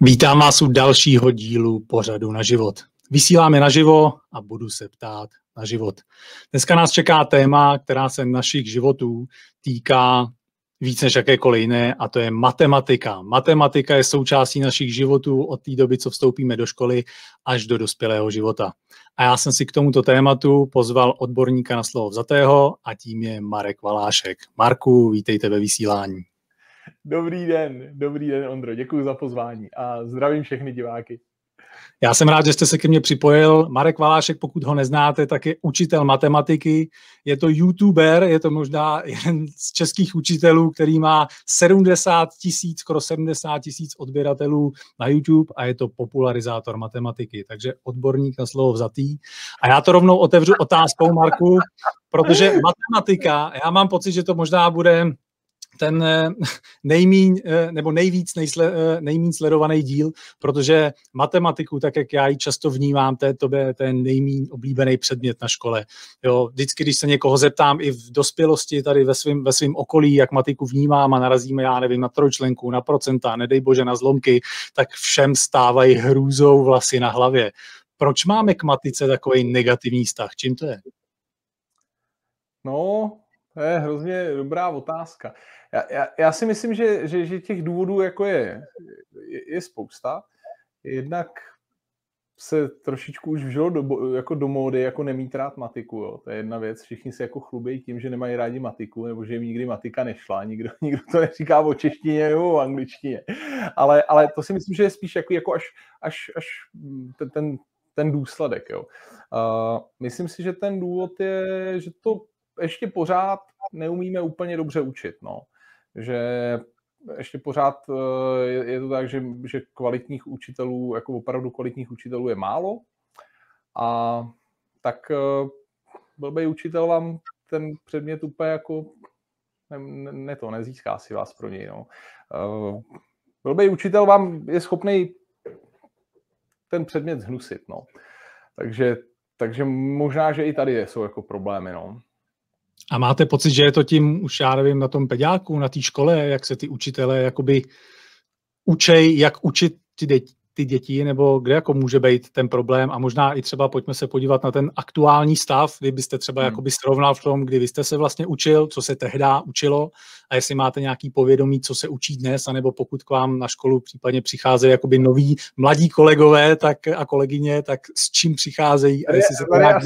Vítám vás u dalšího dílu pořadu Na život. Vysíláme naživo a budu se ptát na život. Dneska nás čeká téma, která se našich životů týká víc než jakékoliv jiné, a to je matematika. Matematika je součástí našich životů od té doby, co vstoupíme do školy, až do dospělého života. A já jsem si k tomuto tématu pozval odborníka na slovo vzatého a tím je Marek Valášek. Marku, vítejte ve vysílání. Dobrý den Ondro, děkuji za pozvání a zdravím všechny diváky. Já jsem rád, že jste se ke mně připojil. Marek Valášek, pokud ho neznáte, tak je učitel matematiky, je to youtuber, je to možná jeden z českých učitelů, který má 70 tisíc odběratelů na YouTube a je to popularizátor matematiky, takže odborník na slovo vzatý. A já to rovnou otevřu otázkou, Marku, protože matematika, já mám pocit, že to možná bude ten nejméně sledovaný díl, protože matematiku, tak jak já ji často vnímám, to je nejméně oblíbený předmět na škole. Jo, vždycky, když se někoho zeptám i v dospělosti, tady ve svém okolí, jak matiku vnímám a narazíme, já nevím, na trojčlenku, na procenta, nedej bože na zlomky, tak všem stávají hrůzou vlasy na hlavě. Proč máme k matice takový negativní vztah? Čím to je? To je hrozně dobrá otázka. Já si myslím, že těch důvodů jako je spousta. Jednak se trošičku už vžilo do módy, jako nemít rád matiku. Jo. To je jedna věc. Všichni se jako chlubejí tím, že nemají rádi matiku, nebo že jim nikdy matika nešla. Nikdo to neříká o češtině nebo o angličtině. Ale to si myslím, že je spíš jako až ten důsledek. Jo. Myslím si, že ten důvod je, že to ještě pořád neumíme úplně dobře učit, no. Že ještě pořád je to tak, že kvalitních učitelů, jako opravdu kvalitních učitelů je málo, a tak blbej učitel vám ten předmět úplně jako nezíská si vás pro něj, no. Blbej učitel vám je schopný ten předmět zhnusit, no. Takže možná, že i tady jsou jako problémy, no. A máte pocit, že je to tím, už já nevím, na tom peďáku, na té škole, jak se ty učitelé jakoby učej, jak učit ty děti, nebo kde jako může být ten problém? A možná i třeba pojďme se podívat na ten aktuální stav, kdy byste třeba jakoby srovnal v tom, kdy vy jste se vlastně učil, co se tehdy učilo, a jestli máte nějaký povědomí, co se učí dnes, anebo pokud k vám na školu případně přicházejí jakoby noví mladí kolegové a kolegyně, tak s čím přicházejí? A jestli se to má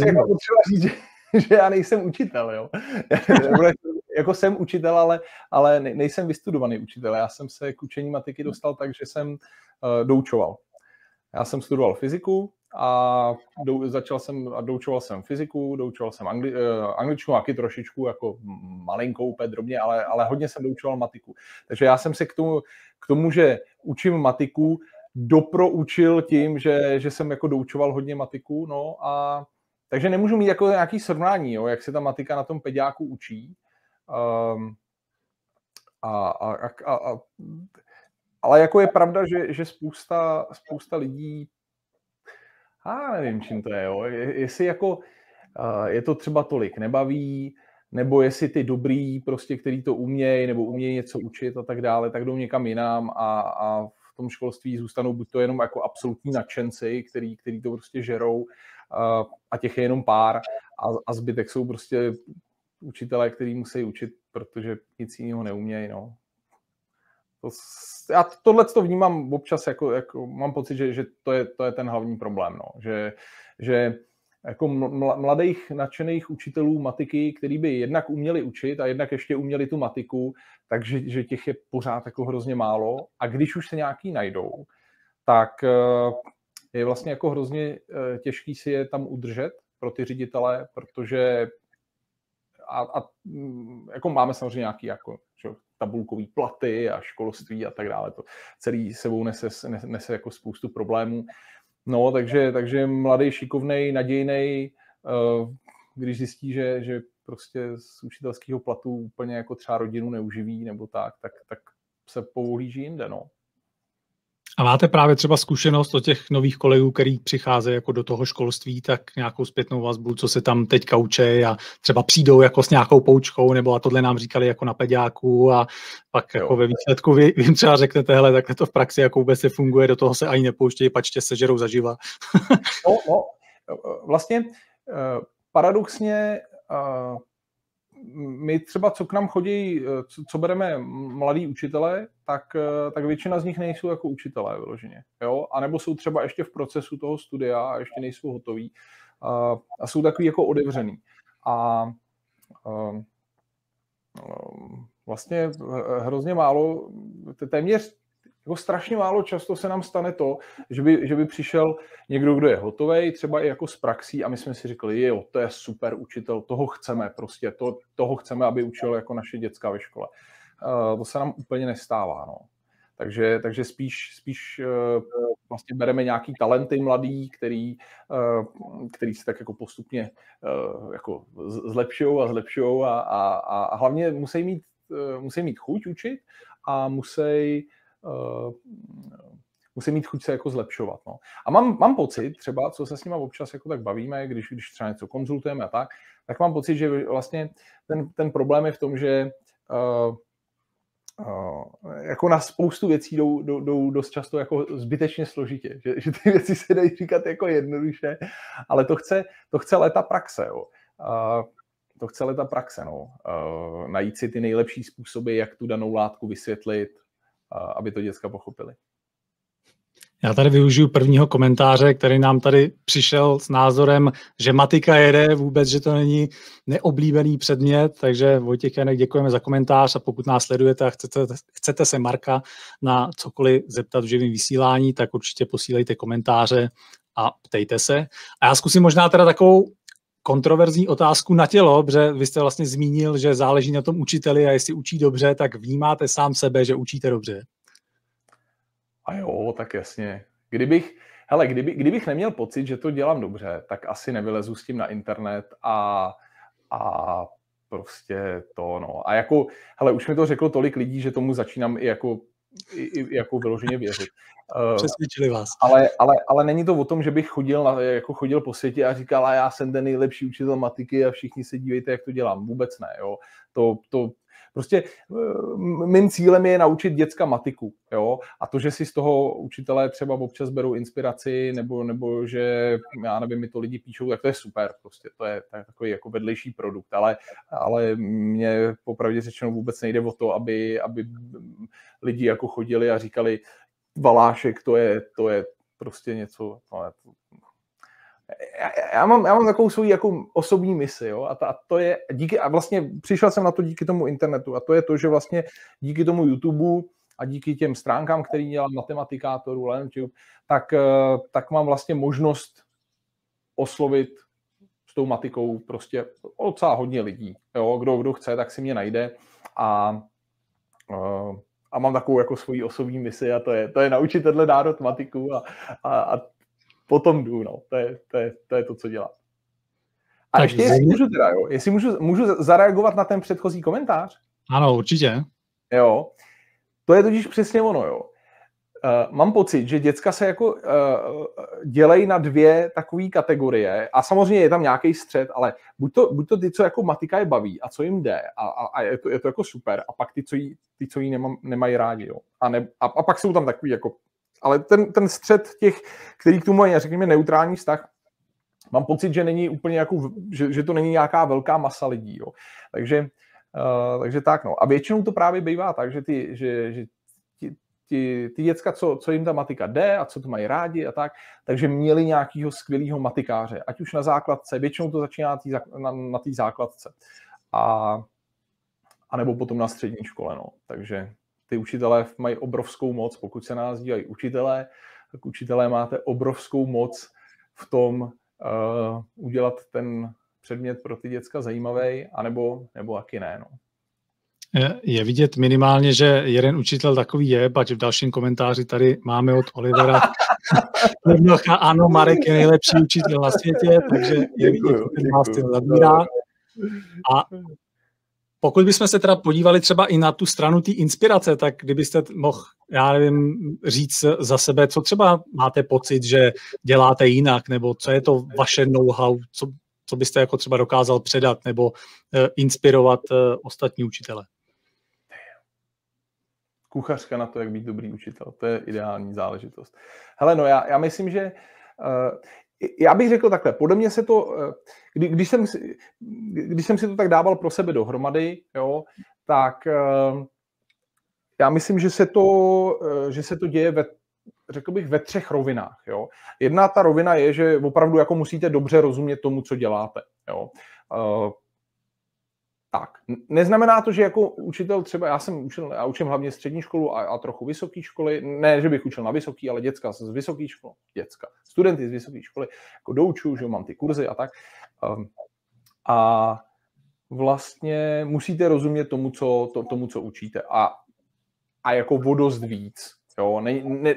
že já nejsem učitel, jo. Jako jsem učitel, ale nejsem vystudovaný učitel. Já jsem se k učení matiky dostal tak, že jsem doučoval. Já jsem studoval fyziku a doučoval jsem fyziku, doučoval jsem angličtinu, taky trošičku, jako malinkou, úplně drobně, ale hodně jsem doučoval matiku. Takže já jsem se k tomu, že učím matiku, doproučil tím, že jsem jako doučoval hodně matiku, no a takže nemůžu mít jako nějaký srovnání, jo, jak se ta matika na tom peďáku učí. Ale jako je pravda, že spousta lidí, já nevím, čím to je, jo, jestli jako je to třeba tolik nebaví, nebo jestli ty dobrý, prostě, který to umějí, nebo umějí něco učit a tak dále, tak jdou někam jinam a v tom školství zůstanou buď to jenom jako absolutní nadšenci, který to prostě žerou, a těch je jenom pár, a zbytek jsou prostě učitelé, kteří musí učit, protože nic jiného neumějí. No. Já tohle to vnímám občas, jako mám pocit, že to je ten hlavní problém. No. Že jako mladých nadšených učitelů matiky, který by jednak uměli učit a jednak ještě uměli tu matiku, takže že těch je pořád jako hrozně málo, a když už se nějaký najdou, tak je vlastně jako hrozně těžký si je tam udržet pro ty ředitele, protože jako máme samozřejmě nějaký jako, že, tabulkový platy a školství a tak dále. To celý sebou nese jako spoustu problémů. No, takže mladý, šikovnej, nadějnej, když zjistí, že prostě z učitelského platu úplně jako třeba rodinu neuživí nebo tak se povolí, že jinde, no. A máte právě třeba zkušenost od těch nových kolegů, který přicházejí jako do toho školství, tak nějakou zpětnou vazbu, co se tam teďka učí a třeba přijdou jako s nějakou poučkou, nebo a tohle nám říkali jako na peďáku a pak jako ve výsledku vy jim třeba řeknete, hele, takhle to v praxi jako vůbec se funguje, do toho se ani nepouštějí, pačtě sežerou zaživa. No, vlastně paradoxně my třeba, co k nám chodí, co bereme mladí učitele, tak většina z nich nejsou jako učitelé vyloženě, jo? A nebo jsou třeba ještě v procesu toho studia a ještě nejsou hotoví a jsou takový jako otevřený. A vlastně hrozně málo, téměř jako strašně málo často se nám stane to, že by přišel někdo, kdo je hotovej, třeba i jako z praxí, a my jsme si řekli, jo, to je super učitel, toho chceme prostě, toho chceme, aby učil jako naše děcka ve škole. To se nám úplně nestává, no. Takže spíš vlastně bereme nějaký talenty mladý, který se tak jako postupně jako zlepšujou a hlavně musí mít chuť učit a musí mít chuť se jako zlepšovat. No. A mám pocit, třeba, co se s nima občas jako tak bavíme, když třeba něco konzultujeme a tak mám pocit, že vlastně ten problém je v tom, že jako na spoustu věcí jdou dost často jako zbytečně složitě. Že ty věci se dají říkat jako jednoduše, ale to chce léta praxe. Jo. To chce léta praxe. No. Najít si ty nejlepší způsoby, jak tu danou látku vysvětlit, aby to děcka pochopili. Já tady využiju prvního komentáře, který nám tady přišel s názorem, že matika jede vůbec, že to není neoblíbený předmět, takže Vojtěch Janek, děkujeme za komentář a pokud nás sledujete a chcete se Marka na cokoliv zeptat v živém vysílání, tak určitě posílejte komentáře a ptejte se. A já zkusím možná teda takovou kontroverzní otázku na tělo, protože vy jste vlastně zmínil, že záleží na tom učiteli a jestli učí dobře, tak vnímáte sám sebe, že učíte dobře. A jo, tak jasně. Kdybych neměl pocit, že to dělám dobře, tak asi nevylezu s tím na internet a prostě to, no. A jako, hele, už mi to řeklo tolik lidí, že tomu začínám i jako vyloženě věřit. Přesvědčili vás. Ale není to o tom, že bych chodil po světě a říkal, a já jsem ten nejlepší učitel matiky a všichni se dívejte, jak to dělám. Vůbec ne, jo. To prostě mým cílem je naučit děcka matiku, jo. A to, že si z toho učitelé třeba občas berou inspiraci, nebo že, já nevím, mi to lidi píšou, tak to je super, prostě to je takový jako vedlejší produkt, ale mě popravdě řečeno vůbec nejde o to, aby lidi jako chodili a říkali, Valášek, to je prostě něco, Já mám takovou svou jako osobní misi, jo? A to je díky, a vlastně přišel jsem na to díky tomu internetu, a to je to, že vlastně díky tomu YouTubeu a díky těm stránkám, který dělám, Mathematicatorů, YouTube, tak mám vlastně možnost oslovit s tou matikou prostě docela hodně lidí, jo? Kdo chce, tak si mě najde a mám takovou jako svoji osobní misi, a to je naučit tenhle národ matiku a potom jdu, no. To je to, co dělám. A tak ještě, jestli můžu zareagovat na ten předchozí komentář? Ano, určitě. Jo, to je totiž přesně ono, jo. Mám pocit, že děcka se jako dělají na dvě takové kategorie a samozřejmě je tam nějaký střed, ale buď to ty, co jako matika je baví a co jim jde a je to jako super, a pak ty, co jí nemají rádi, jo. A pak jsou tam takový jako... Ale ten střed těch, který k tomu je, řekněme, neutrální vztah, mám pocit, že není úplně jako, že to není nějaká velká masa lidí. Jo. Takže tak, no. A většinou to právě bývá tak, že ty děcka, co jim ta matika jde a co to mají rádi a tak, takže měli nějakého skvělého matikáře. Ať už na základce, většinou to začíná na té základce. A nebo potom na střední škole, no. Takže... Ty učitelé mají obrovskou moc, pokud se nás dívají učitelé, tak učitelé máte obrovskou moc v tom udělat ten předmět pro ty děcka zajímavý, anebo taky ne. No. Je vidět minimálně, že jeden učitel takový je, pač v dalším komentáři tady máme od Olivera. Ano, Marek je nejlepší učitel na světě, takže je vidět, že ten vás tím zabírá. A Pokud bychom se teda podívali třeba i na tu stranu té inspirace, tak kdybyste mohl, já nevím, říct za sebe, co třeba máte pocit, že děláte jinak, nebo co je to vaše know-how, co byste jako třeba dokázal předat nebo inspirovat ostatní učitele? Kuchařka na to, jak být dobrý učitel, to je ideální záležitost. Hele, no já myslím, že... Já bych řekl takhle, podle mě se to, když jsem si to tak dával pro sebe dohromady, jo, tak já myslím, že se to děje řekl bych ve třech rovinách. Jo. Jedna ta rovina je, že opravdu jako musíte dobře rozumět tomu, co děláte. Jo. Tak, neznamená to, že jako učitel třeba, já učím hlavně střední školu a trochu vysoké školy, ne, že bych učil na vysoký, ale děcka z vysoké školy, studenty z vysoké školy, jako doučuju, že mám ty kurzy a tak. A vlastně musíte rozumět tomu, co učíte a jako o dost víc. Jo?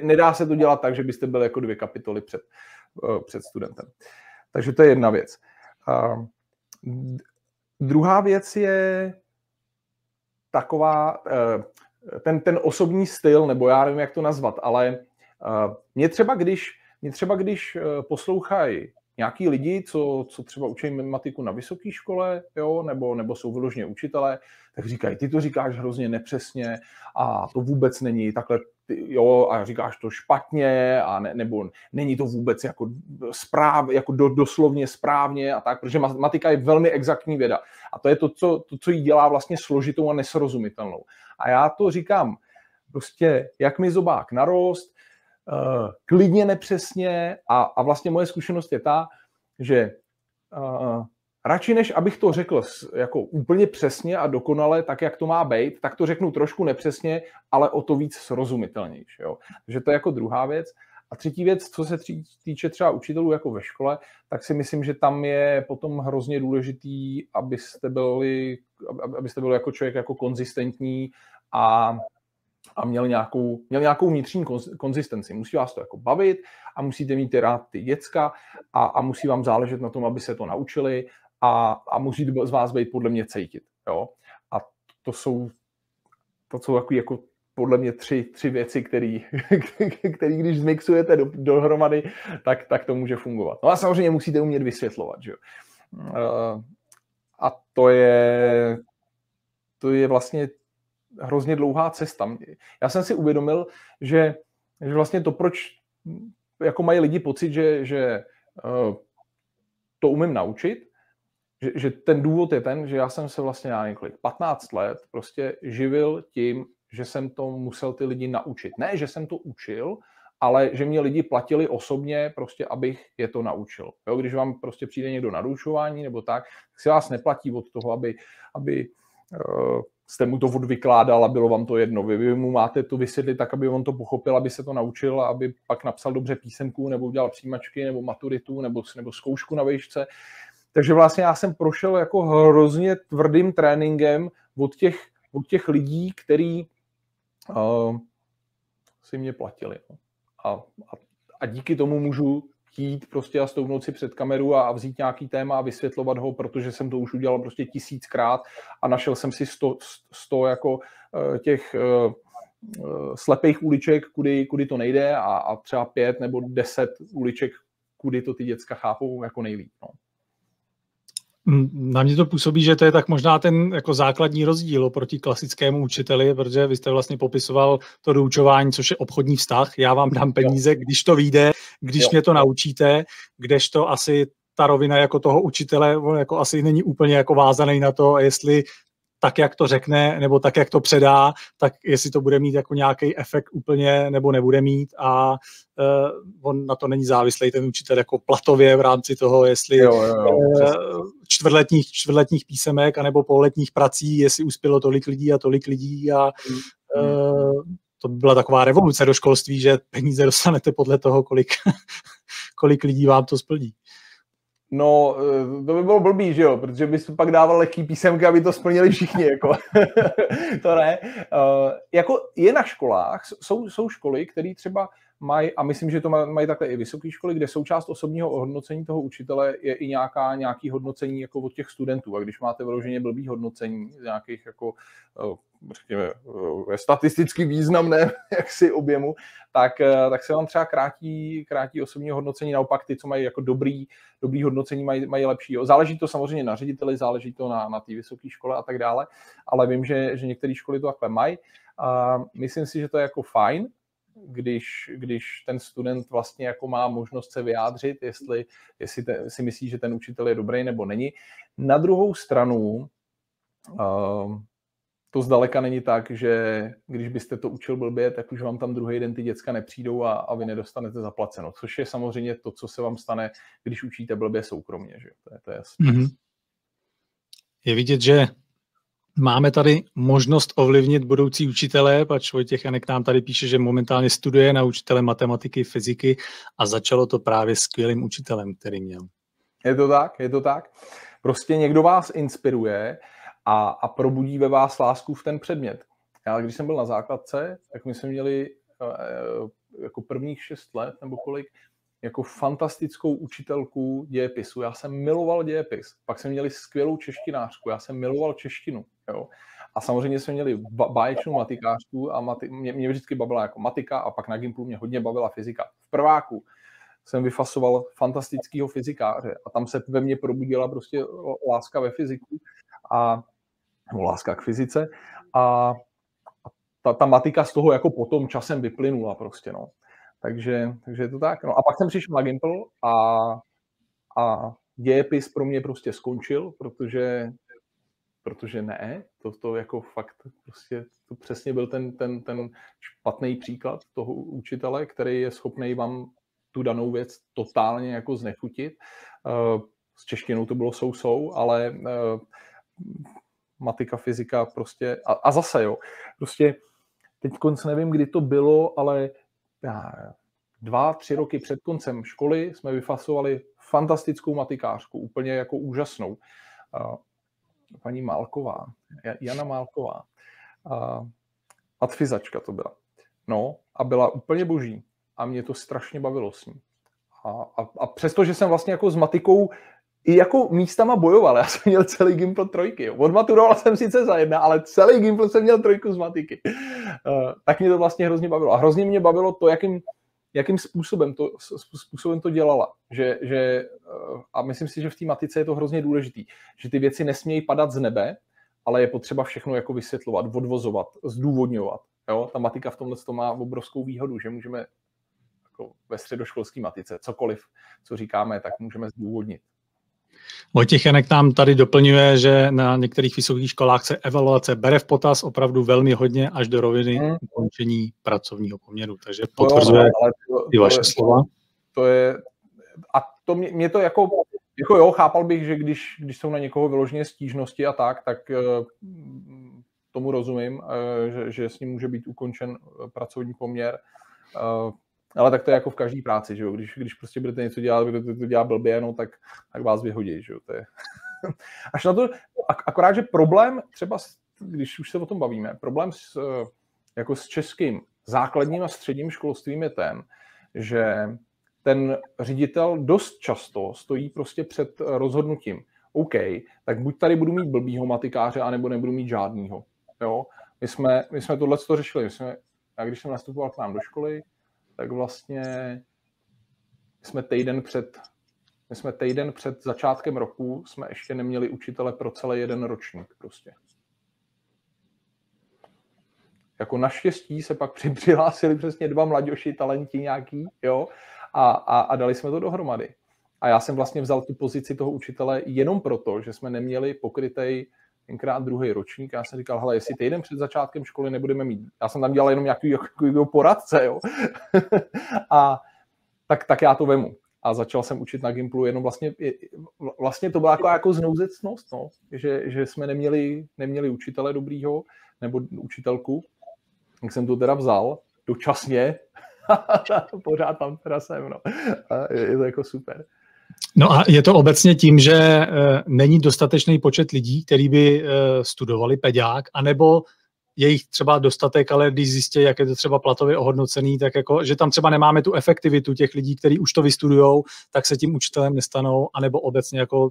Nedá se to dělat tak, že byste byli jako dvě kapitoly před studentem. Takže to je jedna věc. Druhá věc je taková, ten osobní styl, nebo já nevím, jak to nazvat, ale mě třeba když poslouchají nějaký lidi, co třeba učí matematiku na vysoké škole, jo, nebo jsou vyloženě učitelé, tak říkají, ty to říkáš hrozně nepřesně a to vůbec není takhle, jo, a říkáš to špatně, nebo není to vůbec jako doslovně správně a tak, protože matematika je velmi exaktní věda a to je to, co jí dělá vlastně složitou a nesrozumitelnou. A já to říkám prostě, jak mi zobák narost, klidně nepřesně a vlastně moje zkušenost je ta, že radši než abych to řekl jako úplně přesně a dokonale, tak jak to má být, tak to řeknu trošku nepřesně, ale o to víc srozumitelnější. Jo? Takže to je jako druhá věc. A třetí věc, co se týče třeba učitelů jako ve škole, tak si myslím, že tam je potom hrozně důležitý, abyste byli jako člověk jako konzistentní a měl nějakou vnitřní konzistenci. Musí vás to jako bavit a musíte mít rád ty děcka a musí vám záležet na tom, aby se to naučili a musí z vás být podle mě cítit. Jo? A to jsou takový jako podle mě tři věci, které když zmixujete dohromady, tak to může fungovat. No a samozřejmě musíte umět vysvětlovat. Že? A to je vlastně hrozně dlouhá cesta. Já jsem si uvědomil, že vlastně to, proč jako mají lidi pocit, že to umím naučit, že ten důvod je ten, že já jsem se vlastně na několik 15 let prostě živil tím, že jsem to musel ty lidi naučit. Ne, že jsem to učil, ale že mě lidi platili osobně prostě, abych je to naučil. Jo, když vám prostě přijde někdo na doučování nebo tak se vás neplatí od toho, aby jste mu to odvykládal a bylo vám to jedno. Vy mu máte to vysvětlit tak, aby on to pochopil, aby se to naučil a aby pak napsal dobře písemku nebo udělal přijímačky nebo maturitu nebo zkoušku na vejšce. Takže vlastně já jsem prošel jako hrozně tvrdým tréninkem od těch lidí, který si mě platili. A díky tomu můžu jít prostě a stoupnout si před kameru a vzít nějaký téma a vysvětlovat ho, protože jsem to už udělal prostě 1000krát a našel jsem si 100 jako těch slepých uliček, kudy to nejde a třeba 5 nebo 10 uliček, kudy to ty děcka chápou jako nejlíp. No. Na mě to působí, že to je tak možná ten jako základní rozdíl oproti klasickému učiteli, protože vy jste vlastně popisoval to doučování, což je obchodní vztah. Já vám dám peníze, když to vyjde, když mě to naučíte, kdežto asi ta rovina jako toho učitele jako asi není úplně jako vázaný na to, jestli tak, jak to řekne, nebo tak, jak to předá, tak jestli to bude mít jako nějaký efekt úplně, nebo nebude mít a on na to není závislý, ten učitel jako platově v rámci toho, jestli čtvrtletních písemek anebo pololetních prací, jestli uspělo tolik lidí a to by byla taková revoluce do školství, že peníze dostanete podle toho, kolik lidí vám to splní. No, to by bylo blbý, že jo, protože bys pak dával lehký písemky, aby to splnili všichni, jako. To ne. Jako je na školách, jsou školy, které třeba mají, a myslím, že to mají takhle i vysoké školy, kde součást osobního ohodnocení toho učitele je i nějaké hodnocení jako od těch studentů. A když máte vyloženě blbý hodnocení z nějakých jako, řekněme, statisticky významné jaksi objemu, tak se vám třeba krátí osobní hodnocení, naopak ty, co mají jako dobrý hodnocení, mají lepší. Jo. Záleží to samozřejmě na řediteli, záleží to na té vysoké škole a tak dále, ale vím, že některé školy to takhle mají. A myslím si, že to je jako fajn, když ten student vlastně jako má možnost se vyjádřit, jestli si myslí, že ten učitel je dobrý nebo není. Na druhou stranu to zdaleka není tak, že když byste to učil blbě, tak už vám tam druhý den ty děcka nepřijdou a vy nedostanete zaplaceno. Což je samozřejmě to, co se vám stane, když učíte blbě soukromě. Že? To je jasné. Mm-hmm. Je vidět, že máme tady možnost ovlivnit budoucí učitele, pač Vojtěch Janek nám tady píše, že momentálně studuje na učitele matematiky, fyziky a začalo to právě skvělým učitelem, který měl. Je to tak. Prostě někdo vás inspiruje a probudí ve vás lásku v ten předmět. Já, když jsem byl na základce, tak my jsme měli jako prvních 6 let nebo kolik, jako fantastickou učitelku dějepisu. Já jsem miloval dějepis. Pak jsme měli skvělou češtinářku. Já jsem miloval češtinu. Jo? A samozřejmě jsme měli báječnou matikářku a mě vždycky bavila jako matika a pak na Gimplu mě hodně bavila fyzika. V prváku jsem vyfasoval fantastického fyzikáře a tam se ve mně probudila prostě láska ve fyziku nebo láska k fyzice a ta matika z toho jako potom časem vyplynula prostě, no. Takže je to tak. No a pak jsem přišel na Gimpl a dějepis pro mě prostě skončil, protože ne, to jako fakt prostě to přesně byl ten špatný příklad toho učitele, který je schopný vám tu danou věc totálně jako znechutit. S češtinou to bylo ale matika, fyzika prostě a zase jo, prostě teď konc nevím, kdy to bylo, ale 2-3 roky před koncem školy jsme vyfasovali fantastickou matikářku, úplně jako úžasnou. Paní Málková, Jana Málková. Adfizačka to byla. No a byla úplně boží a mě to strašně bavilo s ní. A přesto, že jsem vlastně jako s matikou i jako místama bojoval, já jsem měl celý Gimpl 3. Odmaturoval jsem sice za 1, ale celý Gimpl jsem měl 3 z matiky. Tak mě to vlastně hrozně bavilo. A hrozně mě bavilo to, jakým způsobem to dělala. A myslím si, že v té matice je to hrozně důležité, že ty věci nesmějí padat z nebe, ale je potřeba všechno jako vysvětlovat, odvozovat, zdůvodňovat. Jo? Ta matika v tomhle to má obrovskou výhodu, že můžeme jako ve středoškolské matice cokoliv, co říkáme, tak můžeme zdůvodnit. Vojtěch Janek nám tady doplňuje, že na některých vysokých školách se evaluace bere v potaz opravdu velmi hodně až do roviny ukončení pracovního poměru. Takže potvrzuje i vaše slova. Mě to jako jo, chápal bych, že když jsou na někoho vyloženě stížnosti a tak tomu rozumím, že s ním může být ukončen pracovní poměr. Ale tak to je jako v každý práci, že jo? Když prostě budete něco dělat, budete to dělat blbě, no, tak vás vyhodí, že jo? To je... Až na to, akorát, že problém třeba, když už se o tom bavíme, problém s českým základním a středním školstvím je ten, že ten ředitel dost často stojí prostě před rozhodnutím. OK, tak buď tady budu mít blbýho matikáře, anebo nebudu mít žádnýho. Jo? My jsme tohleto řešili. Já když jsem nastupoval k nám do školy, tak vlastně my jsme týden před začátkem roku jsme ještě neměli učitele pro celý jeden ročník prostě. Jako naštěstí se pak přihlásili přesně 2 mladější talenti nějaký, jo, a dali jsme to dohromady. A já jsem vlastně vzal tu pozici toho učitele jenom proto, že jsme neměli pokrytej tenkrát 2. ročník, já jsem říkal, hele, jestli týden před začátkem školy nebudeme mít, já jsem tam dělal jenom nějaký poradce, jo, a tak já to vemu. A začal jsem učit na Gimplu, jenom vlastně to byla jako znouzecnost, no, že jsme neměli učitele dobrýho, nebo učitelku, tak jsem to teda vzal dočasně, pořád tam teda jsem, no, a je to jako super. No a je to obecně tím, že není dostatečný počet lidí, který by studovali peďák, anebo je jich třeba dostatek, ale když zjistí, jak je to třeba platově ohodnocený, tak jako, že tam třeba nemáme tu efektivitu těch lidí, kteří už to vystudujou, tak se tím učitelem nestanou, anebo obecně jako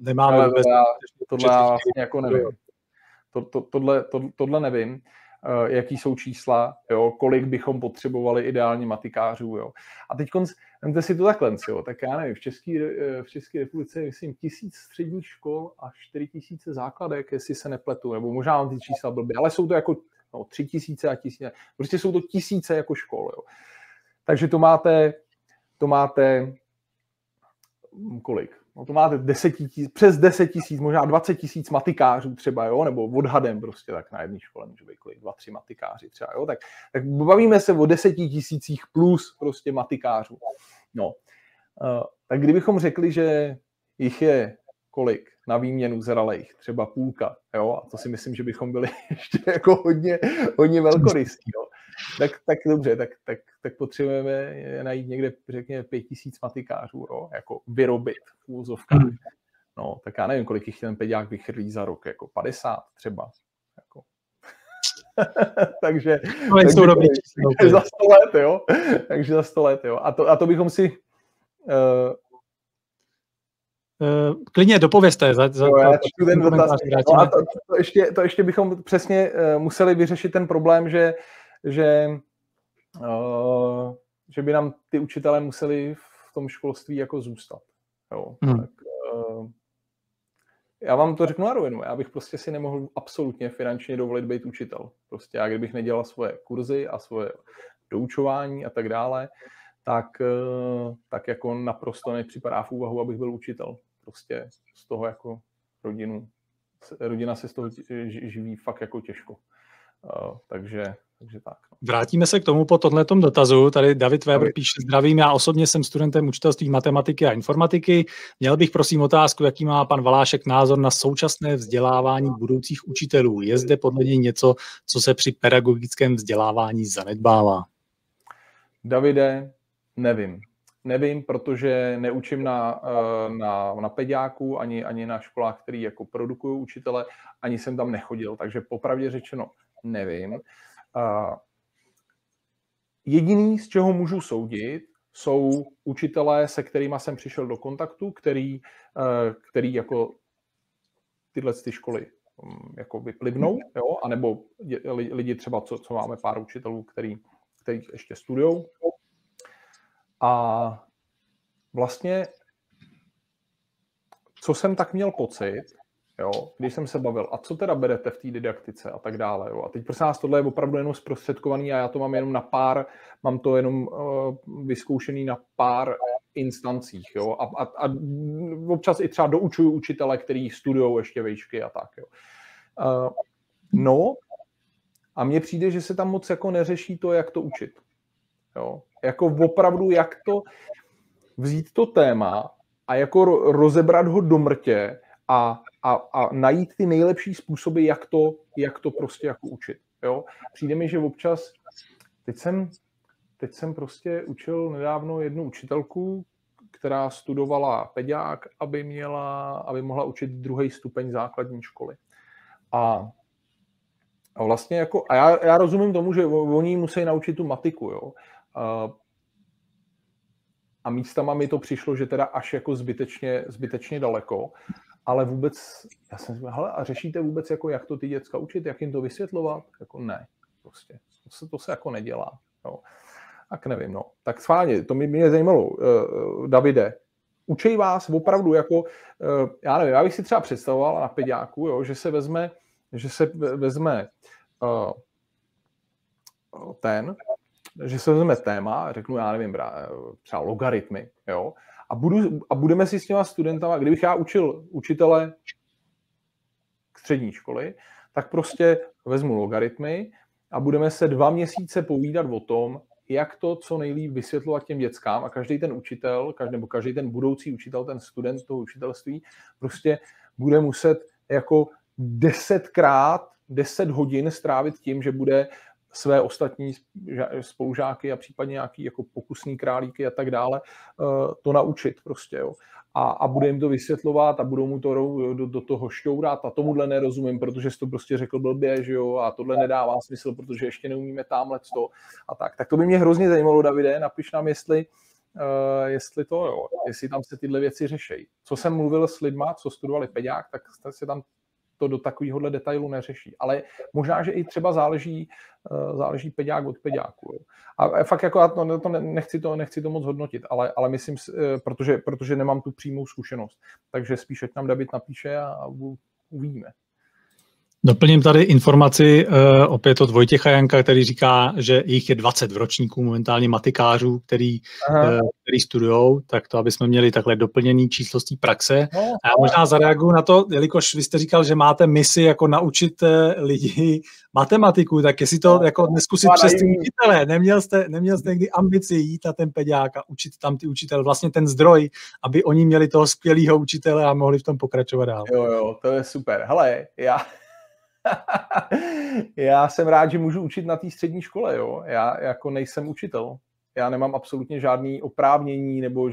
nemáme ale vůbec. Tohle nevím. Jaký jsou čísla, jo, kolik bychom potřebovali ideálně matikářů. Jo. A teď vemte si to takhle, jo, tak já nevím, v České republice je, myslím, 1000 středních škol a 4000 základek, jestli se nepletu, nebo možná mám ty čísla blbě, ale jsou to jako 3000 a 1000, prostě jsou to tisíce jako škol. Jo. Takže to máte kolik? No to máte přes 10 000, možná 20 000 matikářů třeba, jo? Nebo odhadem prostě tak na jedné škole může být kolik, 2-3 matikáři třeba, jo? Tak bavíme se o 10 000 plus prostě matikářů. No, tak kdybychom řekli, že jich je kolik na výměnu zralejch, třeba půlka, jo? A to si myslím, že bychom byli ještě jako hodně velkorysí, jo? Tak dobře, tak potřebujeme najít někde, řekněme, 5000 matikářů, jo? Jako vyrobit v úvozovkách. No, tak já nevím, kolik jich ten peďák vychrlí za rok, jako 50 třeba. Jako. takže za 100 let, jo? Takže za 100 let, jo? A to bychom si... klidně dopovězte. To ještě bychom přesně museli vyřešit ten problém, že by nám ty učitelé museli v tom školství jako zůstat. Jo. Tak, já vám to řeknu na rovinu, já bych prostě si nemohl absolutně finančně dovolit být učitel. Prostě já kdybych nedělal svoje kurzy a svoje doučování a tak dále, tak jako naprosto nepřipadá v úvahu, abych byl učitel. Prostě z toho jako rodina se z toho živí fakt jako těžko. Takže tak. Vrátíme se k tomu po tohletom dotazu. Tady David Weber píše: zdravím, já osobně jsem studentem učitelství matematiky a informatiky. Měl bych prosím otázku, jaký má pan Valášek názor na současné vzdělávání budoucích učitelů. Je zde podle něj něco, co se při pedagogickém vzdělávání zanedbává? Davide, nevím. Nevím, protože neučím na peďáku, ani na školách, které jako produkují učitele, ani jsem tam nechodil, takže popravdě řečeno nevím. Jediný, z čeho můžu soudit, jsou učitelé, se kterými jsem přišel do kontaktu, který jako tyhle ty školy jako vyplivnou, jo? Anebo lidi třeba, co máme pár učitelů, který ještě studujou. A vlastně, co jsem tak měl pocit, jo, když jsem se bavil, a co teda berete v té didaktice a tak dále. Jo. A teď prosím vás, tohle je opravdu jenom zprostředkovaný a já to mám jenom vyzkoušený na pár instancích. Jo. A občas i třeba doučuju učitele, který studujou ještě vejšky a tak. Jo. A mně přijde, že se tam moc jako neřeší to, jak to učit. Jo. Jako opravdu, jak to vzít to téma a jako rozebrat ho do mrtě a najít ty nejlepší způsoby, jak to prostě jako učit. Jo. Přijde mi, že občas, teď jsem prostě učil nedávno jednu učitelku, která studovala peďák, aby mohla učit druhý stupeň základní školy. A vlastně jako, já rozumím tomu, že oni musí naučit tu matiku, jo. A místama mi to přišlo, že teda až jako zbytečně daleko, ale vůbec, já jsem říkal, hele, a řešíte vůbec jako, jak to ty děcka učit, jak jim to vysvětlovat? Jako ne, prostě, to se jako nedělá, jo. Tak nevím, no. Tak schválně, to mě zajímalo, Davide, učej vás opravdu jako, já nevím, já bych si třeba představoval na peďáku, jo, že se vezme téma, řeknu, já nevím, třeba logaritmy, jo, a budeme si s těma studentama, kdybych já učil učitele k střední školy, tak prostě vezmu logaritmy a budeme se 2 měsíce povídat o tom, jak to co nejlíp vysvětlovat těm dětskám, a každý ten učitel, každý ten budoucí učitel, ten student toho učitelství, prostě bude muset jako 10 hodin strávit tím, že bude své ostatní spolužáky a případně nějaký jako pokusní králíky a tak dále to naučit prostě, jo. A bude jim to vysvětlovat a budou mu to do toho šťourat a tomuhle nerozumím, protože jsi to prostě řekl blbě, že jo, a tohle nedává smysl, protože ještě neumíme támhle to a tak. Tak to by mě hrozně zajímalo, Davide, napiš nám, jestli tam se tyhle věci řešejí. Co jsem mluvil s lidma, co studovali peďák, tak se tam to do takovéhohle detailu neřeší. Ale možná, že i třeba záleží peďák od peďáku. A fakt jako nechci to moc hodnotit, ale myslím, protože nemám tu přímou zkušenost. Takže spíš, ať nám David napíše a uvidíme. Doplním tady informaci opět od Vojtěcha Janka, který říká, že jich je 20 v ročníku momentálně matikářů, který studujou, tak to, aby jsme měli takhle doplněný číslo z té praxe. A já možná zareaguju na to, jelikož vy jste říkal, že máte misi jako naučit lidi matematiku, tak jestli to jako neskusit přes ty učitele, neměl jste někdy ambici jít na ten peďák a učit tam ty učitele, vlastně ten zdroj, aby oni měli toho skvělého učitele a mohli v tom pokračovat dál. Jo, to je super. Hele, já jsem rád, že můžu učit na té střední škole, jo. Já jako nejsem učitel. Já nemám absolutně žádný oprávnění nebo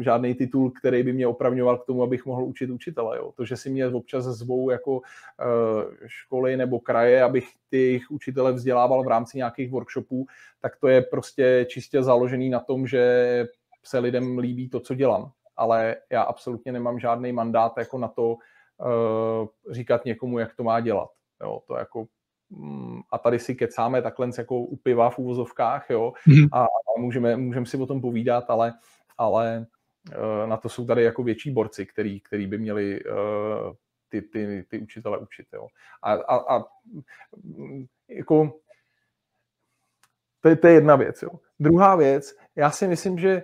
žádný titul, který by mě opravňoval k tomu, abych mohl učit učitele, jo. To, že si mě občas zvou jako školy nebo kraje, abych ty jejich učitele vzdělával v rámci nějakých workshopů, tak to je prostě čistě založený na tom, že se lidem líbí to, co dělám. Ale já absolutně nemám žádný mandát jako na to, říkat někomu, jak to má dělat. Jo, to jako, a tady si kecáme takhle jako u piva v uvozovkách, jo, a můžeme si o tom povídat, ale na to jsou tady jako větší borci, který by měli ty učitele učit. Jo. A jako, to je jedna věc. Jo. Druhá věc, já si myslím, že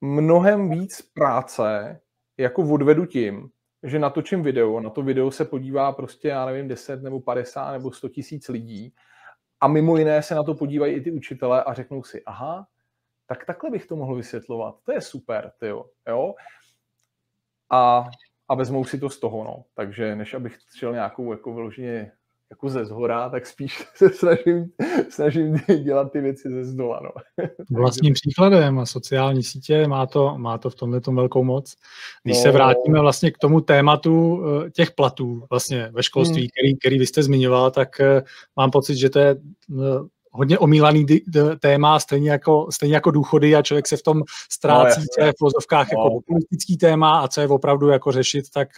mnohem víc práce jako odvedu tím, že natočím video, na to video se podívá prostě, já nevím, 10 nebo 50 nebo 100 tisíc lidí a mimo jiné se na to podívají i ty učitelé a řeknou si, aha, tak takhle bych to mohl vysvětlovat, to je super, tyjo, jo, a vezmou si to z toho, no, takže než abych šel nějakou jako vyloženě jako ze zhora, tak spíš se snažím dělat ty věci ze zdola. No. Vlastním příkladem a sociální sítě má to v tomhletom velkou moc. Když se vrátíme vlastně k tomu tématu těch platů vlastně ve školství, který vy jste zmiňoval, tak mám pocit, že to je hodně omílaný téma, stejně jako důchody a člověk se v tom ztrácí, co je v filozofkách jako populistický téma a co je opravdu jako řešit, tak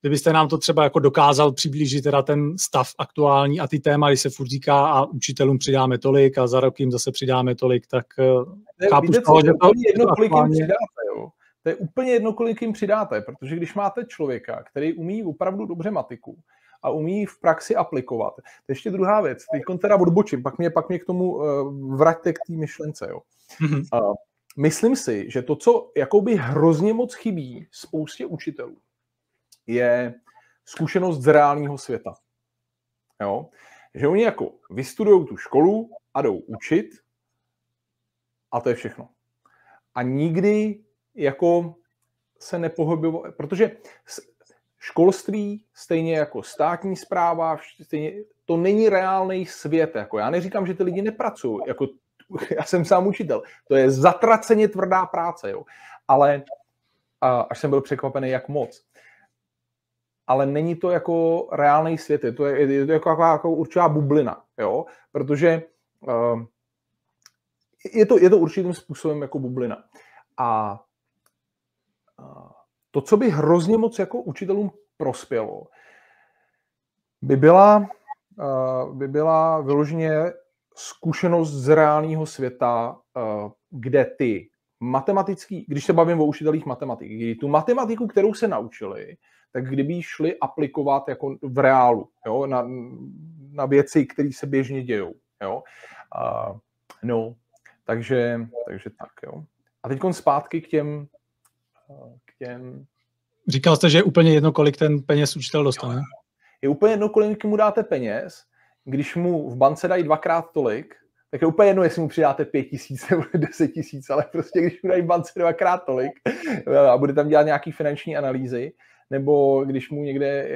kdybyste nám to třeba jako dokázal přiblížit teda ten stav aktuální a ty téma, když se furt říká a učitelům přidáme tolik a za rok jim zase přidáme tolik, tak chápu z toho, že to je jedno, kolik jim přidáte, jo. To je úplně jedno, kolik jim přidáte, protože když máte člověka, který umí opravdu dobře matiku a umí v praxi aplikovat, to je ještě druhá věc, teď teda odbočím, pak mě k tomu vraťte k té myšlence, jo. Myslím si, že to, co jakoby hrozně moc chybí spoustě učitelů, je zkušenost z reálního světa. Jo? Že oni jako vystudujou tu školu a jdou učit a to je všechno. A nikdy jako se nepohybovali, protože školství, stejně jako státní správa, to není reálný svět. Jako já neříkám, že ty lidi nepracují, jako já jsem sám učitel, to je zatraceně tvrdá práce, jo? Ale až jsem byl překvapený, jak moc. Ale není to jako reálný svět, je to jako určitá bublina, jo? Protože je to určitým způsobem jako bublina. A to, co by hrozně moc jako učitelům prospělo, by byla vyloženě zkušenost z reálného světa, kde ty matematický, když se bavím o učitelích matematiky, kdy tu matematiku, kterou se naučili, tak kdyby ji šli aplikovat jako v reálu, jo, na věci, které se běžně dějou. Jo. No, takže tak. Jo. A teď zpátky k těm... Říkal jste, že je úplně jedno, kolik ten peněz učitel dostane? Jo. Je úplně jedno, kolik mu dáte peněz. Když mu v bance dají 2x tolik, tak je úplně jedno, jestli mu přidáte 5 000 nebo 10 000, ale prostě když mu dají v bance 2x tolik a bude tam dělat nějaký finanční analýzy, nebo když mu někde,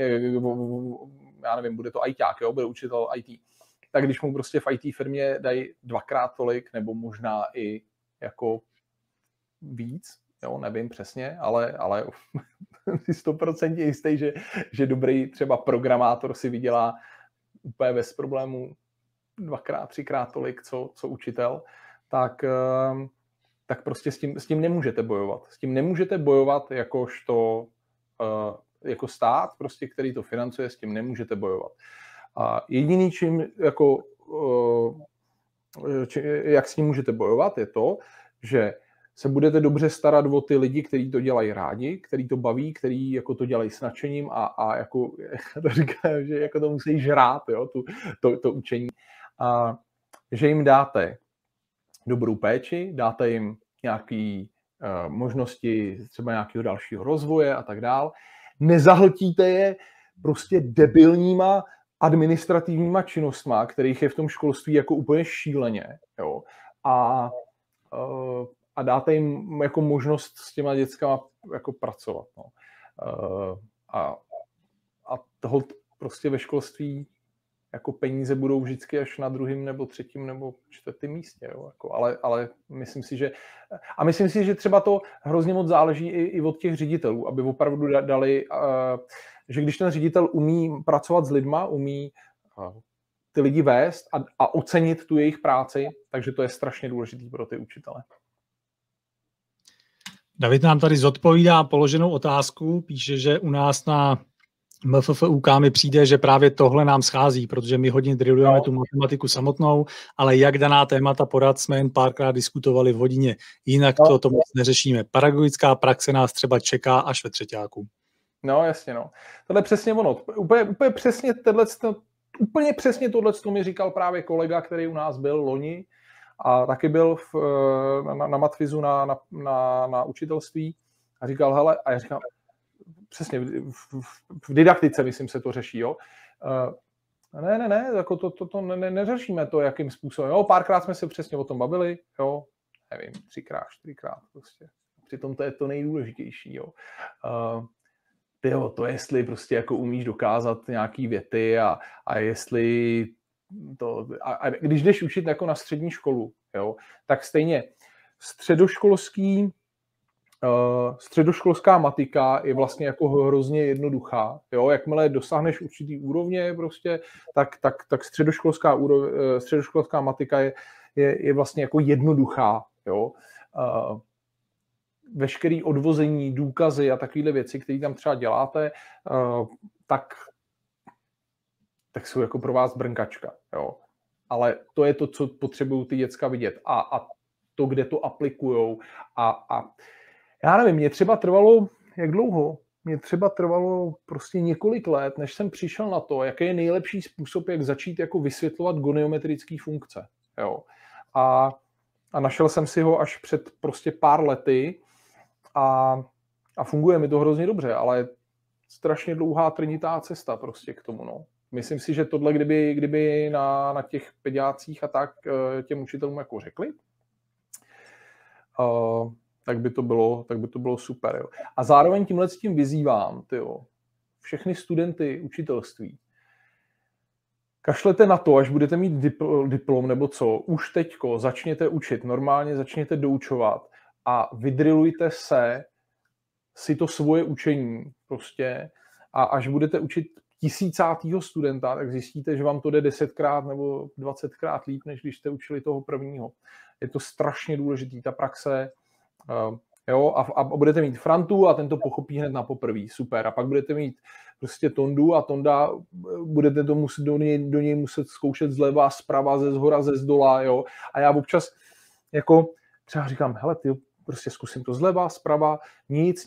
já nevím, bude to ITák, jo, bude učitel IT, tak když mu prostě v IT firmě dají dvakrát tolik, nebo možná i jako víc, jo, nevím přesně, ale si 100% jistý, že dobrý třeba programátor si vydělá úplně bez problému dvakrát, třikrát tolik, co učitel, tak prostě s tím nemůžete bojovat. S tím nemůžete bojovat jako stát, prostě, který to financuje, s tím nemůžete bojovat. A jediný, čím jak s tím můžete bojovat, je to, že se budete dobře starat o ty lidi, kteří to dělají rádi, kteří to baví, kteří jako to dělají s nadšením a jako to říkám, že jako to musí žrát, jo, to učení. A že jim dáte dobrou péči, dáte jim nějaké možnosti třeba nějakého dalšího rozvoje a tak dál. Nezahltíte je prostě debilníma administrativníma činnostma, kterých je v tom školství jako úplně šíleně. Jo. A dáte jim jako možnost s těma dětskama jako pracovat. No. A toho prostě ve školství jako peníze budou vždycky až na druhém nebo třetím nebo čtvrtém místě. Jo. Jako, ale myslím si, že... A myslím si, že třeba to hrozně moc záleží i od těch ředitelů, aby opravdu dali... že když ten ředitel umí pracovat s lidma, umí ty lidi vést a ocenit tu jejich práci, takže to je strašně důležitý pro ty učitele. David nám tady zodpovídá položenou otázku, píše, že u nás na MFFUK mi přijde, že právě tohle nám schází, protože my hodně drillujeme tu matematiku samotnou, ale jak daná témata porad jsme jen párkrát diskutovali v hodině. Jinak to moc neřešíme. Pedagogická praxe nás třeba čeká až ve třetíku. No, jasně, no. Tohle přesně ono. Úplně přesně tohleto mi říkal právě kolega, který u nás byl loni a taky byl na matfizu na učitelství a říkal, hele, a já říkám, přesně v didaktice, myslím, se to řeší, jo. Ne, jako to neřešíme to, jakým způsobem. Jo, párkrát jsme se přesně o tom bavili, jo, nevím, třikrát, čtyřikrát prostě. Přitom to je to nejdůležitější, jo. To jestli prostě jako umíš dokázat nějaký věty a jestli to... A když jdeš učit jako na střední školu, jo, tak stejně středoškolská matika je vlastně jako hrozně jednoduchá. Jo. Jakmile dosáhneš určitý úrovně prostě, tak středoškolská matika je vlastně jako jednoduchá. Jo. Veškerý odvození, důkazy a takovéhle věci, které tam třeba děláte, tak jsou jako pro vás brnkačka. Jo. Ale to je to, co potřebují ty děcka vidět a to, kde to aplikujou. A já nevím, mě třeba trvalo, jak dlouho? Mě třeba trvalo prostě několik let, než jsem přišel na to, jaký je nejlepší způsob, jak začít jako vysvětlovat goniometrické funkce. Jo. A našel jsem si ho až před prostě pár lety, a funguje mi to hrozně dobře, ale strašně dlouhá trnitá cesta prostě k tomu. No. Myslím si, že tohle, kdyby na těch peďácích a tak těm učitelům jako řekli, tak by to bylo super. Jo. A zároveň tímhle s tím vyzývám všechny studenty učitelství. Kašlete na to, až budete mít diplom nebo co, už teďko začněte učit, normálně začněte doučovat a vydrilujte se si to svoje učení prostě a až budete učit 1000. studenta, tak zjistíte, že vám to jde 10krát nebo 20krát líp, než když jste učili toho prvního. Je to strašně důležitý, ta praxe, jo, a budete mít Frantu a ten to pochopí hned na poprví, super, a pak budete mít prostě Tondu a Tonda, budete to muset do něj muset zkoušet zleva, zprava, ze zhora, ze zdola, jo, a já občas jako třeba říkám, hele, prostě zkusím to zleva, zprava, nic,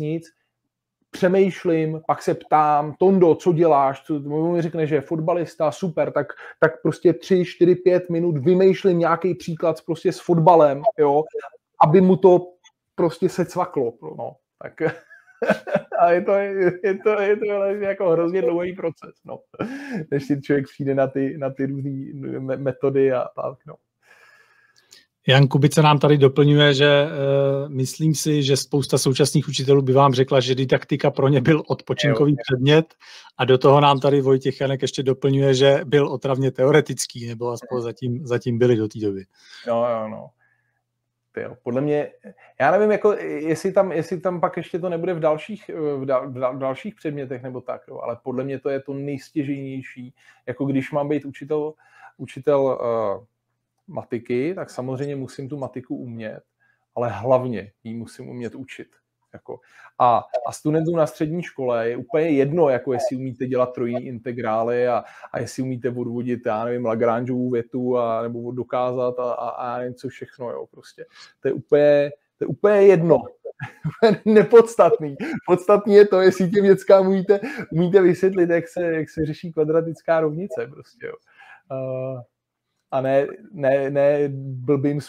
přemýšlím, pak se ptám, Tondo, co děláš, on mi řekne, že je fotbalista, super, tak prostě 3, 4, 5 minut vymýšlím nějaký příklad prostě s fotbalem, jo, aby mu to prostě se cvaklo, no, tak... A je to jako hrozně dlouhý proces, no. Než si člověk přijde na ty různé metody a tak, no. Jan Kubice nám tady doplňuje, že myslím si, že spousta současných učitelů by vám řekla, že didaktika pro ně byl odpočinkový předmět a do toho nám tady Vojtěch Janek ještě doplňuje, že byl otravně teoretický, nebo aspoň zatím byli do té doby. No. Jo. Podle mě, já nevím, jako, jestli tam pak ještě to nebude v dalších předmětech nebo tak, jo, ale podle mě to je to nejstěžejnější. Jako když mám být učitel matiky, tak samozřejmě musím tu matiku umět, ale hlavně ji musím umět učit. Jako. A studentům na střední škole je úplně jedno, jako jestli umíte dělat trojní integrály a jestli umíte odvodit, já nevím, Lagrangeovu větu a, nebo dokázat a něco všechno, jo, prostě. To je úplně jedno. Nepodstatný. Podstatný je to, jestli těm dětskám umíte vysvětlit, jak se řeší kvadratická rovnice, prostě, jo. A ne blbým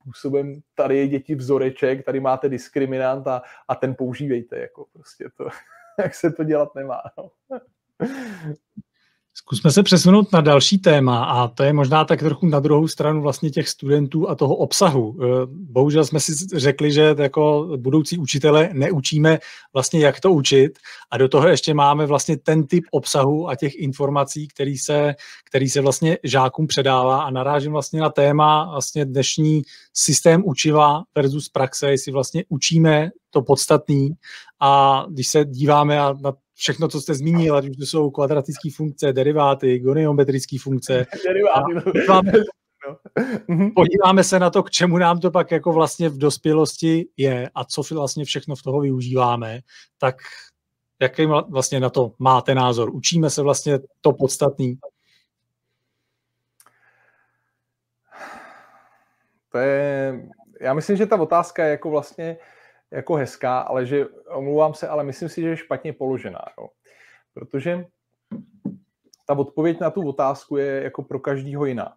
způsobem, tady je děti vzoreček, tady máte diskriminant a ten používejte, jako prostě to, jak se to dělat nemá. No. Zkusme se přesunout na další téma a to je možná tak trochu na druhou stranu vlastně těch studentů a toho obsahu. Bohužel jsme si řekli, že jako budoucí učitele neučíme vlastně jak to učit a do toho ještě máme vlastně ten typ obsahu a těch informací, který se vlastně žákům předává a narážím vlastně na téma vlastně dnešní systém učiva versus praxe, jestli vlastně učíme to podstatný a když se díváme na všechno, co jste zmínil, ať už to jsou kvadratické funkce, deriváty, goniometrické funkce. Podíváme se na to, k čemu nám to pak jako vlastně v dospělosti je a co vlastně všechno v toho využíváme, tak jaký vlastně na to máte názor? Učíme se vlastně to podstatný? To je, já myslím, že ta otázka je jako vlastně jako hezká, ale že, omlouvám se, ale myslím si, že je špatně položená. Jo. Protože ta odpověď na tu otázku je jako pro každýho jiná.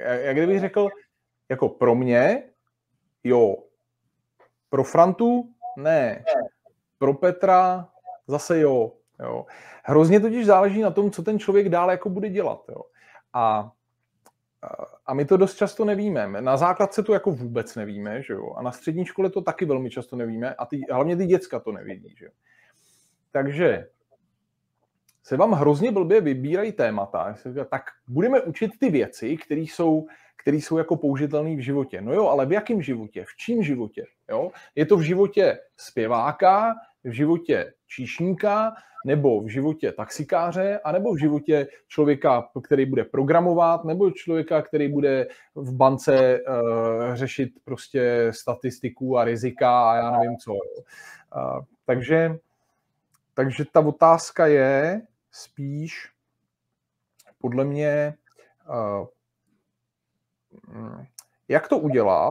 Jak kdybych řekl, jako pro mě, jo, pro Frantu, ne, pro Petra, zase jo. Hrozně totiž záleží na tom, co ten člověk dále jako bude dělat. Jo. A my to dost často nevíme. Na základce to jako vůbec nevíme, že jo? A na střední škole to taky velmi často nevíme a hlavně ty děcka to nevědí, že jo? Takže se vám hrozně blbě vybírají témata. Tak budeme učit ty věci, které jsou jako použitelné v životě. No jo, ale v jakém životě? V čím životě? Jo? Je to v životě zpěváka, v životě číšníka, nebo v životě taxikáře, anebo v životě člověka, který bude programovat, nebo člověka, který bude v bance řešit prostě statistiku a rizika a já nevím co. Takže ta otázka je spíš podle mě, jak to udělat,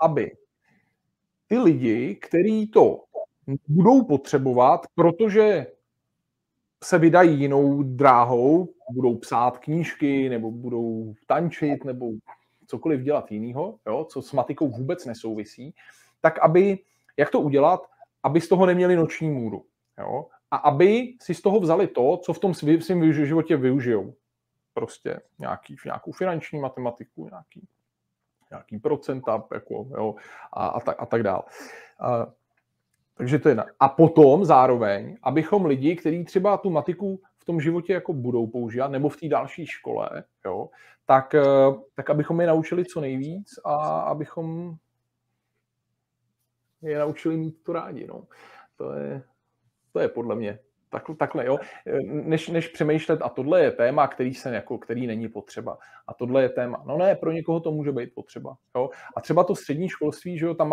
aby ty lidi, který to budou potřebovat, protože se vydají jinou dráhou, budou psát knížky, nebo budou tančit, nebo cokoliv dělat jinýho, jo, co s matikou vůbec nesouvisí, tak aby, jak to udělat, aby z toho neměli noční můru. Jo, a aby si z toho vzali to, co v tom svým životě využijou. Prostě nějakou finanční matematiku, nějaký procenta, jako, jo, a tak dále. Takže to je jedna. A potom zároveň, abychom lidi, kteří třeba tu matiku v tom životě jako budou používat, nebo v té další škole, jo, tak abychom je naučili co nejvíc a abychom je naučili mít to rádi. No. To je podle mě takhle, jo. Než přemýšlet, a tohle je téma, který není potřeba. A tohle je téma. No ne, pro někoho to může být potřeba. Jo. A třeba to střední školství, že jo, tam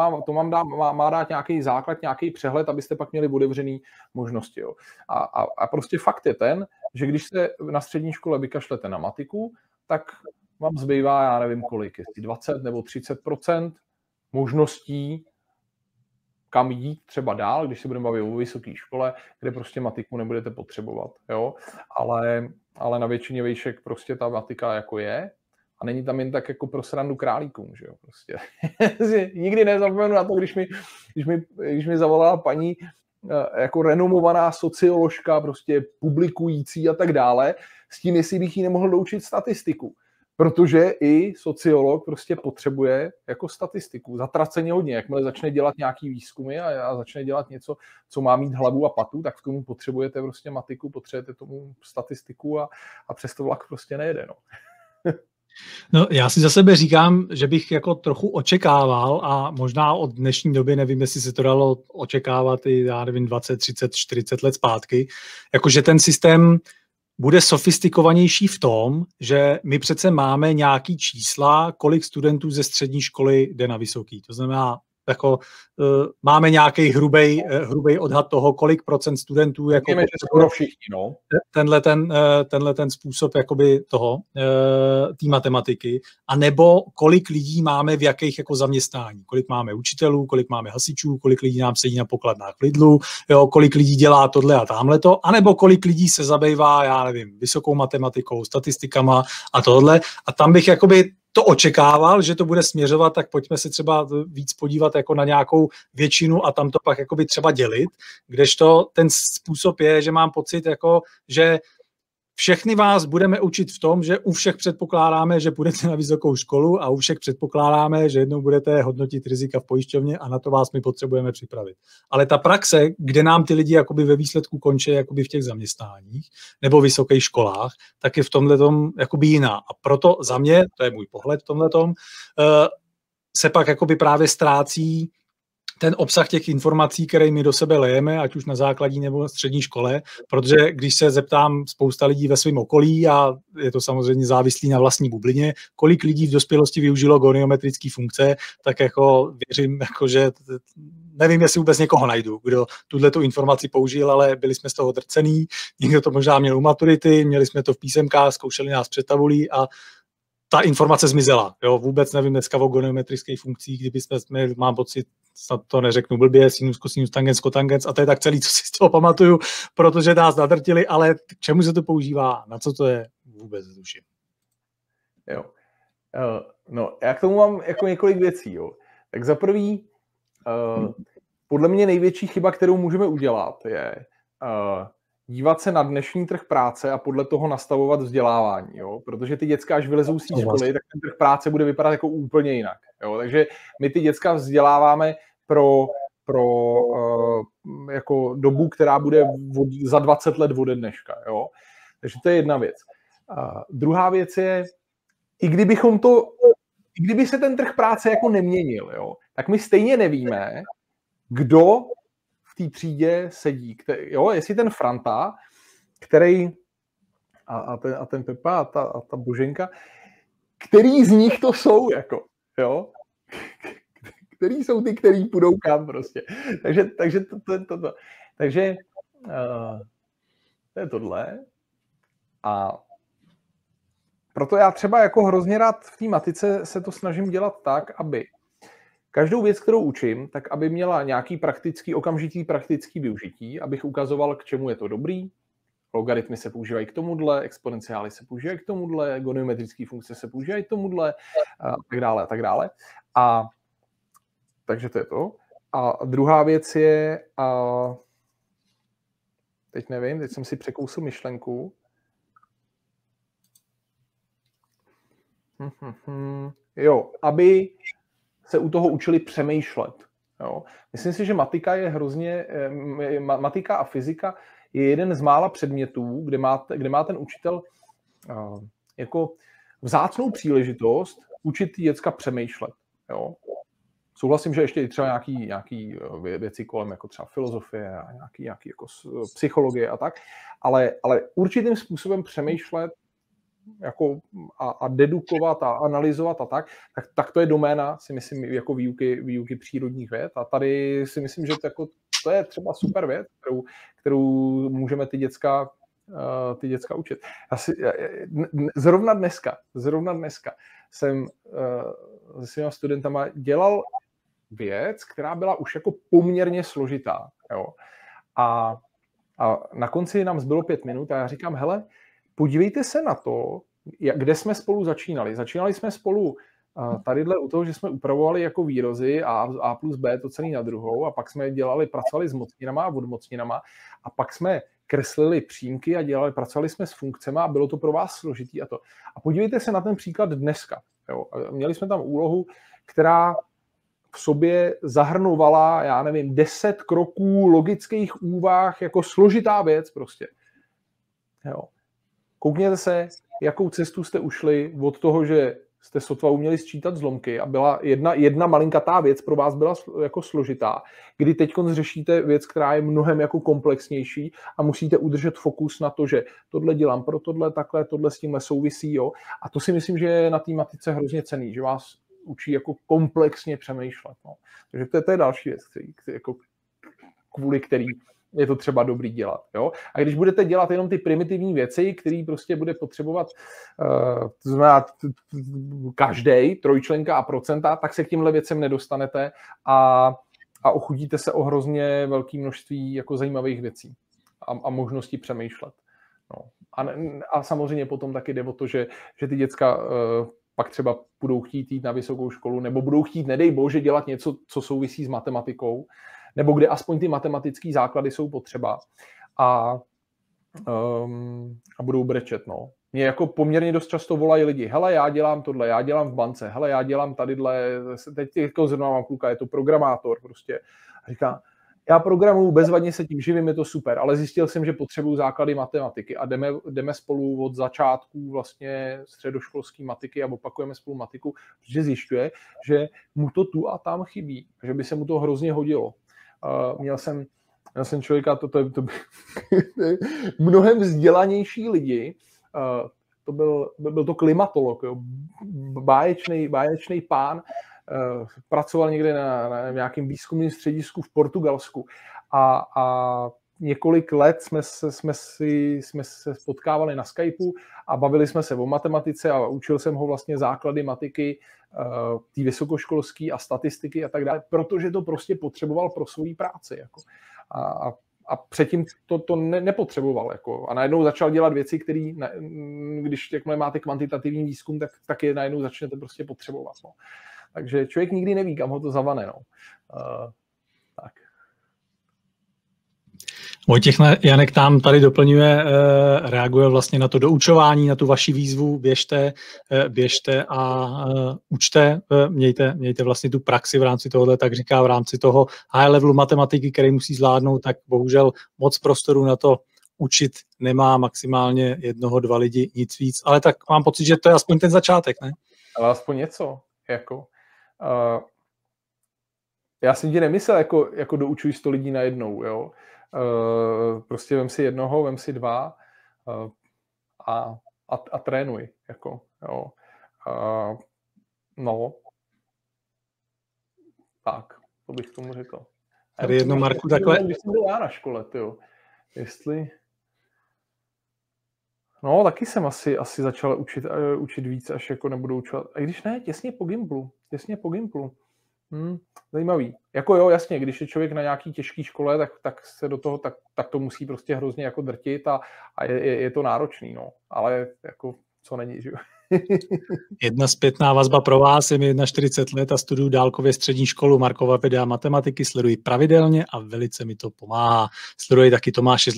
má dát nějaký základ, nějaký přehled, abyste pak měli otevřený možnosti. Jo. A prostě fakt je ten, že když se na střední škole vykašlete na matiku, tak vám zbývá, já nevím kolik, jestli 20 nebo 30% možností, kam jít třeba dál, když se budeme bavit o vysoké škole, kde prostě matiku nebudete potřebovat, jo, ale na většině výšek prostě ta matika jako je a není tam jen tak jako pro srandu králíkům, že jo, prostě. Nikdy nezapomenu na to, když mi zavolala paní jako renomovaná socioložka, prostě publikující a tak dále, s tím, jestli bych jí nemohl doučit statistiku. Protože i sociolog prostě potřebuje jako statistiku zatraceně hodně. Jakmile začne dělat nějaký výzkumy a začne dělat něco, co má mít hlavu a patu, tak k tomu potřebujete prostě matiku, potřebujete tomu statistiku a přesto vlak prostě nejede. No. No, já si za sebe říkám, že bych jako trochu očekával a možná od dnešní doby, nevím, jestli se to dalo očekávat i, já nevím, 20, 30, 40 let zpátky, jakože ten systém bude sofistikovanější v tom, že my přece máme nějaký čísla, kolik studentů ze střední školy jde na vysoký. To znamená, jako, máme nějaký hrubý odhad toho, kolik procent studentů jako víme, všichni, no. Tenhle ten způsob jakoby toho té matematiky, a nebo kolik lidí máme v jakých jako zaměstnání, kolik máme učitelů, kolik máme hasičů, kolik lidí nám sedí na pokladnách v Lidlu, jo, kolik lidí dělá tohle a tamhleto, a nebo kolik lidí se zabývá, já nevím, vysokou matematikou, statistikama a tohle, a tam bych jakoby to očekával, že to bude směřovat, tak pojďme se třeba víc podívat jako na nějakou většinu a tam to pak jakoby třeba dělit, kdežto ten způsob je, že mám pocit, jako, že všechny vás budeme učit v tom, že u všech předpokládáme, že budete na vysokou školu, a u všech předpokládáme, že jednou budete hodnotit rizika v pojišťovně, a na to vás my potřebujeme připravit. Ale ta praxe, kde nám ty lidi jakoby ve výsledku končí jakoby v těch zaměstnáních nebo vysokých školách, tak je v tomhletom jakoby jiná. A proto za mě, to je můj pohled v tomhletom, se pak jakoby právě ztrácí ten obsah těch informací, které my do sebe lejeme, ať už na základní nebo na střední škole, protože když se zeptám spousta lidí ve svém okolí, a je to samozřejmě závislý na vlastní bublině, kolik lidí v dospělosti využilo goniometrické funkce, tak jako věřím, jako že nevím, jestli vůbec někoho najdu, kdo tuto informaci použil, ale byli jsme z toho drcený, někdo to možná měl u maturity, měli jsme to v písemkách, zkoušeli nás před tabulí a ta informace zmizela. Jo, vůbec nevím dneska o goniometrických funkcích, kdyby jsme měli, mám pocit, snad to neřeknu blbě, sinus, kosinus, tangens, kotangens, a to je tak celý, co si z toho pamatuju, protože nás nadrtili, ale k čemu se to používá, na co to je, vůbec zduším. Jo. No, já k tomu mám jako několik věcí. Jo. Tak za prvý, podle mě největší chyba, kterou můžeme udělat, je dívat se na dnešní trh práce a podle toho nastavovat vzdělávání, jo? Protože ty děcka, až vylezou z té školy, tak ten trh práce bude vypadat jako úplně jinak. Jo? Takže my ty děcka vzděláváme pro jako dobu, která bude za 20 let ode dneška. Jo? Takže to je jedna věc. Druhá věc je, i kdyby se ten trh práce jako neměnil, jo? Tak my stejně nevíme, kdo v té třídě sedí. Jo, jestli ten Franta, který a ten Pepa a ta Boženka, který z nich to jsou, jako, jo? Který jsou ty, který půjdou kam prostě. Takže to. Takže to je tohle. A proto já třeba jako hrozně rád v té matice se to snažím dělat tak, aby každou věc, kterou učím, tak aby měla nějaký praktický, okamžitý praktický využití, abych ukazoval, k čemu je to dobrý. Logaritmy se používají k tomuhle, exponenciály se používají k tomuhle, goniometrické funkce se používají k tomuhle a tak dále a tak dále. A takže to je to. A druhá věc je, teď nevím, teď jsem si překousil myšlenku. Jo, aby se u toho učili přemýšlet. Jo. Myslím si, že matika a fyzika je jeden z mála předmětů, kde má ten učitel jako vzácnou příležitost učit děcka přemýšlet. Jo. Souhlasím, že ještě třeba nějaký věci kolem, jako třeba filozofie a nějaký jako psychologie a tak, ale určitým způsobem přemýšlet jako a dedukovat a analyzovat a tak to je doména, si myslím, jako výuky přírodních věd, a tady si myslím, že to je třeba super věc, kterou můžeme ty děcka učit. Zrovna dneska jsem se svýma studentama dělal věc, která byla už jako poměrně složitá, jo. A na konci nám zbylo 5 minut a já říkám, hele, podívejte se na to, kde jsme spolu začínali. Začínali jsme spolu tadyhle u toho, že jsme upravovali jako výrazy A plus B to celý na druhou, a pak jsme pracovali s mocninama a odmocninama, a pak jsme kreslili přímky a dělali, pracovali jsme s funkcemi a bylo to pro vás složitý a to. A podívejte se na ten příklad dneska. Jo. Měli jsme tam úlohu, která v sobě zahrnovala, já nevím, 10 kroků logických úvah, jako složitá věc prostě. Jo. Koukněte se, jakou cestu jste ušli od toho, že jste sotva uměli sčítat zlomky a byla jedna malinkatá věc pro vás byla jako složitá, kdy teď řešíte věc, která je mnohem jako komplexnější a musíte udržet fokus na to, že tohle dělám pro tohle, takhle, tohle s tímhle souvisí, jo. A to si myslím, že je na té matice hrozně cenný, že vás učí jako komplexně přemýšlet, no. Takže to je další věc, jako kvůli který je to třeba dobrý dělat. Jo? A když budete dělat jenom ty primitivní věci, které prostě bude potřebovat to znamená každý, trojčlenka a procenta, tak se k těmhle věcem nedostanete a ochudíte se o hrozně velké množství jako zajímavých věcí a možností přemýšlet. No. A samozřejmě potom taky jde o to, že ty děcka pak třeba budou chtít jít na vysokou školu nebo budou chtít, nedej bože, dělat něco, co souvisí s matematikou, nebo kde aspoň ty matematické základy jsou potřeba a budou brečet, no. Mě jako poměrně dost často volají lidi, hele, já dělám tohle, já dělám v bance, hele, já dělám tadyhle, teď jako zrovna mám kluka, je to programátor prostě. A říká, já programuju, bezvadně se tím živím, je to super, ale zjistil jsem, že potřebuju základy matematiky a jdeme spolu od začátku vlastně středoškolský matiky a opakujeme spolu matiku, protože zjišťuje, že mu to tu a tam chybí, že by se mu to hrozně hodilo. Měl jsem člověka, mnohem vzdělanější lidi, byl to klimatolog, báječný pán, pracoval někde na nějakém výzkumném středisku v Portugalsku a několik let jsme se potkávali na Skypeu a bavili jsme se o matematice a učil jsem ho vlastně základy matiky, té vysokoškolské a statistiky a tak dále, protože to prostě potřeboval pro svoji práci. Jako. A předtím to nepotřeboval. Jako. A najednou začal dělat věci, které, když jakmile máte kvantitativní výzkum, tak je najednou začnete prostě potřebovat. No. Takže člověk nikdy neví, kam ho to zavane. No. Tak. Vojtěch Janek tam tady doplňuje, reaguje vlastně na to doučování, na tu vaši výzvu, běžte a učte, mějte vlastně tu praxi v rámci tohohle, tak říká v rámci toho high levelu matematiky, který musí zvládnout, tak bohužel moc prostoru na to učit nemá, maximálně 1-2 lidi, nic víc, ale tak mám pocit, že to je aspoň ten začátek, ne? Ale aspoň něco, jako... Já jsem ti nemyslel, jako doučuji 100 lidí najednou, jo. Prostě vem si jednoho, vem si dva a trénuj, jako, jo. No. Tak, to bych tomu řekl. Tady jedno, Marku, takhle. Když jsem byl já na škole, tyjo. Jestli... No, taky jsem asi začal učit víc, až jako nebudu učovat. A když ne, těsně po Gimplu. Zajímavý. Jako jo, jasně, když je člověk na nějaký těžké škole, tak se do toho, tak to musí prostě hrozně jako drtit a je to náročný, no. Ale jako, co není, že jo. Jedna zpětná vazba pro vás, je mi 41 let a studuju dálkově střední školu, Markova videa matematiky, sleduji pravidelně a velice mi to pomáhá. Sleduji taky Tomáše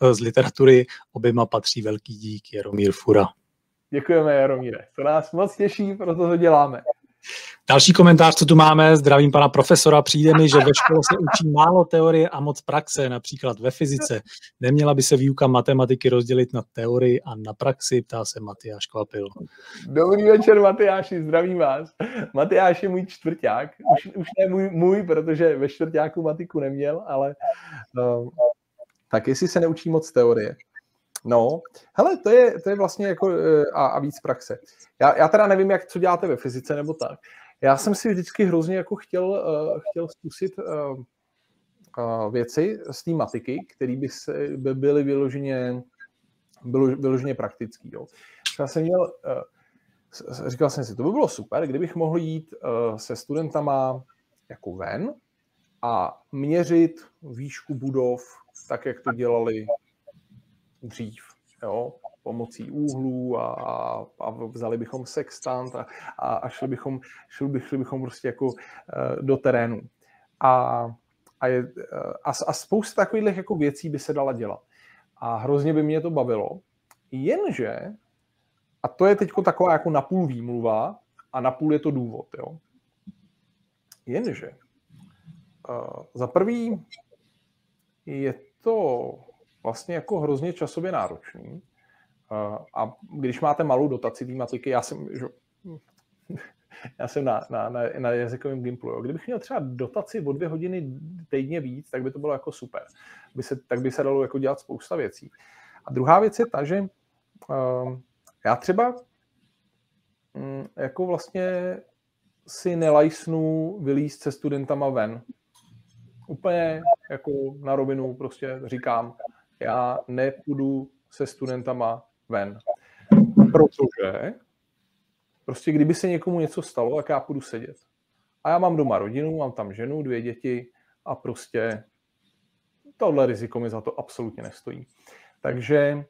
z literatury, oběma patří velký dík, Jaromír Fura. Děkujeme, Jaromíre, to nás moc těší, proto to děláme. Další komentář, co tu máme, zdravím pana profesora, přijde mi, že ve škole se učí málo teorie a moc praxe, například ve fyzice. Neměla by se výuka matematiky rozdělit na teorii a na praxi, ptá se Matyáš Kvapil. Dobrý večer, Matyáši, zdravím vás. Matyáš je můj čtvrťák, už ne můj, protože ve čtvrťáku matiku neměl, ale tak jestli se neučí moc teorie. No, hele, to je vlastně jako a víc praxe. Já teda nevím, jak co děláte ve fyzice nebo tak. Já jsem si vždycky hrozně jako chtěl zkusit věci z té matiky, které by byly vyloženě praktické. Říkal jsem si, to by bylo super, kdybych mohl jít se studentama jako ven a měřit výšku budov, tak jak to dělali dřív, jo, pomocí úhlů a vzali bychom sextant a šli bychom prostě jako do terénu. A spousta takových jako věcí by se dala dělat. a hrozně by mě to bavilo. Jenže, a to je teď taková jako napůl výmluva a napůl je to důvod, jo. Jenže, za prvý je to vlastně jako hrozně časově náročný a když máte malou dotaci té matiky, já jsem na jazykovém Gimplu, jo. Kdybych měl třeba dotaci o 2 hodiny týdně víc, tak by to bylo jako super. Tak by se dalo jako dělat spousta věcí. A druhá věc je ta, že já třeba jako vlastně si nelajsnu vylíst se studentama ven. Úplně jako na rovinu prostě říkám, já nepůjdu se studentama ven. Protože prostě kdyby se někomu něco stalo, tak já půjdu sedět. A já mám doma rodinu, mám tam ženu, 2 děti a prostě tohle riziko mi za to absolutně nestojí. Takže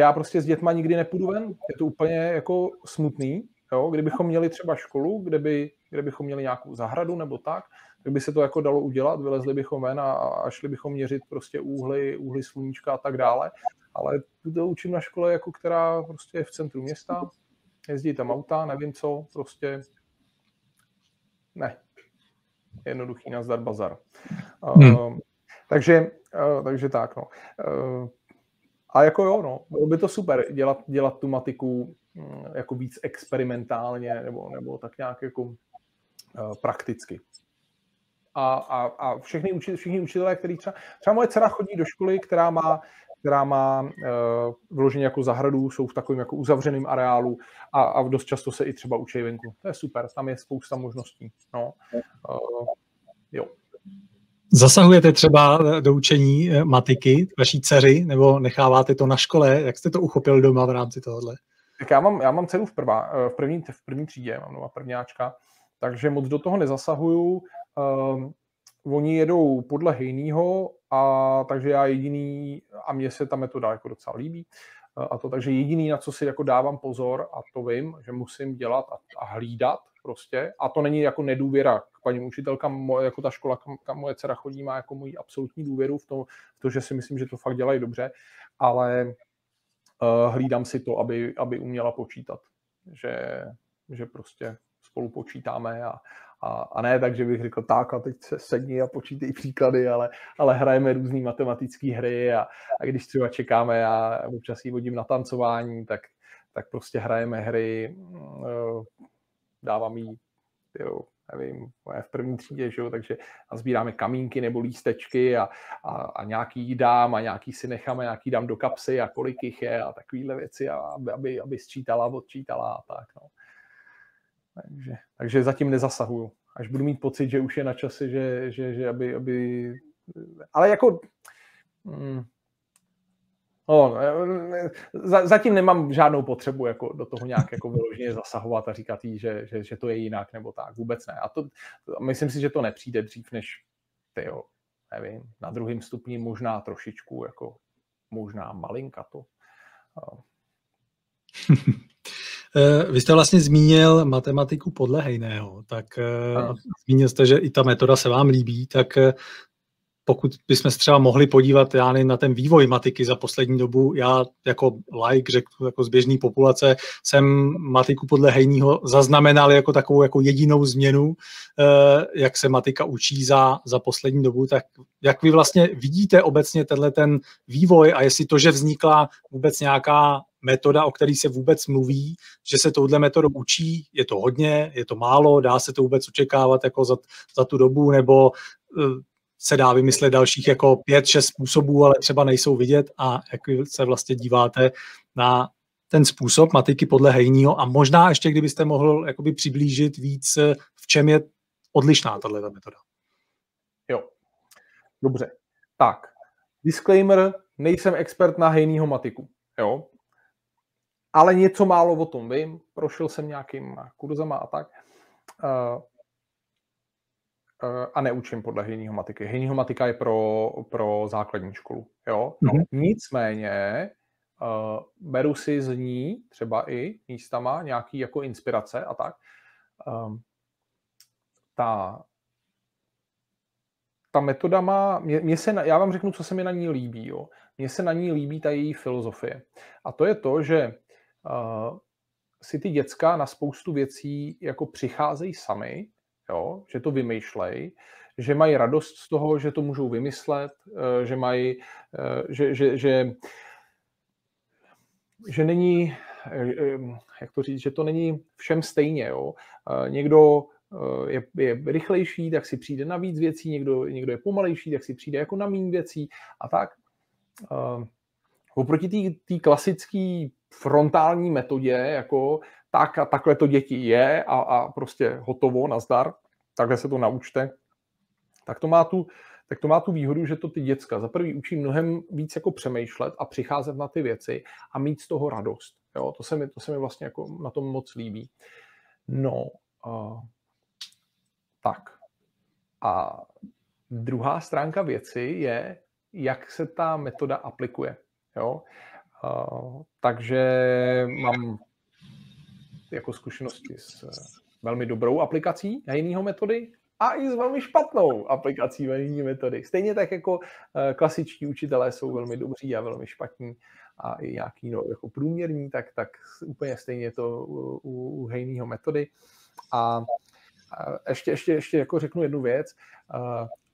já prostě s dětma nikdy nepůjdu ven. Je to úplně jako smutný. Jo? Kdybychom měli třeba školu, kde bychom měli nějakou zahradu nebo tak, tak by se to jako dalo udělat. Vylezli bychom ven a šli bychom měřit prostě úhly sluníčka a tak dále. Ale to učím na škole, jako která prostě je v centru města. Jezdí tam auta, nevím co, prostě ne. Jednoduchý nazdar bazar. Takže tak, no. A jako jo, no, bylo by to super dělat tu matiku jako víc experimentálně nebo tak nějak jako prakticky. A všichni učitelé, kteří třeba moje dcera chodí do školy, která má vloženě jako zahradu, jsou v takovém jako uzavřeném areálu a dost často se i třeba učí venku. To je super, tam je spousta možností. No. Jo. Zasahujete třeba do učení matiky vaší dceři, nebo necháváte to na škole? Jak jste to uchopil doma v rámci tohohle? Tak já mám dceru v první třídě, mám doma prvňáčka, takže moc do toho nezasahuju. Oni jedou podle Hejného, a takže já jediný, a mně se ta metoda jako docela líbí, takže jediný, na co si jako dávám pozor, a to vím, že musím dělat a hlídat prostě, a to není jako nedůvěra k paní učitelkám, jako ta škola, kam moje dcera chodí, má jako moji absolutní důvěru v to, že si myslím, že to fakt dělají dobře, ale hlídám si to, aby uměla počítat, že prostě spolu počítáme a ne tak, že bych řekl tak a teď se sedni a počítej příklady, ale hrajeme různý matematické hry a když třeba čekáme a občas jí vodím na tancování, tak prostě hrajeme hry, dávám jí, nevím, v první třídě, že jo, takže sbíráme kamínky nebo lístečky a nějaký dám a nějaký si necháme, nějaký dám do kapsy a kolik jich je a takovýhle věci, aby sčítala, odčítala a tak, no. Takže zatím nezasahuju. Až budu mít pocit, že už je na čase, že aby... Ale jako... No, zatím nemám žádnou potřebu jako do toho nějak jako vyloženě zasahovat a říkat jí, že to je jinak nebo tak. Vůbec ne. A to, myslím si, že to nepřijde dřív než, nevím, na 2. stupni možná trošičku, jako možná malinka to. Vy jste vlastně zmínil matematiku podle Hejného, tak zmínil jste, že i ta metoda se vám líbí, tak pokud bychom se třeba mohli podívat na ten vývoj matiky za poslední dobu, já jako like, řeknu, jako z běžné populace, jsem matiku podle Hejného zaznamenal jako takovou jako jedinou změnu, jak se matika učí za poslední dobu, tak jak vy vlastně vidíte obecně tenhle ten vývoj a jestli to, že vznikla vůbec nějaká metoda, o které se vůbec mluví, že se touhle metodou učí, je to hodně, je to málo, dá se to vůbec očekávat jako za tu dobu, nebo se dá vymyslet dalších jako 5-6 způsobů, ale třeba nejsou vidět a jak se vlastně díváte na ten způsob matiky podle Hejního a možná ještě, kdybyste mohl jakoby přiblížit víc, v čem je odlišná tato metoda. Jo, dobře. Tak, disclaimer, nejsem expert na Hejního matiku, jo. Ale něco málo o tom vím, prošel jsem nějakým kurzama a tak. A neučím podle Hejního matiky. Hejního matika je pro základní školu. Jo? Mm-hmm. Nicméně beru si z ní třeba i místama nějaký jako inspirace a tak. Ta metoda má... Já vám řeknu, co se mi na ní líbí. Jo? Mně se na ní líbí ta její filozofie. A to je to, že si ty děcka na spoustu věcí jako přicházejí sami, jo? Že to vymýšlejí, že mají radost z toho, že to můžou vymyslet, že mají, že není, jak to říct, že to není všem stejně. Jo? Někdo je rychlejší, tak si přijde na víc věcí, někdo je pomalejší, tak si přijde jako na méně věcí a tak. Oproti té klasické frontální metodě, jako tak a takhle to děti je a prostě hotovo, nazdar, takhle se to naučte, tak to má tu výhodu, že to ty děcka za prvý učí mnohem víc jako přemýšlet a přicházet na ty věci a mít z toho radost. Jo, to se mi vlastně jako na tom moc líbí. No, tak. A druhá stránka věci je, jak se ta metoda aplikuje. Jo? Takže mám jako zkušenosti s velmi dobrou aplikací Hejného metody a i s velmi špatnou aplikací Hejného metody. Stejně tak jako klasičtí učitelé jsou velmi dobří a velmi špatní a i nějaký jako průměrní, tak úplně stejně to u Hejného metody. A ještě jako řeknu jednu věc.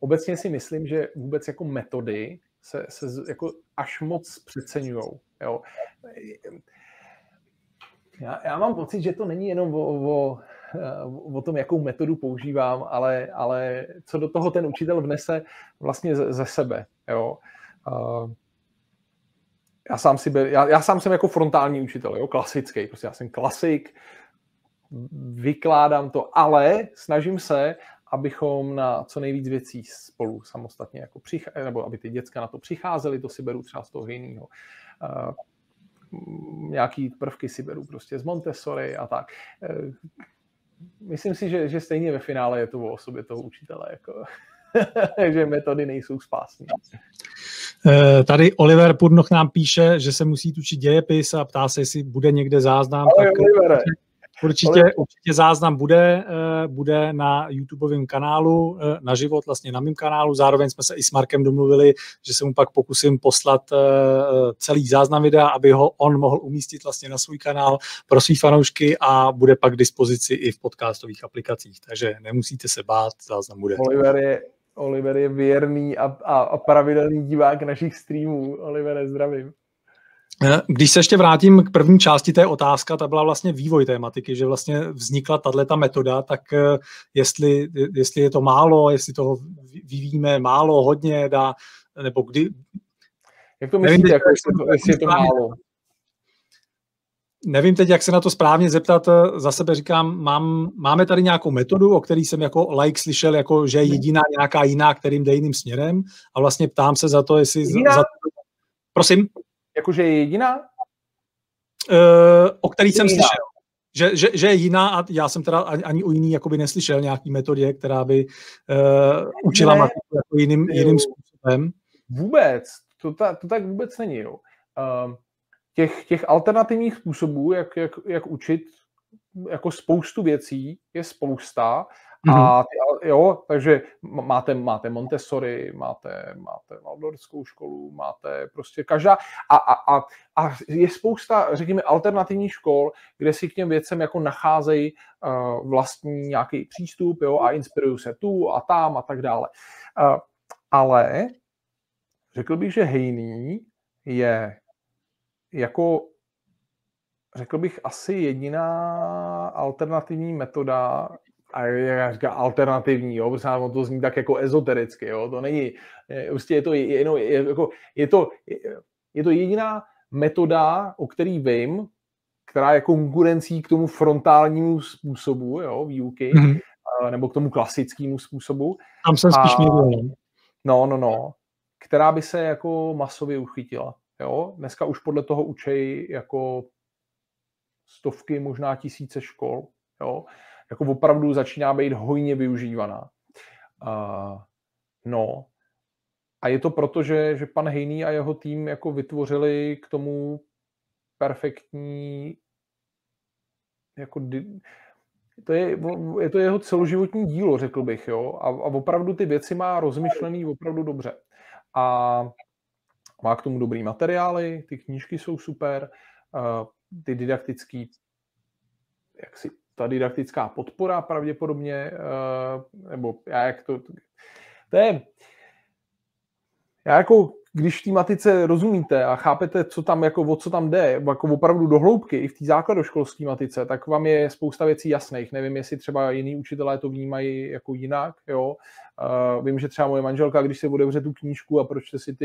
Obecně si myslím, že vůbec jako metody se jako až moc přeceňujou. Jo. Já mám pocit, že to není jenom o tom, jakou metodu používám, ale co do toho ten učitel vnese vlastně ze sebe. Jo. Já sám jsem jako frontální učitel, jo, klasický. Prostě já jsem klasik, vykládám to, ale snažím se, abychom na co nejvíc věcí spolu samostatně, jako nebo aby ty děcka na to přicházely, to si beru třeba z toho jiného. Nějaký prvky si beru prostě z Montessori a tak. Myslím si, že stejně ve finále je to o osobě toho učitele, jako že metody nejsou spásné. Tady Oliver Purnoch nám píše, že se musí tučit dějepis a ptá se, jestli bude někde záznam. Ale tak... Olivere. Určitě záznam bude na YouTubeovém kanálu Na život, vlastně na mém kanálu. Zároveň jsme se i s Markem domluvili, že se mu pak pokusím poslat celý záznam videa, aby ho on mohl umístit vlastně na svůj kanál pro svý fanoušky a bude pak k dispozici i v podcastových aplikacích. Takže nemusíte se bát, záznam bude. Oliver je věrný a pravidelný divák našich streamů. Olivere, zdravím. Když se ještě vrátím k první části té otázka, ta byla vlastně vývoj tématiky, že vlastně vznikla tato metoda, tak jestli je to málo, jestli toho vyvíjíme málo, hodně, dá, nebo kdy... Jak to myslíte, jako jestli je to málo? Nevím teď, jak se na to správně zeptat. Za sebe říkám, máme tady nějakou metodu, o který jsem jako laik slyšel, jako že je jediná nějaká jiná, kterým jde jiným směrem a vlastně ptám se za to, jestli... Prosím? Jakože je jediná? O který jsem slyšel. Že je jiná a já jsem teda ani o jiný jakoby neslyšel nějaký metodě, která by učila matematiku jako jiným způsobem. Vůbec. To tak vůbec není. Jo. Těch alternativních způsobů, jak učit jako spoustu věcí, je spousta. A jo, takže máte Montessori, máte waldorskou školu, máte prostě každá a je spousta, řekněme, alternativních škol, kde si k těm věcem jako nacházejí vlastní nějaký přístup, jo, a inspirují se tu a tam a tak dále. Ale řekl bych, že Hejný je jako řekl bych asi jediná alternativní metoda. A já říkám alternativní, jo, protože on to zní tak jako ezotericky, jo, to není, prostě je to jediná metoda, o který vím, která je konkurencí k tomu frontálnímu způsobu, jo, výuky, nebo k tomu klasickému způsobu. Tam jsem spíš mluvil. No, která by se jako masově uchytila, jo, dneska už podle toho učejí jako stovky, možná tisíce škol, jo, jako opravdu začíná být hojně využívaná. No. A je to proto, že pan Hejný a jeho tým jako vytvořili k tomu perfektní... Jako, je to jeho celoživotní dílo, řekl bych. Jo? A opravdu ty věci má rozmyšlený opravdu dobře. A Má k tomu dobrý materiály, ty knížky jsou super, ty didaktický, ta didaktická podpora pravděpodobně, nebo já jak to je, já jako, když v té matice rozumíte a chápete, co tam, jako, o co tam jde, jako opravdu do hloubky, i v té základoškolské matice, tak vám je spousta věcí jasných. Nevím, jestli třeba jiní učitelé to vnímají jako jinak. Jo? Vím, že třeba moje manželka, když si otevře tu knížku a pročte si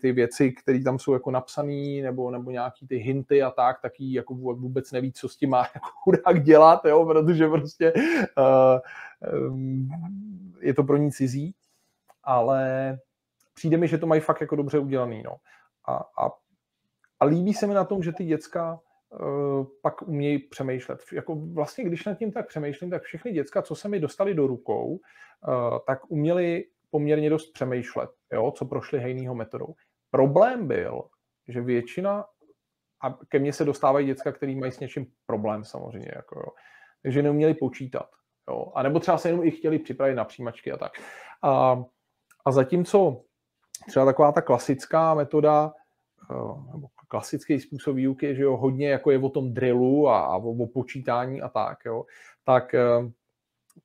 ty věci, které tam jsou jako napsané, nebo nějaké ty hinty a tak, tak jí jako vůbec neví, co s tím má jako chudák dělat, jo? Protože prostě je to pro ní cizí. Ale přijde mi, že to mají fakt jako dobře udělaný. No. A líbí se mi na tom, že ty děcka pak umějí přemýšlet. Jako vlastně, když nad tím tak přemýšlím, tak všechny děcka, co se mi dostali do rukou, tak uměli poměrně dost přemýšlet, jo, co prošli Hejného metodou. Problém byl, že většina, a ke mně se dostávají děcka, který mají s něčím problém samozřejmě, jako, jo, takže neuměli počítat. Jo. A nebo třeba se jenom i chtěli připravit na přijímačky a tak. A zatímco třeba taková ta klasická metoda, nebo klasický způsob výuky, že jo, hodně jako je o tom drillu a o počítání a tak, jo,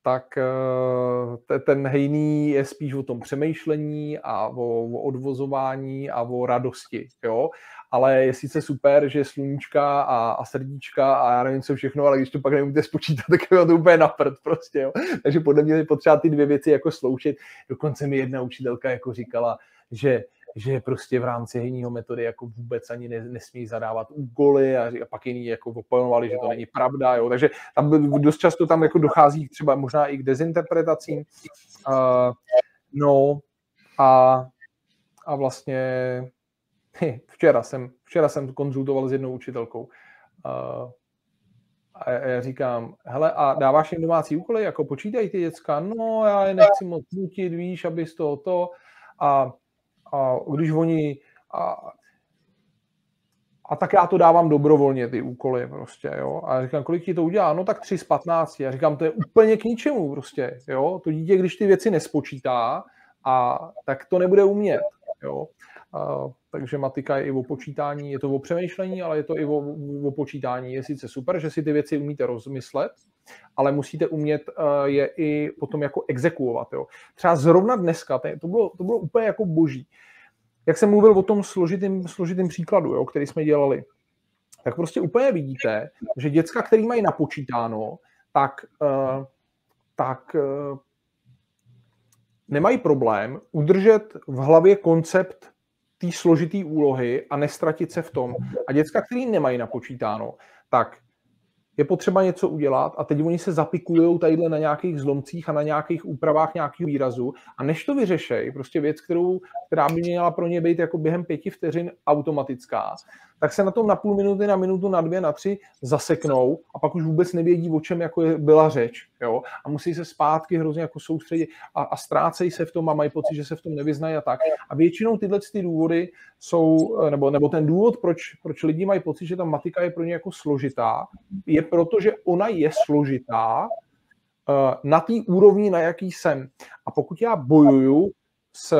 tak ten Hejný je spíš o tom přemýšlení a o odvozování a o radosti, jo, ale je sice super, že sluníčka a srdíčka a já nevím co všechno, ale když to pak nemůžete spočítat, tak je to úplně na prd prostě, jo, takže podle mě je potřeba ty dvě věci jako sloučit. Dokonce mi jedna učitelka jako říkala, že prostě v rámci Hejného metody jako vůbec ani nesmí zadávat úkoly a pak jiní jako oponovali, že to není pravda, jo, takže tam dost často tam jako dochází třeba možná i k dezinterpretacím, no a vlastně včera jsem konzultoval s jednou učitelkou a já říkám, hele, a dáváš jim domácí úkoly, jako počítají ty děcka, no já je nechci moc nutit, víš, aby z toho to a když oni a tak já to dávám dobrovolně, ty úkoly prostě, jo. A já říkám, kolik ti to udělá? No tak 3 z 15. Já říkám, to je úplně k ničemu prostě, jo. To dítě, když ty věci nespočítá, tak to nebude umět, jo. Takže matika je i o počítání, je to o přemýšlení, ale je to i o počítání. Je sice super, že si ty věci umíte rozmyslet, ale musíte umět je i potom jako exekuovat. Jo. Třeba zrovna dneska, to bylo úplně jako boží. Jak jsem mluvil o tom složitým příkladu, jo, který jsme dělali, tak prostě úplně vidíte, že děcka, který mají napočítáno, tak nemají problém udržet v hlavě koncept té složitý úlohy a nestratit se v tom. A děcka, který nemají napočítáno, tak je potřeba něco udělat a teď oni se zapikují tadyhle na nějakých zlomcích a na nějakých úpravách nějakého výrazu a než to vyřešej, prostě věc, která by měla pro ně být jako během 5 vteřin automatická, tak se na tom na půl minuty, na minutu, na 2, na 3 zaseknou a pak už vůbec nevědí, o čem jako byla řeč. Jo? A musí se zpátky hrozně jako soustředit a ztrácejí se v tom a mají pocit, že se v tom nevyznají a tak. A většinou tyhle ty důvody jsou, nebo ten důvod, proč lidi mají pocit, že ta matika je pro ně jako složitá, je proto, že ona je složitá na té úrovni, na jaký jsem. A pokud já bojuju se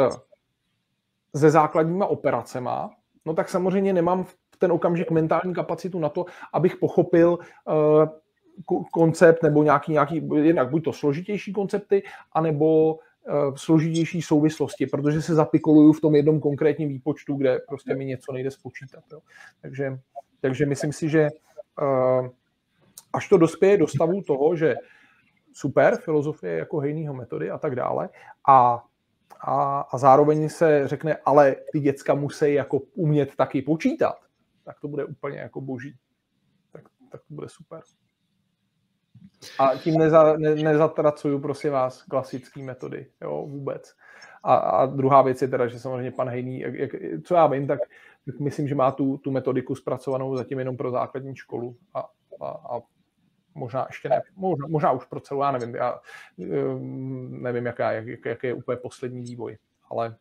základníma operacema, no tak samozřejmě nemám v ten okamžik mentální kapacitu na to, abych pochopil koncept nebo nějaký jednak buď to složitější koncepty, anebo složitější souvislosti, protože se zapikoluju v tom jednom konkrétním výpočtu, kde prostě mi něco nejde spočítat. Jo. Takže myslím si, že až to dospěje do stavu toho, že super, filozofie jako Hejného metody a tak dále, a zároveň se řekne, ale ty děcka musí jako umět taky počítat, tak to bude úplně jako boží. Tak to bude super. A tím nezatracuju, prosím vás, klasické metody, jo, vůbec. A druhá věc je teda, že samozřejmě pan Hejný, co já vím, tak myslím, že má tu metodiku zpracovanou zatím jenom pro základní školu a možná ještě ne, možná už pro celou, já nevím, jaký je úplně poslední vývoj, ale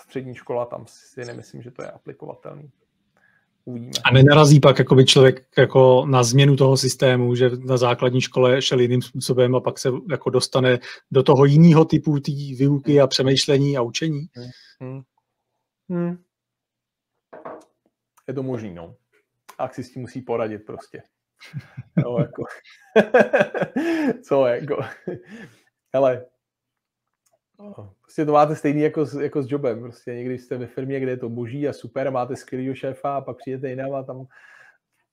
střední škola, tam si nemyslím, že to je aplikovatelný. Uvidíme. A nenarazí pak jakoby člověk jako na změnu toho systému, že na základní škole šel jiným způsobem a pak se jako dostane do toho jiného typu té výuky a přemýšlení a učení? Je to možný, no. Ak si s tím musí poradit prostě. No, jako. Co, jako. Hele, prostě to máte stejný jako s jobem. Prostě někdy jste ve firmě, kde je to boží a super, máte skvělýho šéfa a pak přijdete jinam a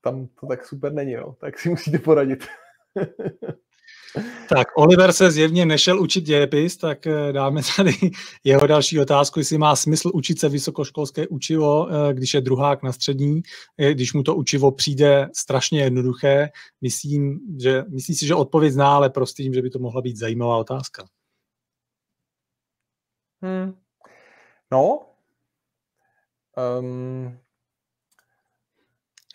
tam to tak super není, no. Tak si musíte poradit. Tak, Oliver se zjevně nešel učit dějepis, tak dáme tady jeho další otázku, jestli má smysl učit se vysokoškolské učivo, když je druhák na střední, když mu to učivo přijde strašně jednoduché. Myslím si, že odpověď zná, ale prostým, že by to mohla být zajímavá otázka. No.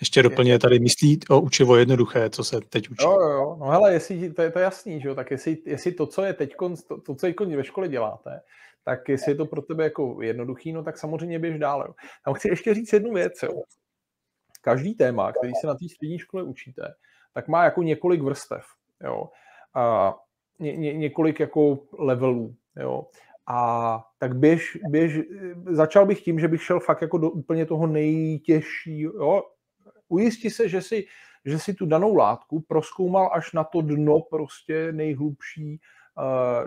Ještě doplně tady myslí o učivo jednoduché, co se teď učí. Jo. No hele, jestli, to je jasný, že jo, tak jestli to, co je teďkon, to, co teďkon ve škole děláte, tak jestli je to pro tebe jako jednoduchý, no tak samozřejmě běž dále. Jo. Tam chci ještě říct jednu věc, jo. Každý téma, který se na té střední škole učíte, tak má jako několik vrstev, jo. A několik jako levelů, jo. A tak začal bych tím, že bych šel fakt jako do úplně toho nejtěžšího, jo. Ujisti se, že si tu danou látku prozkoumal až na to dno prostě nejhlubší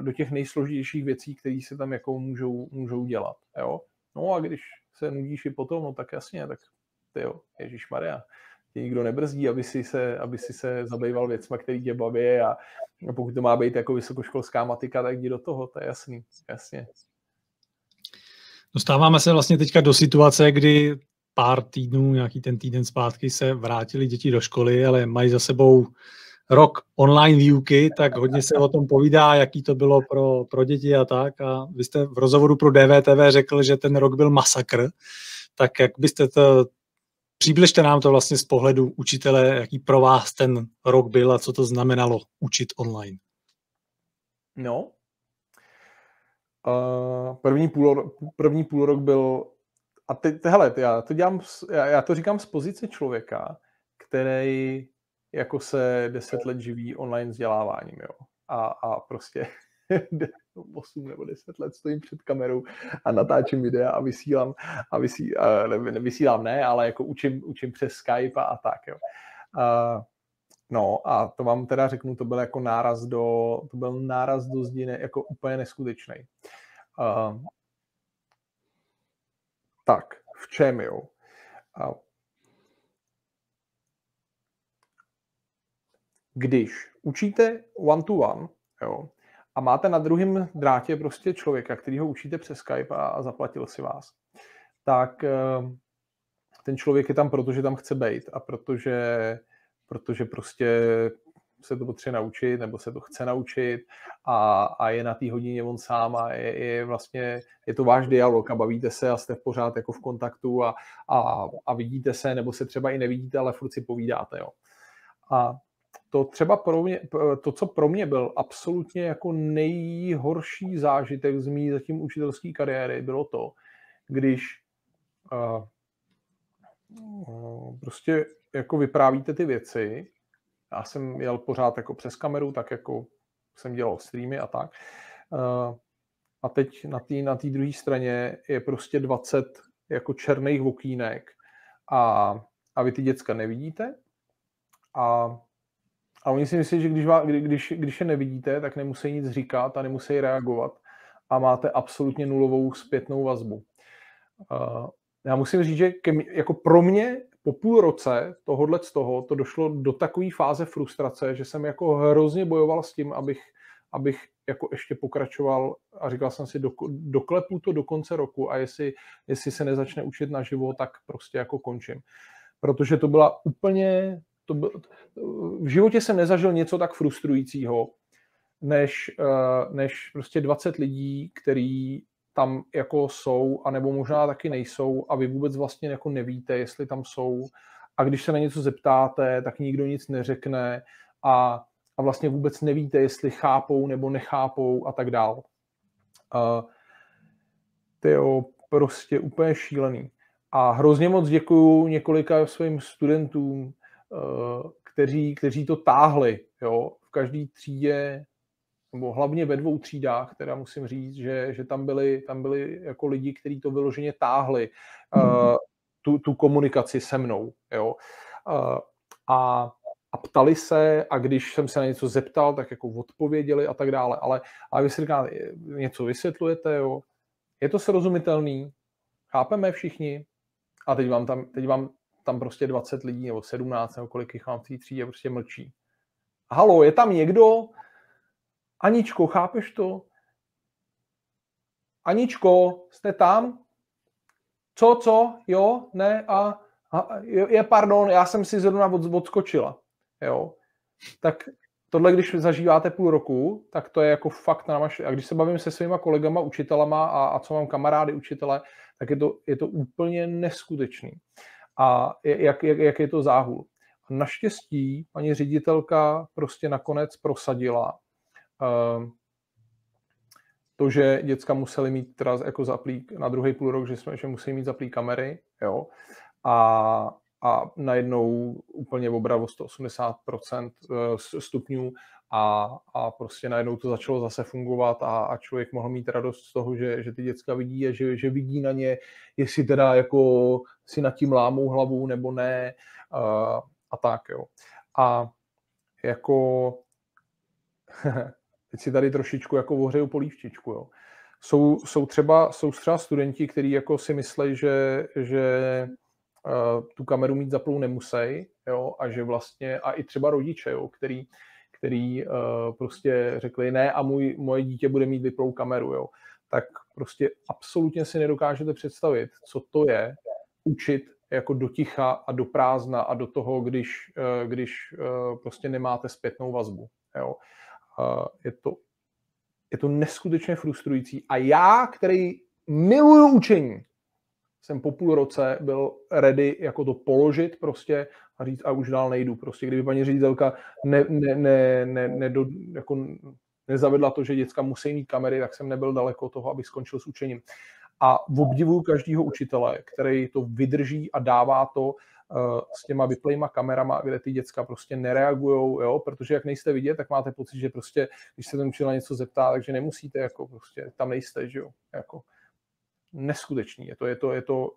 do těch nejsložitějších věcí, které se tam jako můžou dělat. Jo? No a když se nudíš i potom, no tak jasně, tak tyjo, ježišmarja, tě nikdo nebrzdí, aby si se zabýval věcma, který tě baví a pokud to má být jako vysokoškolská matika, tak jdi do toho, to je jasný, jasně. Dostáváme se vlastně teďka do situace, kdy pár týdnů, nějaký ten týden zpátky se vrátili děti do školy, ale mají za sebou rok online výuky, tak hodně se o tom povídá, jaký to bylo pro děti a tak. A vy jste v rozhovoru pro DVTV řekl, že ten rok byl masakr. Tak jak byste to, přibližte nám to vlastně z pohledu učitele, jaký pro vás ten rok byl a co to znamenalo učit online? No, první půlrok byl. A hele, já to říkám z pozice člověka, který jako se 10 let živí online vzděláváním, jo. A prostě 8 nebo 10 let stojím před kamerou a natáčím videa a vysílám, ale jako učím přes Skype a tak, jo. No a to vám teda řeknu, to byl jako náraz do zdi, jako úplně neskutečný. Tak, v čem, jo? Když učíte one-to-one, jo, a máte na druhém drátě prostě člověka, který ho učíte přes Skype a zaplatil si vás, tak ten člověk je tam, protože tam chce být a protože prostě se to potřebuje naučit, nebo se to chce naučit a je na té hodině on sám a je to váš dialog a bavíte se a jste pořád jako v kontaktu a vidíte se, nebo se třeba i nevidíte, ale furt si povídáte, jo. A to třeba co pro mě byl absolutně jako nejhorší zážitek z mý zatím učitelské kariéry, bylo to, když prostě jako vyprávíte ty věci. Já jsem jel pořád jako přes kameru, tak jako jsem dělal streamy a tak. A teď na té druhé straně je prostě 20 jako černých okýnek a vy ty děcka nevidíte. A oni si myslí, že když je nevidíte, tak nemusí nic říkat a nemusí reagovat a máte absolutně nulovou zpětnou vazbu. Já musím říct, že jako pro mě po půl roce to došlo do takové fáze frustrace, že jsem jako hrozně bojoval s tím, abych jako ještě pokračoval a říkal jsem si, doklepu to do konce roku a jestli se nezačne učit naživo, tak prostě jako končím. Protože to byla úplně... v životě jsem nezažil něco tak frustrujícího, než prostě 20 lidí, který tam jako jsou, anebo možná taky nejsou a vy vůbec vlastně jako nevíte, jestli tam jsou a když se na něco zeptáte, tak nikdo nic neřekne a vlastně vůbec nevíte, jestli chápou nebo nechápou a tak dál. Tyjo, prostě úplně šílený. A hrozně moc děkuju několika svým studentům, kteří to táhli, jo, v každé třídě nebo hlavně ve dvou třídách, teda musím říct, že tam byli jako lidi, kteří to vyloženě táhli, tu komunikaci se mnou, jo. A ptali se, a když jsem se na něco zeptal, tak jako odpověděli a tak dále, ale vy si říkáte, něco vysvětlujete, jo. Je to srozumitelný, chápeme všichni, a teď vám tam prostě 20 lidí, nebo 17, nebo kolik jich mám v té třídě, prostě mlčí. Halo, je tam někdo? Aničko, chápeš to? Aničko, jste tam? Co? Jo? Ne? Je, pardon, já jsem si zrovna odskočila. Jo? Tak tohle, když zažíváte půl roku, tak to je jako fakt námaž. A když se bavím se svýma kolegama, učitelama a co mám kamarády, učitele, tak je to úplně neskutečný. A jak je to záhul. Naštěstí paní ředitelka prostě nakonec prosadila to, že děcka museli mít teda jako zaplý na druhý půl rok, že museli mít zaplý kamery, jo, a najednou úplně obrat o 180% stupňů a prostě najednou to začalo zase fungovat a člověk mohl mít radost z toho, že ty děcka vidí a že vidí na ně, jestli teda jako si nad tím lámou hlavu nebo ne a tak, jo. A jako teď si tady trošičku jako ohřeju polívčičku, jo. Jsou třeba studenti, kteří jako si myslí, že tu kameru mít zaplou nemusej, jo, a že vlastně, a i třeba rodiče, jo, který prostě řekli, ne, a moje dítě bude mít vyplou kameru, jo. Tak prostě absolutně si nedokážete představit, co to je učit jako do ticha a do prázdna a do toho, když prostě nemáte zpětnou vazbu, jo. Je to neskutečně frustrující. A já, který miluju učení, jsem po půl roce byl ready jako to položit prostě a říct a už dál nejdu. Prostě kdyby paní ředitelka nezavedla to, že děcka musí mít kamery, tak jsem nebyl daleko toho, abych skončil s učením. A obdivuju každého učitele, který to vydrží a dává to s těma vyplejma kamerama, kde ty děcka prostě nereagujou, jo, protože jak nejste vidět, tak máte pocit, že prostě, když se ten učitel něco zeptá, takže nemusíte, jako prostě tam nejste, že jo, jako neskutečný, je to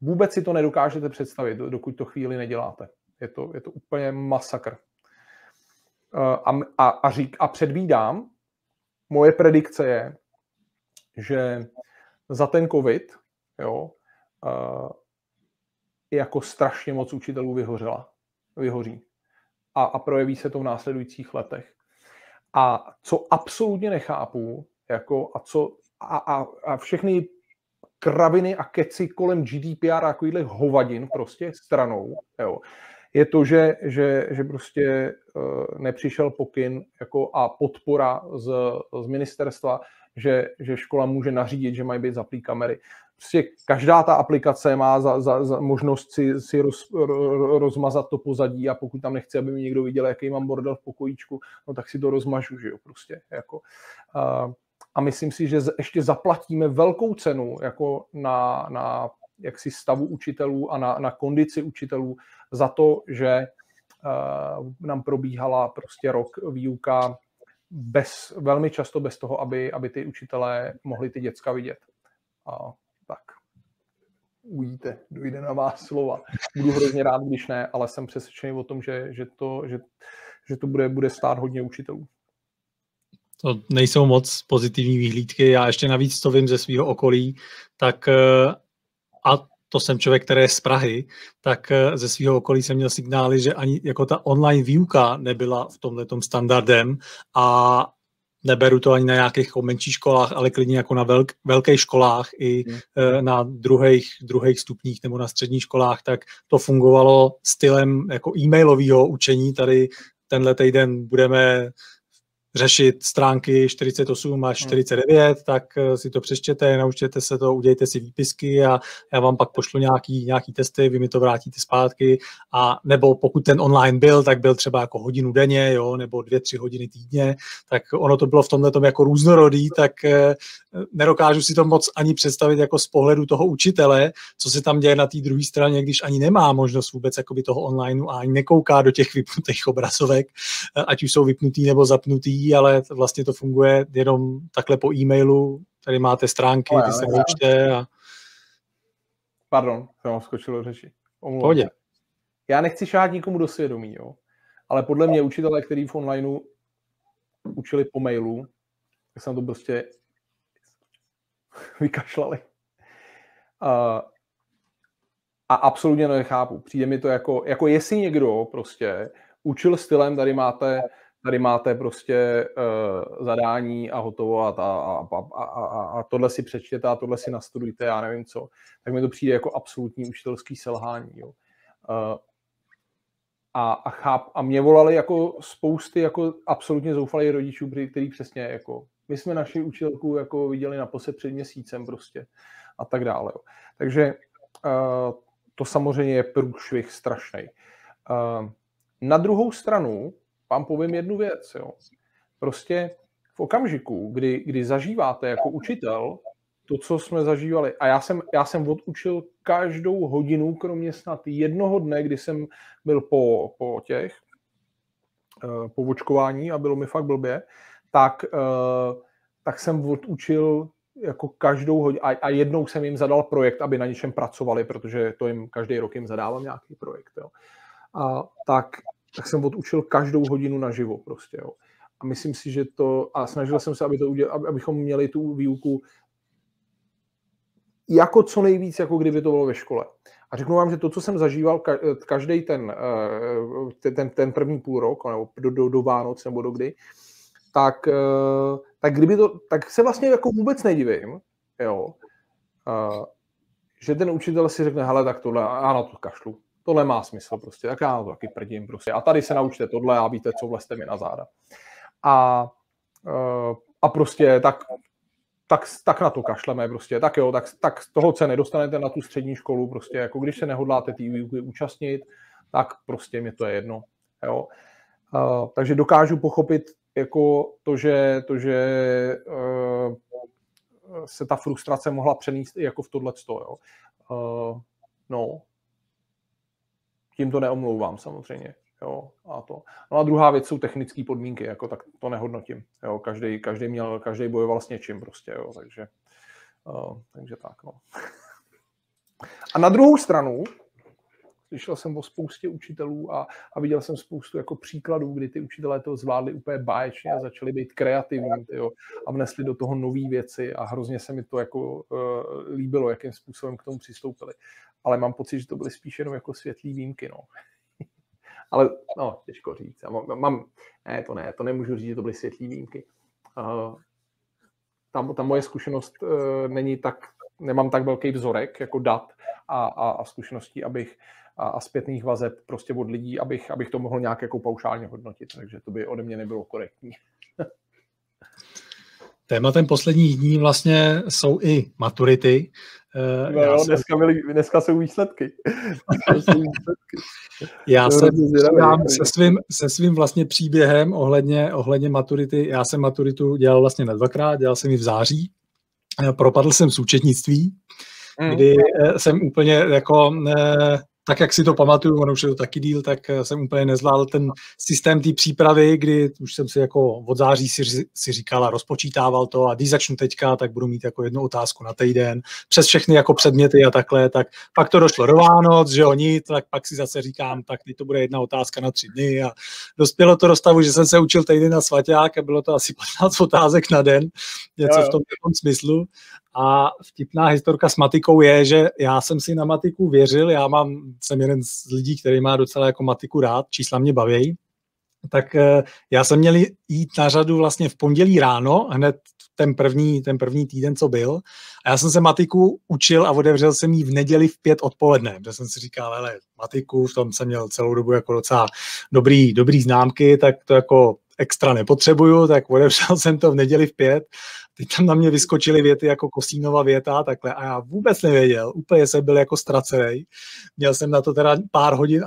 vůbec si to nedokážete představit, dokud to chvíli neděláte, je to úplně masakr. A předvídám, moje predikce je, že za ten covid, jo, jako strašně moc učitelů vyhoří. A projeví se to v následujících letech. A co absolutně nechápu, jako a všechny kraviny a keci kolem GDPR a takových hovadin prostě stranou, jo, je to, že prostě nepřišel pokyn jako a podpora z ministerstva, že škola může nařídit, že mají být zaplý kamery. Prostě každá ta aplikace má za možnost si rozmazat to pozadí a pokud tam nechci, aby mi někdo viděl, jaký mám bordel v pokojíčku, no tak si to rozmažu, že jo, prostě, jako. A myslím si, že ještě zaplatíme velkou cenu, jako na jaksi stavu učitelů a na kondici učitelů za to, že nám probíhala prostě rok výuka velmi často bez toho, aby ty učitelé mohli ty děcka vidět. A tak uvidíte, dojde na vás slova. Budu hrozně rád, když ne, ale jsem přesvědčený o tom, že to bude stát hodně učitelů. To nejsou moc pozitivní výhlídky. Já ještě navíc to vím ze svého okolí, tak a to jsem člověk, který je z Prahy, tak ze svého okolí jsem měl signály, že ani jako ta online výuka nebyla v tomhletom standardem a neberu to ani na nějakých menších školách, ale klidně jako na velkých školách i na druhých stupních nebo na středních školách, tak to fungovalo stylem jako e-mailového učení. Tady tenhle týden budeme řešit stránky 48 až 49, tak si to přečtěte, naučtěte se to, udějte si výpisky a já vám pak pošlu nějaký testy, vy mi to vrátíte zpátky, a nebo pokud ten online byl, tak byl třeba jako hodinu denně, jo, nebo 2-3 hodiny týdně, tak ono to bylo v tomhletom jako různorodý, tak nedokážu si to moc ani představit jako z pohledu toho učitele, co se tam děje na té druhé straně, když ani nemá možnost vůbec jakoby toho online a ani nekouká do těch vypnutých obrazovek, ať už jsou vypnutý nebo zapnutý, ale vlastně to funguje jenom takhle po e-mailu, tady máte stránky, ty se učte a... Pardon, jsem vám skočil řeči. Omlouvám. Já nechci šát nikomu do svědomí, jo? Ale podle mě učitelé, kteří v onlineu učili po mailu, tak se na to prostě vykašlali. A absolutně nechápu. Přijde mi to jako jestli někdo prostě učil stylem, tady máte prostě zadání a hotovo a tohle si přečtěte a tohle si nastudujte, já nevím co, tak mi to přijde jako absolutní učitelský selhání. Jo. A mě volali jako spousty jako absolutně zoufalých rodičů, který přesně jako, my jsme naši učitelku jako viděli naposled před měsícem prostě a tak dále. Jo. Takže to samozřejmě je průšvih strašnej. Na druhou stranu vám povím jednu věc. Jo. Prostě v okamžiku, kdy zažíváte jako učitel to, co jsme zažívali, a já jsem odučil každou hodinu, kromě snad jednoho dne, kdy jsem byl po očkování a bylo mi fakt blbě, tak jsem odučil jako každou hodinu a jednou jsem jim zadal projekt, aby na něčem pracovali, protože to jim každý rok jim zadávám nějaký projekt. Jo. A tak jsem odučil každou hodinu naživo prostě, jo. A myslím si, že to, a snažil jsem se, aby to udělal, abychom měli tu výuku jako co nejvíc, jako kdyby to bylo ve škole. A řeknu vám, že to, co jsem zažíval každý ten první půl rok, nebo do Vánoc, nebo do kdy, tak se vlastně jako vůbec nedivím, jo, že ten učitel si řekne, hele, tak tohle, ano, to kašlu. Tohle má smysl prostě, tak já to taky prdím prostě. A tady se naučte tohle a víte, co vlezte mi na záda. A prostě tak na to kašleme prostě, tak jo, tak z toho se nedostanete na tu střední školu prostě, jako když se nehodláte té výuky účastnit, tak prostě mi to je jedno, jo. Takže dokážu pochopit jako to, že se ta frustrace mohla přenést jako v tohleto, jo. No. Tím to neomlouvám samozřejmě. Jo, a to. No a druhá věc jsou technické podmínky, jako tak to nehodnotím. Jo, každý bojoval s něčím prostě, jo, takže tak, no. A na druhou stranu, slyšel jsem o spoustě učitelů a viděl jsem spoustu jako příkladů, kdy ty učitelé to zvládli úplně báječně a začali být kreativní, jo, a vnesli do toho nové věci a hrozně se mi to jako líbilo, jakým způsobem k tomu přistoupili. Ale mám pocit, že to byly spíš jenom jako světlý výjimky, no. Ale, no, těžko říct. To nemůžu říct, že to byly světlý výjimky. Ta moje zkušenost nemám tak velký vzorek jako dat a zkušeností, a zpětných vazeb prostě od lidí, abych to mohl nějak jako paušálně hodnotit, takže to by ode mě nebylo korektní. Tématem posledních dní vlastně jsou i maturity. Dneska jsou výsledky. Já jsem se svým vlastně příběhem ohledně maturity. Já jsem maturitu dělal vlastně na dvakrát, dělal jsem ji v září. Propadl jsem z účetnictví, kdy jsem úplně jako... Tak, jak si to pamatuju, ono už je to taky díl, tak jsem úplně nezvládl ten systém té přípravy, kdy už jsem si jako od září si říkal a rozpočítával to a když začnu teďka, tak budu mít jako jednu otázku na týden, přes všechny jako předměty a takhle, tak pak to došlo do Vánoc, že jo, nic, tak pak si zase říkám, tak teď to bude jedna otázka na 3 dny a dospělo to do stavu, že jsem se učil týden na svaťák a bylo to asi 15 otázek na den, něco v tom smyslu. A vtipná historka s matikou je, že já jsem si na matiku věřil, jsem jeden z lidí, který má docela jako matiku rád, čísla mě baví, tak já jsem měl jít na řadu vlastně v pondělí ráno, hned ten první týden, co byl, a já jsem se matiku učil a odevřel jsem ji v neděli v 5 odpoledne, protože jsem si říkal, matiku, v tom jsem měl celou dobu jako docela dobrý známky, tak to jako extra nepotřebuju, tak odevřel jsem to v neděli v 5. Teď tam na mě vyskočily věty jako Kosínova věta takhle a já vůbec nevěděl, úplně jsem byl jako ztracený. Měl jsem na to teda pár hodin,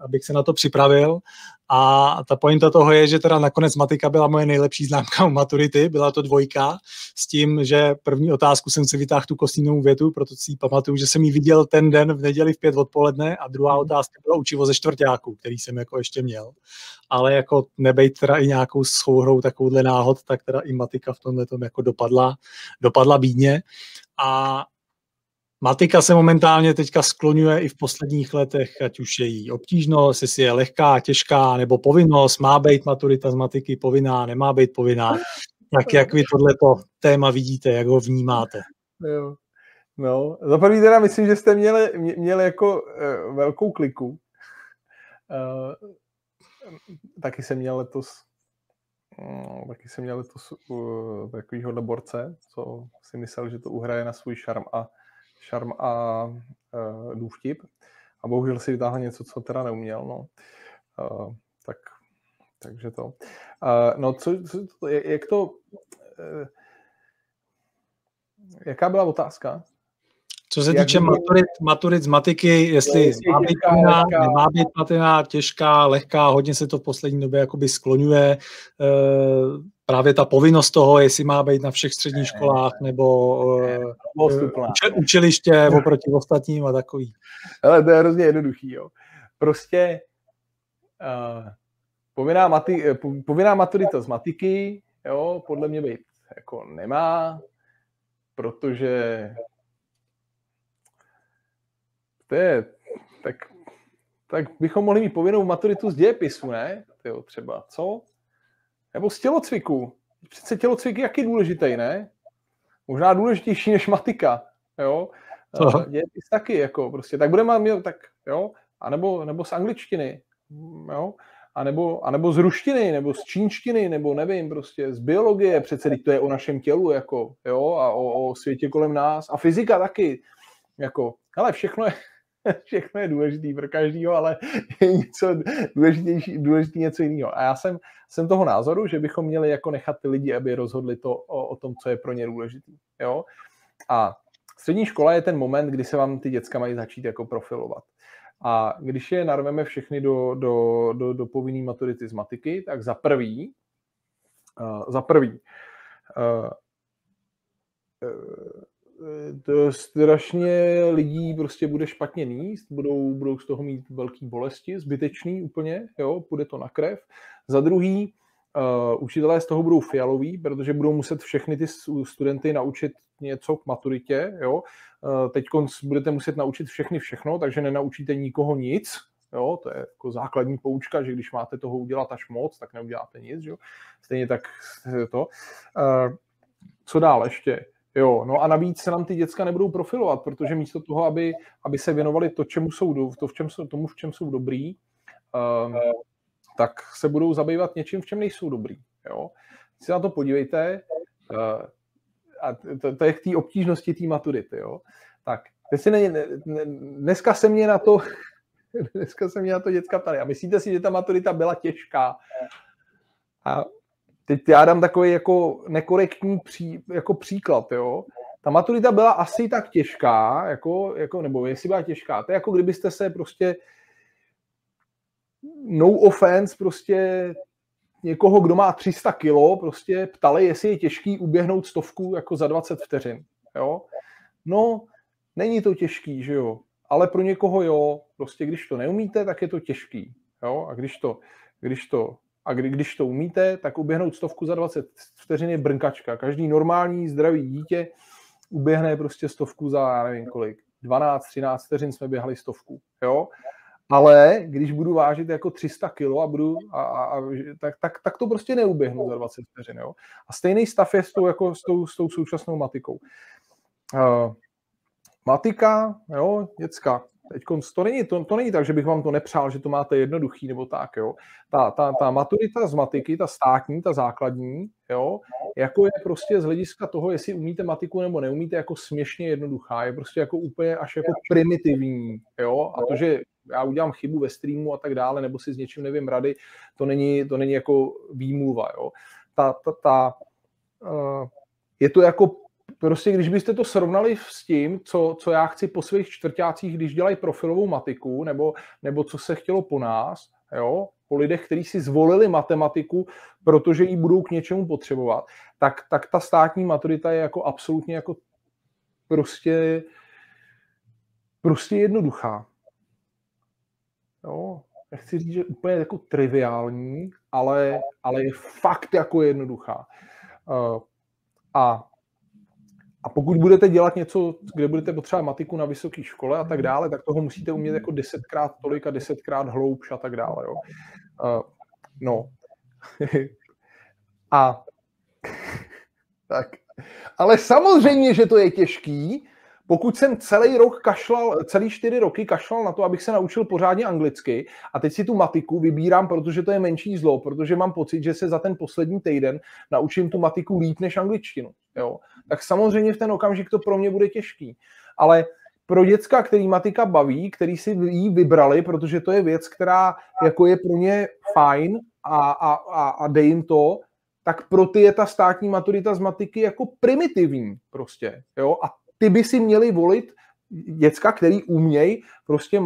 abych se na to připravil a ta pointa toho je, že teda nakonec matika byla moje nejlepší známka u maturity, byla to 2, s tím, že první otázku jsem si vytáhl tu Kosínovu větu, proto si ji pamatuju, že jsem ji viděl ten den v neděli v 5 odpoledne a druhá otázka byla učivo ze čtvrťáku, který jsem jako ještě měl. Ale jako nebejt teda i nějakou souhrou takovouhle náhod, tak teda i matika v tomhle tom jako dopadla bídně. A matika se momentálně teďka skloňuje i v posledních letech, ať už je jí obtížnost, jestli je lehká, těžká, nebo povinnost, má být maturita z matiky povinná, nemá být povinná. Tak jak vy tohleto téma vidíte, jak ho vnímáte? Jo. No, za první teda myslím, že jste měli jako velkou kliku. Taky jsem měl letos takovýho borce, co si myslel, že to uhraje na svůj šarm a důvtip. A bohužel si vytáhl něco, co teda neuměl. No. Takže to. Jaká byla otázka? Co se týče maturit z matiky, jestli má být povinná, nemá být povinná, těžká, lehká, hodně se to v poslední době jakoby skloňuje. Právě ta povinnost toho, jestli má být na všech středních školách nebo učiliště oproti ostatním a takový. Ale to je hrozně jednoduchý. Jo. Prostě povinná maturita z matiky, jo, podle mě být jako nemá, protože tak bychom mohli mít povinnou maturitu z dějepisu, ne? Tyjo, třeba, co? Nebo z tělocviku. Přece tělocvik je jaký důležitý, ne? Možná důležitější než matika, jo? Dějepis taky, jako prostě. Tak budeme mít, tak, jo? A nebo z angličtiny, jo? A nebo z ruštiny, nebo z čínštiny, nebo nevím, prostě z biologie, přece to je o našem tělu, jako, jo? A o světě kolem nás. A fyzika taky, jako, hele, všechno je důležitý pro každýho, ale je něco důležitý něco jiného. A já jsem toho názoru, že bychom měli jako nechat ty lidi, aby rozhodli to o tom, co je pro ně důležitý. Jo? A střední škola je ten moment, kdy se vám ty děcka mají začít jako profilovat. A když je narveme všechny do povinné maturity z matiky, tak za prvý, to strašně lidí prostě bude špatně níst, budou z toho mít velký bolesti, zbytečný úplně, jo, půjde to na krev. Za druhý, učitelé z toho budou fialoví, protože budou muset všechny ty studenty naučit něco k maturitě, jo. Teď budete muset naučit všechno, takže nenaučíte nikoho nic, jo, to je jako základní poučka, že když máte toho udělat až moc, tak neuděláte nic, jo. Stejně tak to. Co dál ještě? Jo, no a navíc se nám ty děcka nebudou profilovat, protože místo toho, aby se věnovali v čem jsou dobrý, tak se budou zabývat něčím, v čem nejsou dobrý. Jo? Si na to podívejte, a to je k té obtížnosti té maturity. Jo? Tak, dneska se mě na to děcka ptali. A myslíte si, že ta maturita byla těžká? A teď já dám takový jako nekorektní příklad, jo. Ta maturita byla asi tak těžká, nebo jestli byla těžká, to je jako kdybyste se prostě no offense, prostě někoho, kdo má 300 kilo, prostě ptali, jestli je těžký uběhnout 100 jako za 20 vteřin, jo. No, není to těžký, že jo, ale pro někoho jo, prostě když to neumíte, tak je to těžký, jo, a když to umíte, tak uběhnout 100 za 20 vteřin je brnkačka. Každý normální, zdravý dítě uběhne prostě 100 za, já nevím kolik, 12, 13 vteřin jsme běhali 100, jo? Ale když budu vážit jako 300 kilo tak to prostě neuběhnu za 20 vteřin, jo? A stejný stav je s tou současnou matikou. Matika, jo, děcka. Teďkonc to není tak, že bych vám to nepřál, že to máte jednoduchý nebo tak, jo. Ta maturita z matiky, ta státní, ta základní, jo, jako je prostě z hlediska toho, jestli umíte matiku nebo neumíte, jako směšně jednoduchá, je prostě jako úplně až jako primitivní, jo. A to, že já udělám chybu ve streamu a tak dále, nebo si s něčím nevím rady, to není jako výmluva, jo. Je to jako prostě, když byste to srovnali s tím, co já chci po svých čtvrťácích, když dělají profilovou matiku, nebo co se chtělo po nás, jo, po lidech, kteří si zvolili matematiku, protože ji budou k něčemu potřebovat, tak ta státní maturita je jako absolutně jako prostě jednoduchá. Jo, nechci říct, že úplně jako triviální, ale je fakt jako jednoduchá. A pokud budete dělat něco, kde budete potřebovat matiku na vysoké škole a tak dále, tak toho musíte umět jako 10krát tolik a 10krát hloubš a tak dále. Jo. No. A tak. Ale samozřejmě, že to je těžký, pokud jsem celý 4 roky kašlal na to, abych se naučil pořádně anglicky a teď si tu matiku vybírám, protože to je menší zlo, protože mám pocit, že se za ten poslední týden naučím tu matiku líp než angličtinu. Jo? Tak samozřejmě v ten okamžik to pro mě bude těžký. Ale pro děcka, který matika baví, který si ji vybrali, protože to je věc, která jako je pro ně fajn a dej jim to, tak pro ty je ta státní maturita z matiky jako primitivní prostě. Jo? A ty by si měli volit děcka, který umějí, prostě,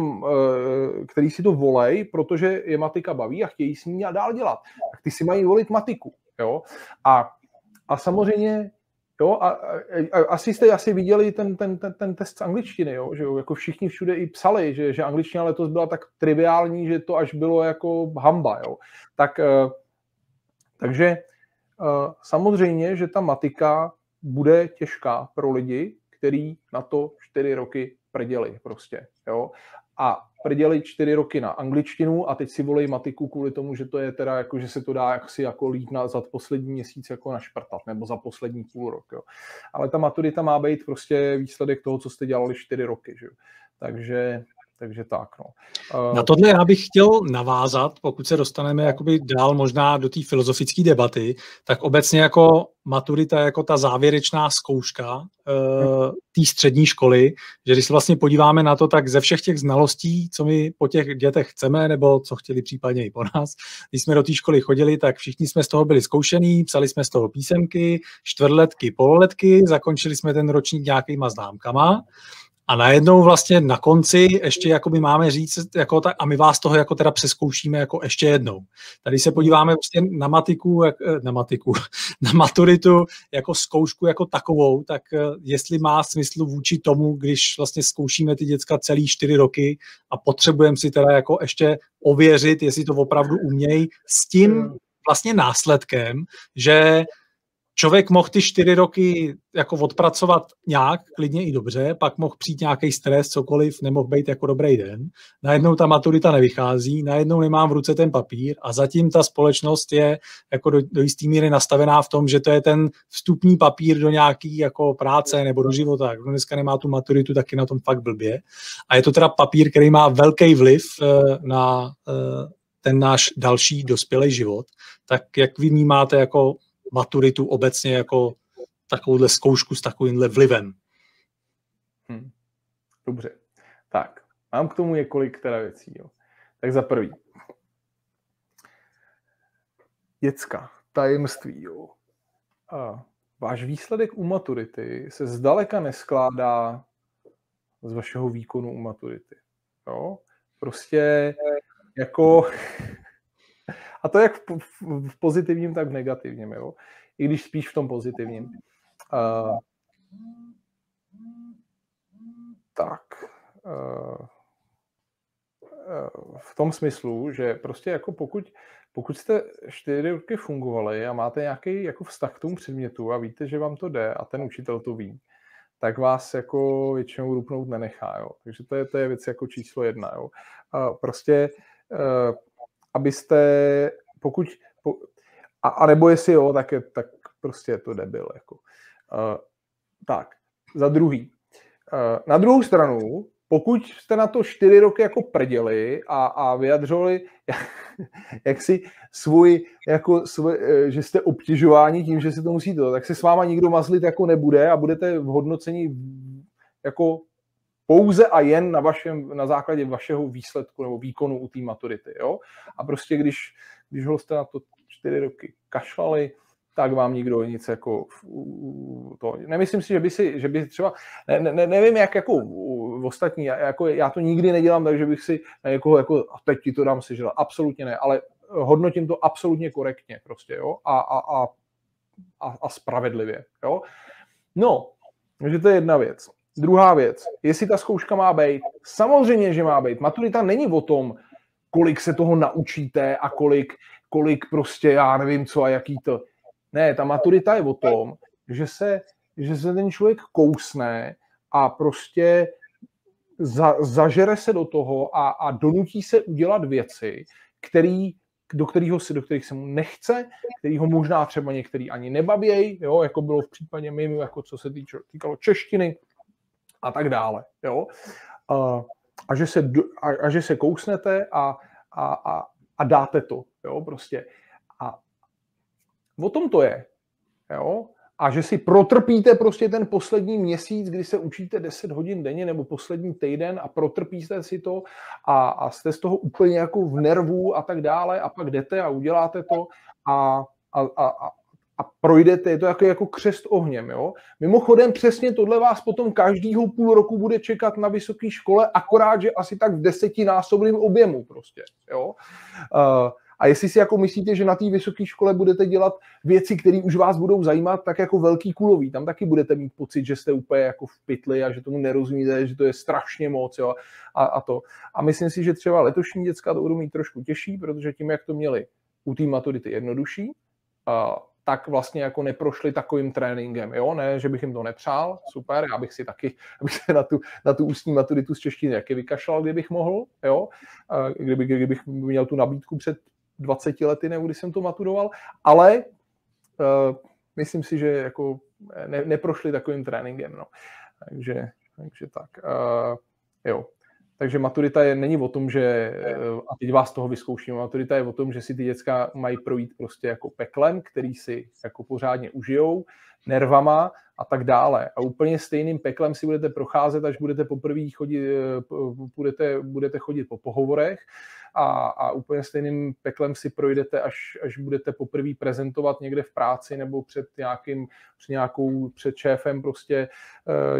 který si to volej, protože je matika baví a chtějí s ní a dál dělat. Tak ty si mají volit matiku. Jo? A samozřejmě, jo, a asi jste viděli ten test z angličtiny, jo? Že jo? Jako všichni všude i psali, že angličtina letos byla tak triviální, že to až bylo jako hamba. Jo? Takže samozřejmě, že ta matika bude těžká pro lidi, který na to 4 roky prděli prostě, jo. A prděli 4 roky na angličtinu a teď si volej matiku kvůli tomu, že to je teda jako, že se to dá jaksi jako líp za poslední měsíc jako našprtat, nebo za poslední půl rok, jo. Ale ta maturita má být prostě výsledek toho, co jste dělali 4 roky, že jo. Takže tak, no. Na tohle já bych chtěl navázat, pokud se dostaneme jakoby dál možná do té filozofické debaty, tak obecně jako maturita, jako ta závěrečná zkouška té střední školy, že když se vlastně podíváme na to, tak ze všech těch znalostí, co my po těch dětech chceme, nebo co chtěli případně i po nás, když jsme do té školy chodili, tak všichni jsme z toho byli zkoušený, psali jsme z toho písemky, čtvrtletky, pololetky, zakončili jsme ten ročník nějakýma známkama. A najednou vlastně na konci ještě jako by máme říct, jako tak, a my vás toho jako teda přeskoušíme jako ještě jednou. Tady se podíváme vlastně na maturitu jako zkoušku jako takovou, tak jestli má smysl vůči tomu, když vlastně zkoušíme ty děcka celý 4 roky a potřebujeme si teda jako ještě ověřit, jestli to opravdu umějí, s tím vlastně následkem, že člověk mohl ty 4 roky jako odpracovat nějak, klidně i dobře, pak mohl přijít nějaký stres, cokoliv, nemohl být jako dobrý den. Najednou ta maturita nevychází, najednou nemám v ruce ten papír a zatím ta společnost je jako do jistý míry nastavená v tom, že to je ten vstupní papír do nějaký jako práce nebo do života. Kdo dneska nemá tu maturitu, tak je na tom fakt blbě. A je to teda papír, který má velký vliv na ten náš další dospělý život. Tak jak vy vnímáte jako maturitu obecně jako takovouhle zkoušku s takovýmhle vlivem? Dobře. Tak, mám k tomu několik teda věcí. Jo. Tak za prvý. Děcka, tajemství. Jo. Váš výsledek u maturity se zdaleka neskládá z vašeho výkonu u maturity. Jo. Prostě jako... A to jak v pozitivním, tak v negativním, jo? I když spíš v tom pozitivním. V tom smyslu, že prostě jako pokud jste 4 roky fungovali a máte nějaký jako vztah k tomu předmětu a víte, že vám to jde a ten učitel to ví, tak vás jako většinou rupnout nenechá, jo? Takže to je věc jako číslo 1, jo? Abyste, pokud, a nebo jestli jo, tak prostě je to debil. Jako. Tak, za druhý. Na druhou stranu, pokud jste na to 4 roky jako prděli a vyjadřovali jaksi že jste obtěžováni tím, že si to musíte, tak se s váma nikdo mazlit jako nebude a budete v hodnocení jako pouze a jen na základě vašeho výsledku nebo výkonu u té maturity. Jo? A prostě když jste na to 4 roky kašlali, tak vám nikdo nic jako to. Nemyslím si, že by třeba, nevím jak jako ostatní, jako já to nikdy nedělám, takže bych si někoho jako a teď ti to dám sežrat. Absolutně ne, ale hodnotím to absolutně korektně prostě, jo, a spravedlivě, jo. No, takže to je jedna věc. Druhá věc, jestli ta zkouška má být, samozřejmě, že má být. Maturita není o tom, kolik se toho naučíte a kolik prostě já nevím co a jaký to. Ne, ta maturita je o tom, že se ten člověk kousne a prostě zažere se do toho a donutí se udělat věci, do kterých se mu nechce, který ho možná třeba některý ani nebavějí, jo, jako bylo v případě mým, jako co se týkalo češtiny a tak dále. Jo. A že se kousnete a dáte to. Jo, prostě. A o tom to je. Jo? A že si protrpíte prostě ten poslední měsíc, kdy se učíte 10 hodin denně nebo poslední týden a protrpíte si to a jste z toho úplně jako v nervu a tak dále a pak jdete a uděláte to a projdete, je to jako křest ohněm. Jo? Mimochodem přesně tohle vás potom každýho půl roku bude čekat na vysoké škole, akorát, že asi tak v 10násobném objemu prostě. Jo? A jestli si jako myslíte, že na té vysoké škole budete dělat věci, které už vás budou zajímat, tak jako velký kulový. Tam taky budete mít pocit, že jste úplně jako v pytli a že tomu nerozumíte, že to je strašně moc. Jo, a to. A myslím si, že třeba letošní děcka to budou mít trošku těžší, protože tím, jak to měli u té maturity jednodušší, tak vlastně jako neprošli takovým tréninkem. Jo? Ne, že bych jim to nepřál, super, já bych si taky se na tu ústní maturitu z češtiny taky vykašlal, kdybych mohl, jo? Kdybych měl tu nabídku před 20 lety, nebo když jsem to maturoval, ale myslím si, že jako neprošli takovým tréninkem. No. Takže tak. Jo. Takže maturita není o tom, že a teď vás toho vyzkouším, maturita je o tom, že si ty děcka mají projít prostě jako peklem, který si jako pořádně užijou, nervama a tak dále. A úplně stejným peklem si budete procházet, až budete poprvé budete chodit po pohovorech a úplně stejným peklem si projdete, až budete poprvé prezentovat někde v práci nebo před šéfem prostě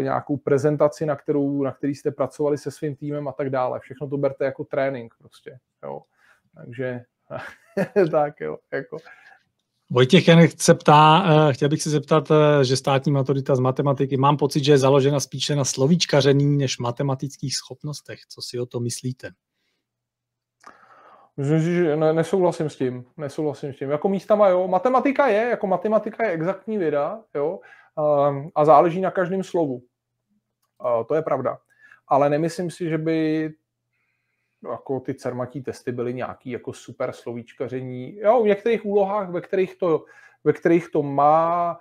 nějakou prezentaci, na který jste pracovali se svým týmem a tak dále. Všechno to berte jako trénink prostě, jo. Takže tak jo, jako... Vojtěch Janek se ptá, chtěl bych se zeptat, že státní maturita z matematiky, mám pocit, že je založena spíše na slovíčkaření než matematických schopnostech. Co si o to myslíte? Myslím si, že nesouhlasím s tím. Jako místama, jo, matematika je exaktní věda, jo, a záleží na každém slovu. To je pravda. Ale nemyslím si, že by jako ty CERMATí testy byly nějaký jako super slovíčkaření. Jo, v některých úlohách, ve kterých to má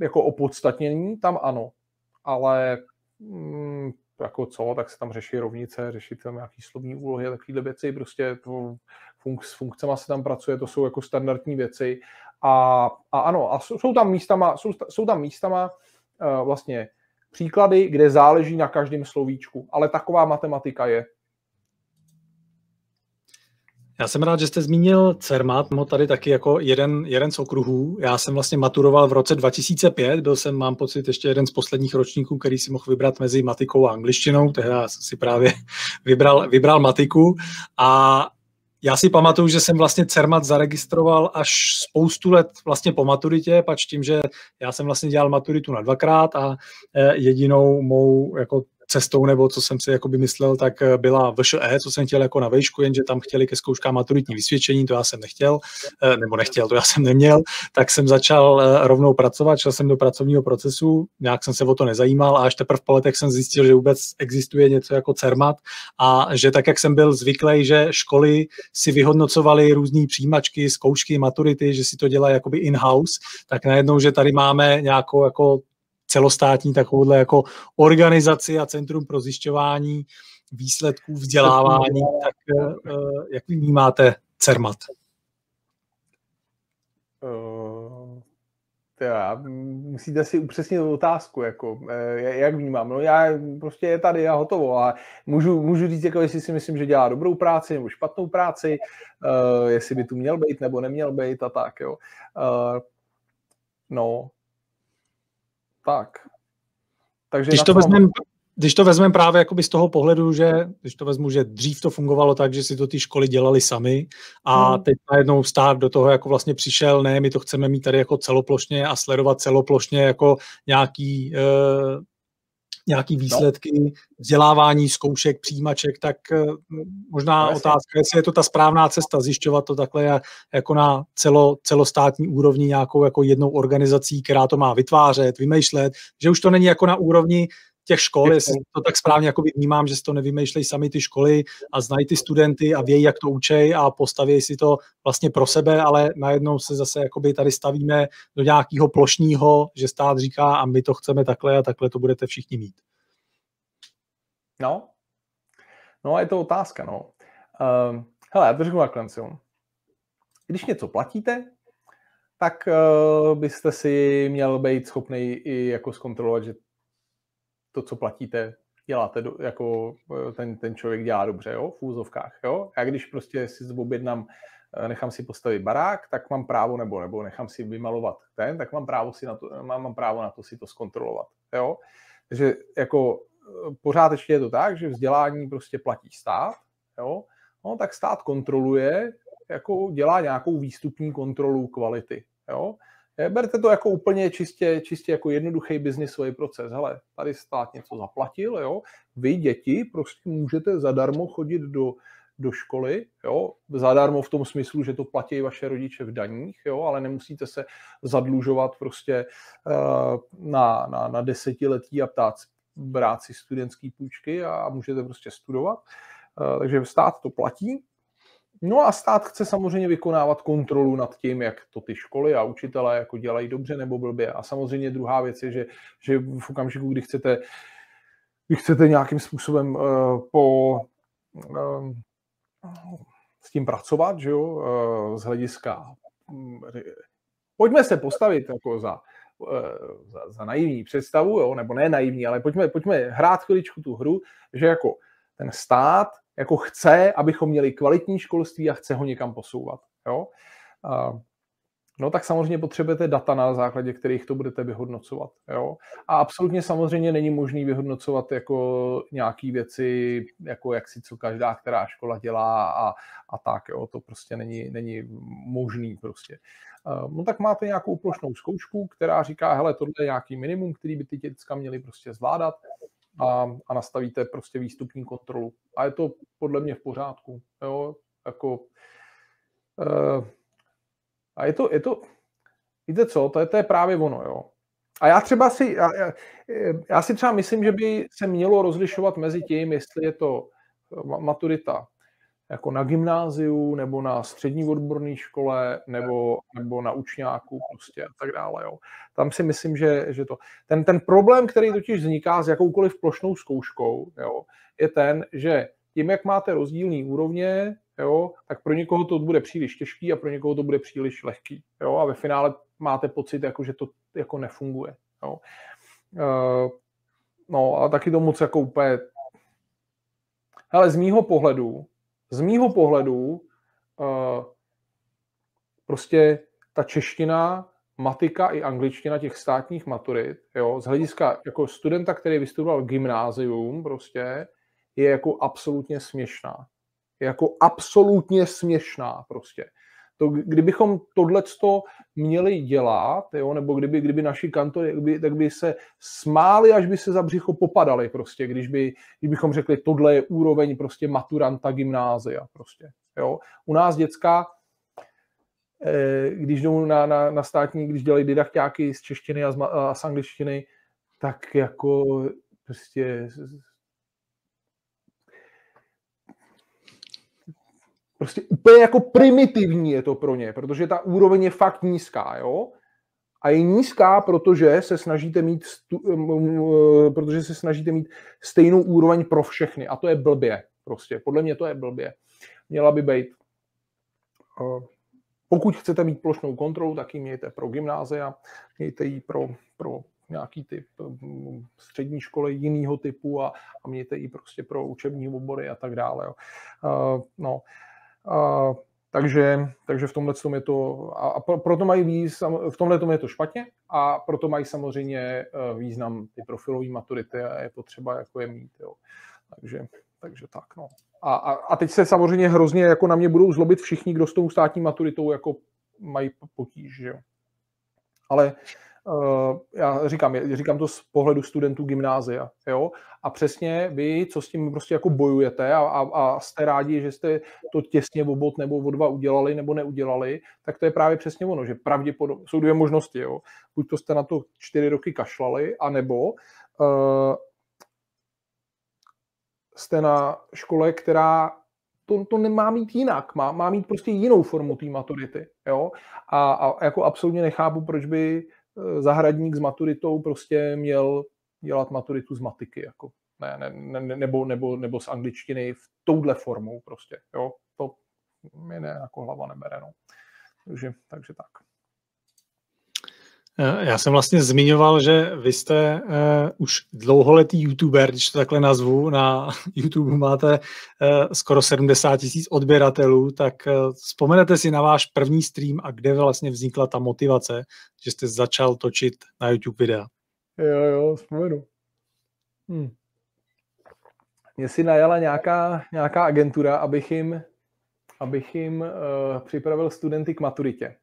jako opodstatnění, tam ano. Ale jako co, tak se tam řeší rovnice, řeší tam nějaký slovní úlohy a takovýhle věci, prostě to, s funkcema se tam pracuje, to jsou jako standardní věci. A ano, a jsou tam místama vlastně příklady, kde záleží na každém slovíčku, ale taková matematika je. Já jsem rád, že jste zmínil CERMAT, no tady taky jako jeden z okruhů. Já jsem vlastně maturoval v roce 2005, byl jsem, mám pocit, ještě jeden z posledních ročníků, který si mohl vybrat mezi matikou a angličtinou, tehdy jsem si právě vybral matiku a já si pamatuju, že jsem vlastně CERMAT zaregistroval až spoustu let vlastně po maturitě, pač tím, že já jsem vlastně dělal maturitu na 2x a jedinou mou jako cestou, nebo co jsem si jakoby myslel, tak byla VŠE, co jsem chtěl jako na vejšku, jenže tam chtěli ke zkouškám maturitní vysvědčení, to já jsem to já jsem neměl, tak jsem začal rovnou pracovat, šel jsem do pracovního procesu, nějak jsem se o to nezajímal a až teprve po letech jsem zjistil, že vůbec existuje něco jako CERMAT a že tak, jak jsem byl zvyklý, že školy si vyhodnocovaly různé přijímačky, zkoušky, maturity, že si to dělají jakoby in-house, tak najednou, že tady máme nějakou jako celostátní takovouhle jako organizaci a centrum pro zjišťování výsledků vzdělávání, tak jak vy vnímáte CERMAT? Musíte si upřesnit otázku, jako, jak vnímám. No, já prostě je tady a hotovo. A můžu říct, jako, jestli si myslím, že dělá dobrou práci nebo špatnou práci, jestli by tu měl být nebo neměl být a tak. Jo. No, tak. Takže když to vezmeme právě jakoby z toho pohledu, že dřív to fungovalo tak, že si to ty školy dělali sami a teď najednou stát do toho jako vlastně přišel, ne, my to chceme mít tady jako celoplošně a sledovat celoplošně jako nějaký výsledky, vzdělávání, zkoušek, přijímaček, tak možná otázka, jestli je to ta správná cesta zjišťovat to takhle jako na celostátní úrovni nějakou jako jednou organizací, která to má vytvářet, vymýšlet, že už to není jako na úrovni těch škol, jestli to tak správně jako vnímám, že si to nevymýšlejí sami ty školy a znají ty studenty a vějí, jak to učej a postaví si to vlastně pro sebe, ale najednou se zase jakoby tady stavíme do nějakého plošního, že stát říká a my to chceme takhle a takhle to budete všichni mít. No, je to otázka, no. Hele, já to řeknu takhle. Když něco platíte, tak byste si měl být schopný i jako zkontrolovat, že to, co platíte, děláte, jako ten člověk dělá dobře, jo, v úzovkách, jo. Já když prostě si objednám, nechám si postavit barák, tak mám právo, nebo nechám si vymalovat ten, tak mám právo na to si to zkontrolovat, jo. Takže jako pořád ještě je to tak, že vzdělání prostě platí stát, jo. No tak stát kontroluje, jako dělá nějakou výstupní kontrolu kvality, jo. Berte to jako úplně čistě jako jednoduchý biznisový proces. Hele, tady stát něco zaplatil, jo. Vy děti prostě můžete zadarmo chodit do školy, jo. Zadarmo v tom smyslu, že to platí vaše rodiče v daních, jo, ale nemusíte se zadlužovat prostě na desetiletí a brát si studentský půjčky a můžete prostě studovat. Takže stát to platí. No a stát chce samozřejmě vykonávat kontrolu nad tím, jak to ty školy a učitelé jako dělají dobře nebo blbě. A samozřejmě druhá věc je, že v okamžiku, kdy chcete nějakým způsobem s tím pracovat, že jo, z hlediska... Pojďme se postavit jako za naivní představu, jo, nebo ne naivní, ale pojďme hrát chviličku tu hru, že jako ten stát jako chce, abychom měli kvalitní školství a chce ho někam posouvat. Jo? No tak samozřejmě potřebujete data, na základě kterých to budete vyhodnocovat. Jo? A absolutně samozřejmě není možný vyhodnocovat jako nějaké věci, jako jak si co každá, která škola dělá a tak. Jo? To prostě není možný prostě. No tak máte nějakou plošnou zkoušku, která říká, hele, tohle je nějaký minimum, který by ty děcka měly prostě zvládat. A nastavíte prostě výstupní kontrolu. A je to podle mě v pořádku. Jo? Jako, a je to, víte co, to je právě ono. Jo? A já třeba si třeba myslím, že by se mělo rozlišovat mezi tím, jestli je to maturita jako na gymnáziu, nebo na střední odborné škole, nebo na učňáku prostě a tak dále. Jo. Tam si myslím, že to... Ten problém, který totiž vzniká s jakoukoliv plošnou zkouškou, jo, je ten, že tím, jak máte rozdílný úrovně, jo, tak pro někoho to bude příliš těžký a pro někoho to bude příliš lehký. Jo, a ve finále máte pocit, jako, že to jako nefunguje. Jo. No a taky to moc jako úplně... Hele, z mýho pohledu prostě ta čeština, matika i angličtina těch státních maturit, jo, z hlediska jako studenta, který vystudoval gymnázium, prostě, je jako absolutně směšná. Je jako absolutně směšná prostě. To, kdybychom tohleto měli dělat, jo, nebo kdyby naši kantory, tak by se smáli, až by se za břicho popadali prostě, kdybychom řekli, tohle je úroveň prostě maturanta gymnázia prostě, jo. U nás děcka, když jdou na státní, když dělají didakťáky z češtiny a z angličtiny, tak jako prostě... Prostě úplně jako primitivní je to pro ně, protože ta úroveň je fakt nízká, jo? A je nízká, protože se snažíte mít stejnou úroveň pro všechny. A to je blbě, prostě. Podle mě to je blbě. Měla by být Pokud chcete mít plošnou kontrolu, tak ji mějte pro gymnázia, mějte ji pro nějaký typ střední školy jiného typu a mějte ji prostě pro učební obory a tak dále. Jo. Takže v tomhle tom je to, a proto mají význam, v tomhle tom je to špatně a proto mají samozřejmě význam ty profilové maturity a je potřeba jako je mít. Jo. Takže tak, no. A teď se samozřejmě hrozně jako na mě budou zlobit všichni, kdo s tou státní maturitou jako mají potíž, že jo. Ale já říkám to z pohledu studentů gymnázia, jo. A přesně vy, co s tím prostě jako bojujete a jste rádi, že jste to těsně o bod nebo o dva udělali nebo neudělali, tak to je právě přesně ono, že pravděpodobně jsou dvě možnosti, jo. Buď to jste na to 4 roky kašlali, anebo jste na škole, která to nemá mít jinak, má mít prostě jinou formu té maturity. Jo? A jako absolutně nechápu, proč by zahradník s maturitou prostě měl dělat maturitu z matiky, jako. Nebo z angličtiny v touhle formou prostě. Jo? To mi jako hlava nebere. No. Takže tak. Já jsem vlastně zmiňoval, že vy jste už dlouholetý youtuber, když to takhle nazvu, na YouTube máte skoro 70 000 odběratelů, tak vzpomenete si na váš první stream a kde vlastně vznikla ta motivace, že jste začal točit na YouTube videa? Jo, vzpomenu. Mě si najala nějaká agentura, abych jim připravil studenty k maturitě.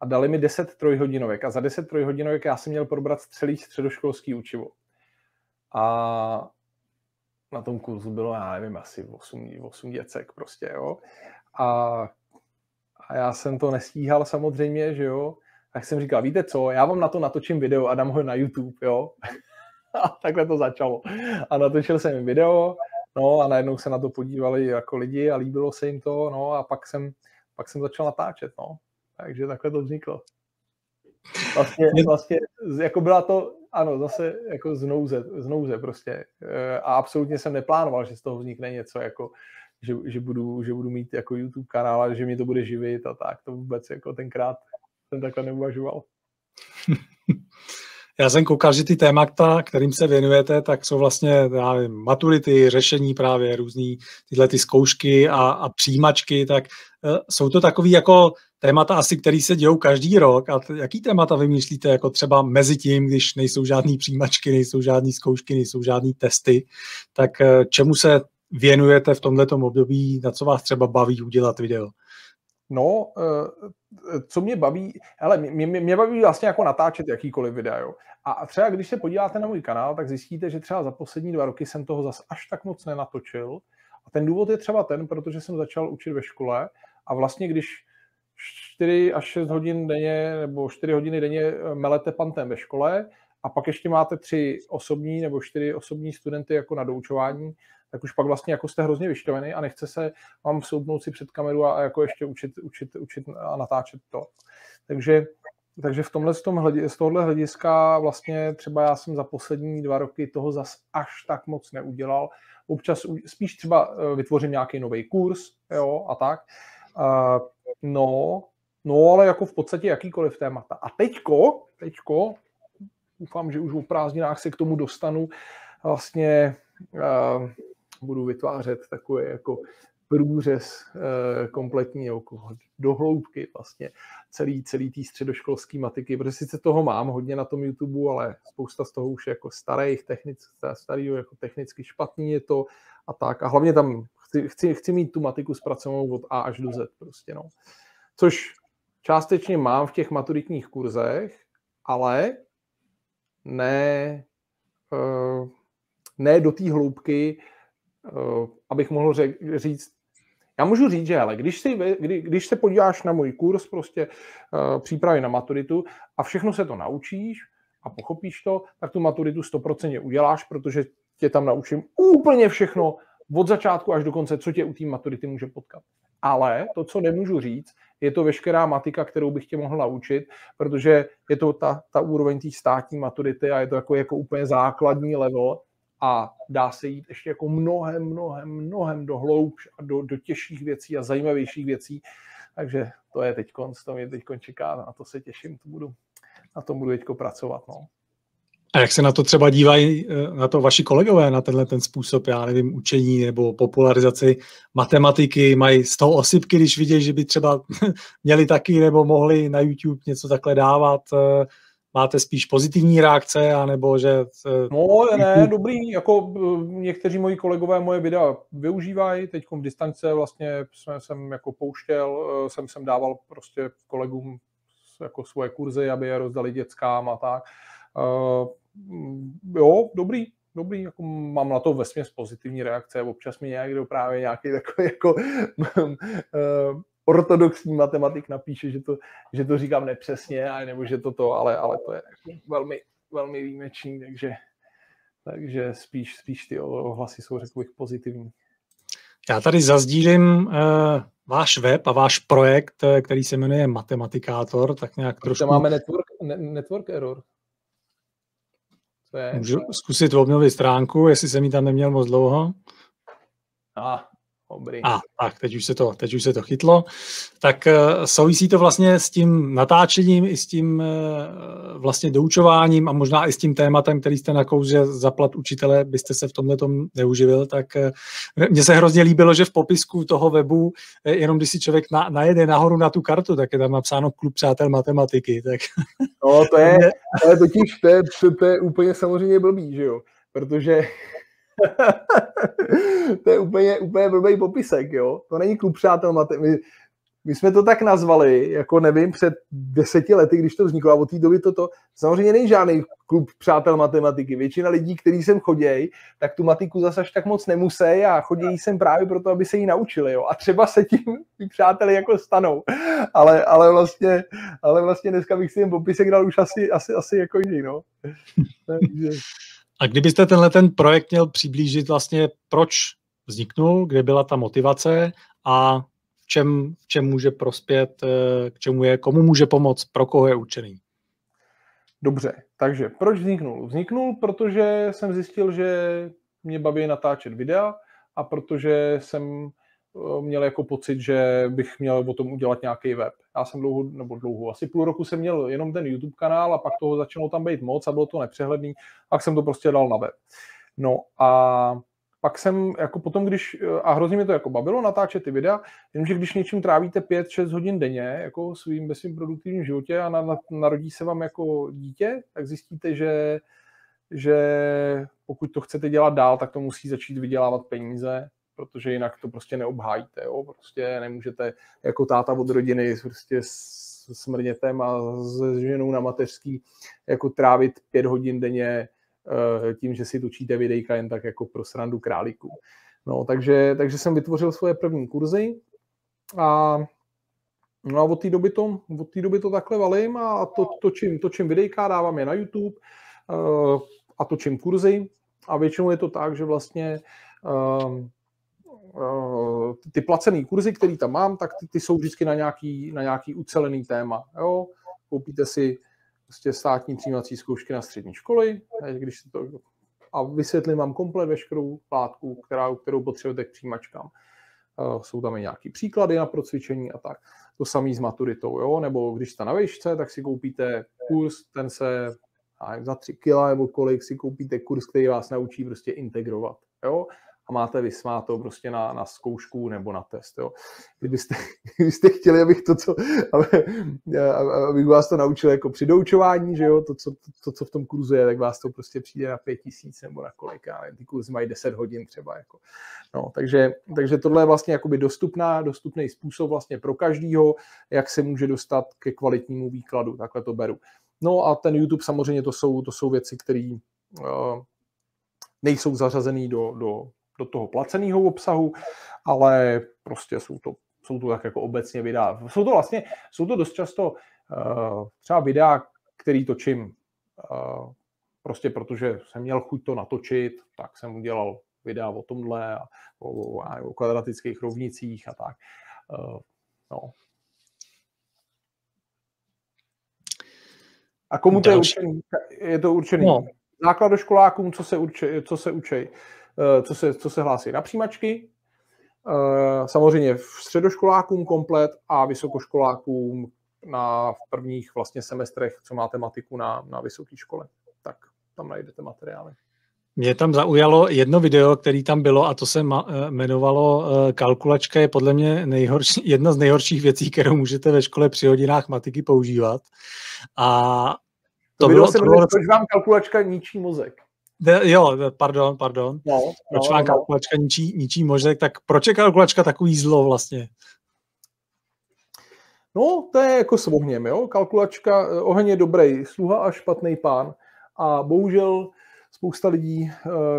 A dali mi 10 trojhodinovek. A za 10 trojhodinovek já jsem měl probrat celý středoškolský učivo. A na tom kurzu bylo, já nevím, asi 8 děcek prostě, jo. A já jsem to nestíhal samozřejmě, že jo. Tak jsem říkal, víte co, já vám na to natočím video a dám ho na YouTube, jo. A takhle to začalo. A natočil jsem jim video, no a najednou se na to podívali jako lidi a líbilo se jim to, no a pak jsem začal natáčet, no. Takže takhle to vzniklo. Vlastně jako byla to, ano, zase jako z nouze prostě. A absolutně jsem neplánoval, že z toho vznikne něco, jako, že budu mít jako YouTube kanál a že mě to bude živit a tak. To vůbec jako tenkrát jsem takhle neuvažoval. Já jsem koukal, že ty témata, kterým se věnujete, tak jsou vlastně, já nevím, maturity, řešení právě různý tyhle ty zkoušky a přijímačky, tak jsou to takový jako témata asi, který se dějou každý rok. A jaký témata vymýšlíte jako třeba mezi tím, když nejsou žádný přijímačky, nejsou žádný zkoušky, nejsou žádný testy, tak čemu se věnujete v tomhletom období, na co vás třeba baví udělat video? No, co mě baví, hele, mě baví vlastně jako natáčet jakýkoliv video. A třeba když se podíváte na můj kanál, tak zjistíte, že třeba za poslední 2 roky jsem toho zas až tak moc nenatočil. A ten důvod je třeba ten, protože jsem začal učit ve škole a vlastně když 4 až 6 hodin denně nebo 4 hodiny denně melete pantem ve škole a pak ještě máte 3 osobní nebo 4 osobní studenty jako na doučování, tak už pak vlastně jako jste hrozně vyšťavený a nechce se vám vstoupnout si před kameru a jako ještě učit a natáčet to. Takže v tomhle z tohohle hlediska vlastně třeba já jsem za poslední 2 roky toho zas až tak moc neudělal. Občas spíš třeba vytvořím nějaký nový kurz, jo, a tak. No, ale jako v podstatě jakýkoliv témata. A teďko, doufám, že už o prázdninách se k tomu dostanu, vlastně budu vytvářet takový jako průřez kompletní jako dohloubky vlastně celý té středoškolské matiky, protože sice toho mám hodně na tom YouTube, ale spousta z toho už je jako starého, jako technicky špatný je to a tak. A hlavně tam chci mít tu matiku zpracovanou od A až do Z prostě, no. Což částečně mám v těch maturitních kurzech, ale ne do té hloubky, abych mohl říct, já můžu říct, že hele, když se podíváš na můj kurz prostě přípravy na maturitu a všechno se to naučíš a pochopíš to, tak tu maturitu 100% uděláš, protože tě tam naučím úplně všechno od začátku až do konce, co tě u té maturity může potkat. Ale to, co nemůžu říct, je to veškerá matika, kterou bych tě mohl naučit, protože je to ta úroveň té státní maturity a je to jako úplně základní level a dá se jít ještě jako mnohem do hloubš a do těžších věcí a zajímavějších věcí, Takže to je teď konc, to mě teď čeká, na to se těším, na tom budu teď pracovat. No. A jak se na to třeba dívají na to vaši kolegové, na tenhle ten způsob, já nevím, učení nebo popularizaci matematiky, mají z toho osypky, když vidějí, že by třeba měli taky nebo mohli na YouTube něco takhle dávat? Máte spíš pozitivní reakce, anebo že... No, ne, dobrý, jako někteří moji kolegové moje videa využívají, teď v distanci vlastně jsem jako pouštěl, jsem dával prostě kolegům jako svoje kurzy, aby je rozdali dětskám a tak. Jo, dobrý, jako mám na to vesměs pozitivní reakce, občas mi někdo právě nějaký takový jako... ortodoxní matematik napíše, že to říkám nepřesně, nebo že ale to je velmi, velmi výjimečný, takže spíš ty ohlasy jsou, řekl bych, pozitivní. Já tady zazdílím váš web a váš projekt, který se jmenuje Mathematicator, tak nějak trošku... Máme network error. Můžu zkusit obnovit stránku, jestli jsem ji tam neměl moc dlouho. Tak, teď už se to chytlo. Tak souvisí to vlastně s tím natáčením i s tím vlastně doučováním a možná i s tím tématem, který jste nakousl, že zaplat učitele byste se v tomhletom neuživil. Tak mně se hrozně líbilo, že v popisku toho webu, jenom když si člověk najede nahoru na tu kartu, tak je tam napsáno Klub přátel matematiky. Tak. No to je úplně samozřejmě blbý, že jo? Protože... to je úplně blbý popisek, jo. To není Klub přátel matematiky. My jsme to tak nazvali, jako nevím, před 10 lety, když to vzniklo, a od té doby toto. Samozřejmě není žádný Klub přátel matematiky. Většina lidí, kteří sem chodějí, tak tu matiku zase až tak moc nemusí a chodějí sem právě proto, aby se ji naučili, jo. A třeba se tím ty přáteli jako stanou. Ale vlastně dneska bych si ten popisek dal už asi jako jiný, no. Takže... A kdybyste tenhle ten projekt měl přiblížit, vlastně proč vzniknul, kde byla ta motivace a v čem může prospět, k čemu je, komu může pomoct, pro koho je určený? Dobře, takže proč vzniknul? Vzniknul, protože jsem zjistil, že mě baví natáčet videa a protože jsem měl jako pocit, že bych měl o tom udělat nějaký web. Já jsem asi půl roku jsem měl jenom ten YouTube kanál a pak toho začalo tam být moc a bylo to nepřehledný, tak jsem to prostě dal na web. No a pak jsem jako potom, a hrozně mě to jako bavilo natáčet ty videa, jenomže když něčím trávíte 5-6 hodin denně, jako ve svým produktivním životě a narodí se vám jako dítě, tak zjistíte, že pokud to chcete dělat dál, tak to musí začít vydělávat peníze, protože jinak to prostě neobhájíte, jo? Prostě nemůžete jako táta od rodiny prostě s mrnětem a s ženou na mateřský jako trávit 5 hodin denně tím, že si točíte videjka jen tak jako pro srandu králíků. No, takže jsem vytvořil svoje první kurzy a od té doby to takhle valím a točím videjka, dávám je na YouTube a točím kurzy a většinou je to tak, že vlastně ty placený kurzy, který tam mám, tak ty jsou vždycky na nějaký ucelený téma. Jo? Koupíte si prostě státní přijímací zkoušky na střední školy, a vysvětlím vám komplet veškerou látku, kterou potřebujete k přijímačkám. Jsou tam i nějaký příklady na procvičení a tak. To samé s maturitou, jo? Nebo když jste na vejšce, tak si koupíte kurz, ten se za 3 kila nebo kolik si koupíte kurz, který vás naučí prostě integrovat. Jo? A máte vysmáto prostě na zkoušku nebo na test. Jo. Kdybyste chtěli, abych vás to naučil jako při doučování, že jo, to, co v tom kurzu je, tak vás to prostě přijde na 5000 nebo na kolik. Ty kurzy mají 10 hodin třeba. Jako. No, takže tohle je vlastně jakoby dostupný způsob vlastně pro každýho, jak se může dostat ke kvalitnímu výkladu. Takhle to beru. No a ten YouTube samozřejmě to jsou věci, které... nejsou zařazený do toho placeného obsahu, ale prostě jsou to tak jako obecně videa. Jsou to dost často třeba videa, který točím prostě protože jsem měl chuť to natočit, tak jsem udělal videa o tomhle, o kvadratických rovnicích a tak. No. A komu to je určený? Je to určený? No. Základoškolákům, co se hlásí na přijímačky, Samozřejmě v středoškolákům komplet a vysokoškolákům v prvních vlastně semestrech, co má tematiku na vysoké škole. Tak tam najdete materiály. Mě tam zaujalo jedno video, které tam bylo, a to se jmenovalo Kalkulačka je podle mě jedna z nejhorších věcí, kterou můžete ve škole při hodinách matiky používat. A to bylo, proč vám kalkulačka ničí mozek. Pardon. Proč vám kalkulačka ničí mozek, tak proč je kalkulačka takový zlo vlastně? No, to je jako s ohněm, jo. Kalkulačka, oheň je dobrý sluha a špatný pán. A bohužel spousta lidí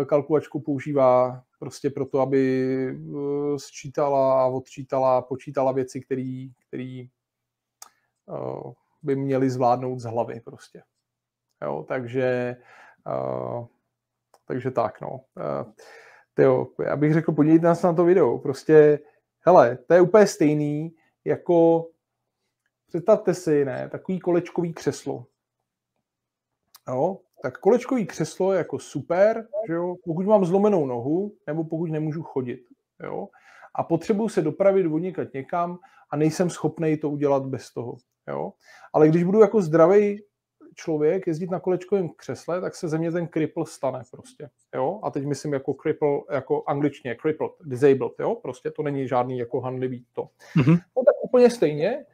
kalkulačku používá prostě proto, aby sčítala, odčítala, počítala věci, které by měli zvládnout z hlavy prostě. Jo, takže tak, no. Já bych řekl, podívejte nás na to video. Prostě, hele, to je úplně stejný, jako představte si, ne, takový kolečkový křeslo. Jo, tak kolečkový křeslo je jako super, že jo, pokud mám zlomenou nohu, nebo pokud nemůžu chodit, jo, a potřebuju se dopravit odněkud někam a nejsem schopnej to udělat bez toho, jo. Ale když budu jako zdravý člověk jezdit na kolečkovém křesle, tak se ze mě ten cripple stane prostě, jo. A teď myslím jako cripple, jako angličtině crippled, disabled, jo, prostě to není žádný jako handlivý to. Mm-hmm. No tak úplně stejně,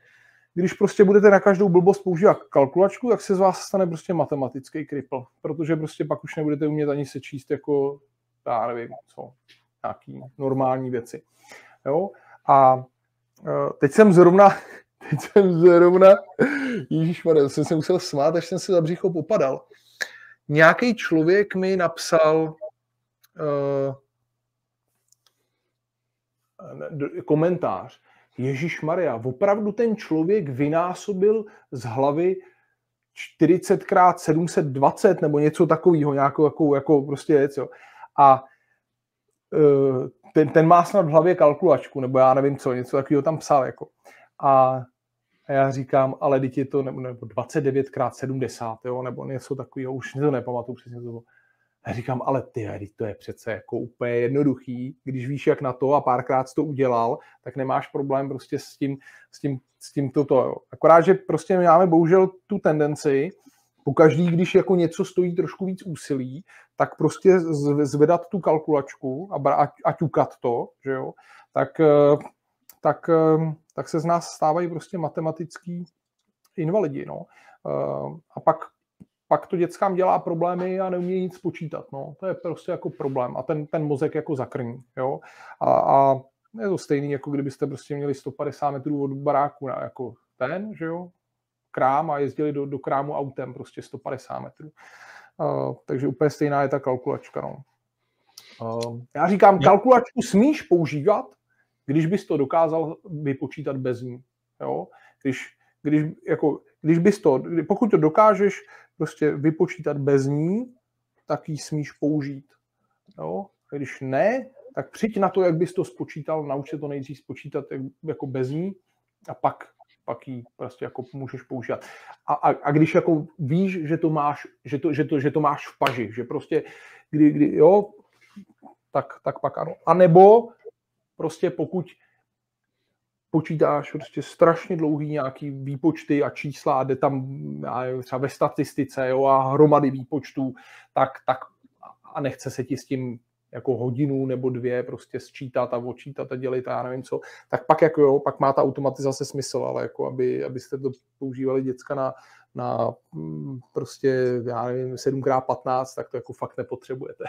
když prostě budete na každou blbost používat kalkulačku, tak se z vás stane prostě matematický cripple, protože prostě pak už nebudete umět ani se číst jako, já nevím, co, nějaký normální věci, jo. A teď jsem zrovna, ježišmarja, jsem se musel smát, až jsem se za břicho popadal. Nějaký člověk mi napsal komentář, ježišmarja, opravdu ten člověk vynásobil z hlavy 40x720 nebo něco takového, nějakou jako prostě věc, jo. A ten má snad v hlavě kalkulačku, nebo já nevím co, něco takového tam psal, jako. A já říkám, ale teď je to, nebo 29x70, jo, nebo něco takového, už to nepamatuju přesně to. Já říkám, ale ty, to je přece jako úplně jednoduchý, když víš jak na to a párkrát jsi to udělal, tak nemáš problém prostě s tím toto, jo. Akorát, že prostě máme bohužel tu tendenci, pokaždý, když jako něco stojí trošku víc úsilí, tak prostě zvedat tu kalkulačku a ťukat to, že jo, tak se z nás stávají prostě matematický invalidi, no. A pak to dětskám dělá problémy a neumějí nic počítat, no. To je prostě jako problém a ten mozek jako zakrní, jo. A je to stejný, jako kdybyste prostě měli 150 metrů od baráku na jako ten, že jo, krám a jezdili do krámu autem prostě 150 metrů. Takže úplně stejná je ta kalkulačka, no. Já říkám, kalkulačku smíš používat, když bys to dokázal vypočítat bez ní, jo? Pokud to dokážeš prostě vypočítat bez ní, tak ji smíš použít, jo? Když ne, tak přijď na to, jak bys to spočítal, nauč se to nejdřív spočítat jako bez ní a pak ji prostě jako můžeš používat. A když jako víš, že to máš, že to máš v paži, že prostě kdy jo, tak pak ano. A nebo prostě pokud počítáš prostě strašně dlouhý nějaký výpočty a čísla a jde tam třeba ve statistice, jo, a hromady výpočtů, tak a nechce se ti s tím jako hodinu nebo dvě prostě sčítat a odčítat a dělit a já nevím co, tak pak jako jo, pak má ta automatizace smysl, ale jako abyste to používali děcka na prostě já nevím 7x15, tak to jako fakt nepotřebujete.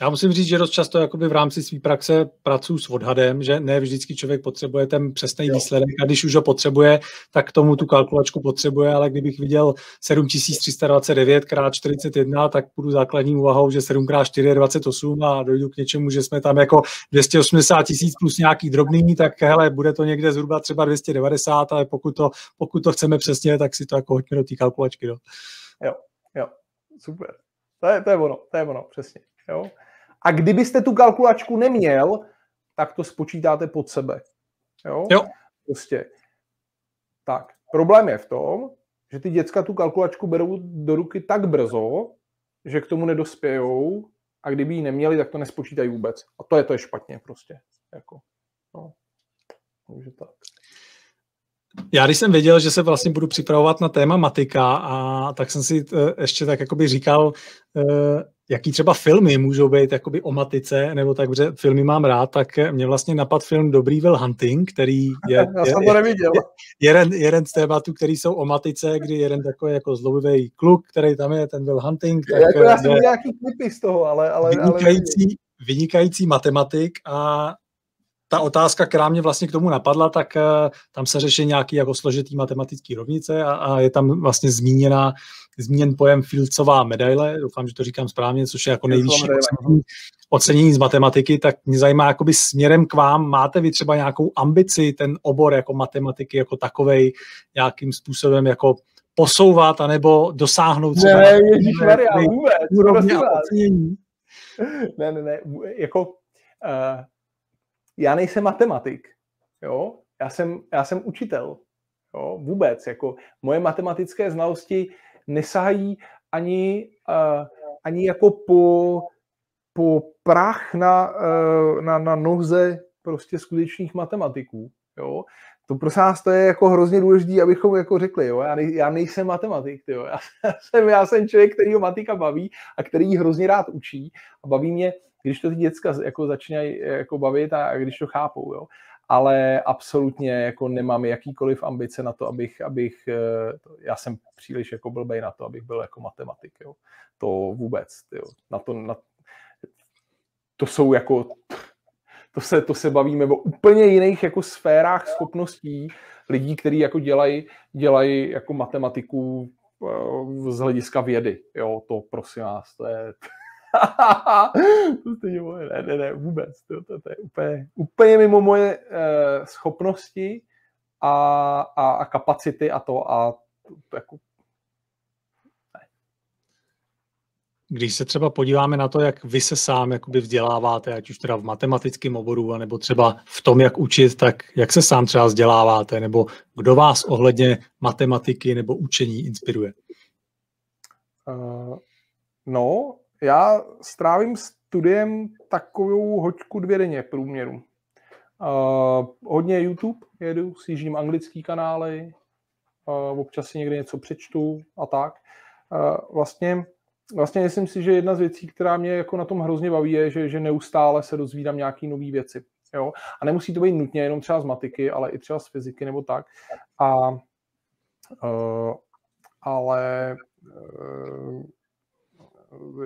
Já musím říct, že dost často jakoby v rámci své praxe pracuji s odhadem, že ne vždycky člověk potřebuje ten přesný výsledek a když už ho potřebuje, tak tomu tu kalkulačku potřebuje, ale kdybych viděl 7329x41, tak půjdu základní úvahou, že 7x4 je 28 a dojdu k něčemu, že jsme tam jako 280 000 plus nějaký drobný, tak hele, bude to někde zhruba třeba 290, ale pokud to chceme přesně, tak si to jako hoďme do té kalkulačky. No. Jo, super. To je ono, přesně. Jo? A kdybyste tu kalkulačku neměl, tak to spočítáte pod sebe. Jo? Prostě. Tak, problém je v tom, že ty děcka tu kalkulačku berou do ruky tak brzo, že k tomu nedospějou a kdyby ji neměli, tak to nespočítají vůbec. A to je špatně prostě. Jako, no. Takže tak. Já když jsem věděl, že se vlastně budu připravovat na téma matika, a tak jsem si ještě tak jakoby říkal, jaký třeba filmy můžou být jakoby o matice, nebo tak, že filmy mám rád, tak mě vlastně napadl film Dobrý Will Hunting, který je jeden z tématů, který jsou o matice, kdy jeden takový jako zlobivý kluk, který tam je, ten Will Hunting. Tak, jako já jsem nějaký klipy z toho, ale vynikající matematik. A ta otázka, která mě vlastně k tomu napadla, tak tam se řeší nějaký jako složitý matematický rovnice a je tam vlastně zmíněn pojem Fieldsová medaile, doufám, že to říkám správně, což je jako nejvyšší ocenění z matematiky, tak mě zajímá jakoby směrem k vám, máte vy třeba nějakou ambici ten obor jako matematiky jako takovej nějakým způsobem jako posouvat anebo dosáhnout třeba ocenění? Ne, jako... Já nejsem matematik, jo? Já jsem učitel, jo? Vůbec. Jako, moje matematické znalosti nesahají ani jako po prach na noze prostě skutečných matematiků. Jo? To prosím vás, to je jako hrozně důležité, abychom jako řekli, jo? Já nejsem matematik, tyjo. Já jsem člověk, který ho matika baví a který ji hrozně rád učí a baví mě, když to ty děcka jako začínají jako bavit a když to chápou, jo. Ale absolutně jako nemám jakýkoliv ambice na to, abych já jsem příliš jako blbej na to, abych byl jako matematik, jo. To vůbec, jo. To jsou jako to se bavíme o úplně jiných jako sférách schopností lidí, kteří jako dělají jako matematiku z hlediska vědy, jo. To prosím vás, to je ne, vůbec. To je úplně mimo moje schopnosti a kapacity a to. Jako... Ne. Když se třeba podíváme na to, jak vy se sám jakoby vzděláváte, ať už teda v matematickém oboru, anebo třeba v tom, jak učit, tak jak se sám třeba vzděláváte, nebo kdo vás ohledně matematiky nebo učení inspiruje? No... Já strávím studiem takovou hoďku 2 denně průměru. Hodně YouTube jedu, sjíždím anglický kanály, občas si někdy něco přečtu a tak. Vlastně myslím si, že jedna z věcí, která mě jako na tom hrozně baví, je, že neustále se dozvídám nějaké nové věci. Jo? A nemusí to být nutně jenom třeba z matiky, ale i třeba z fyziky nebo tak.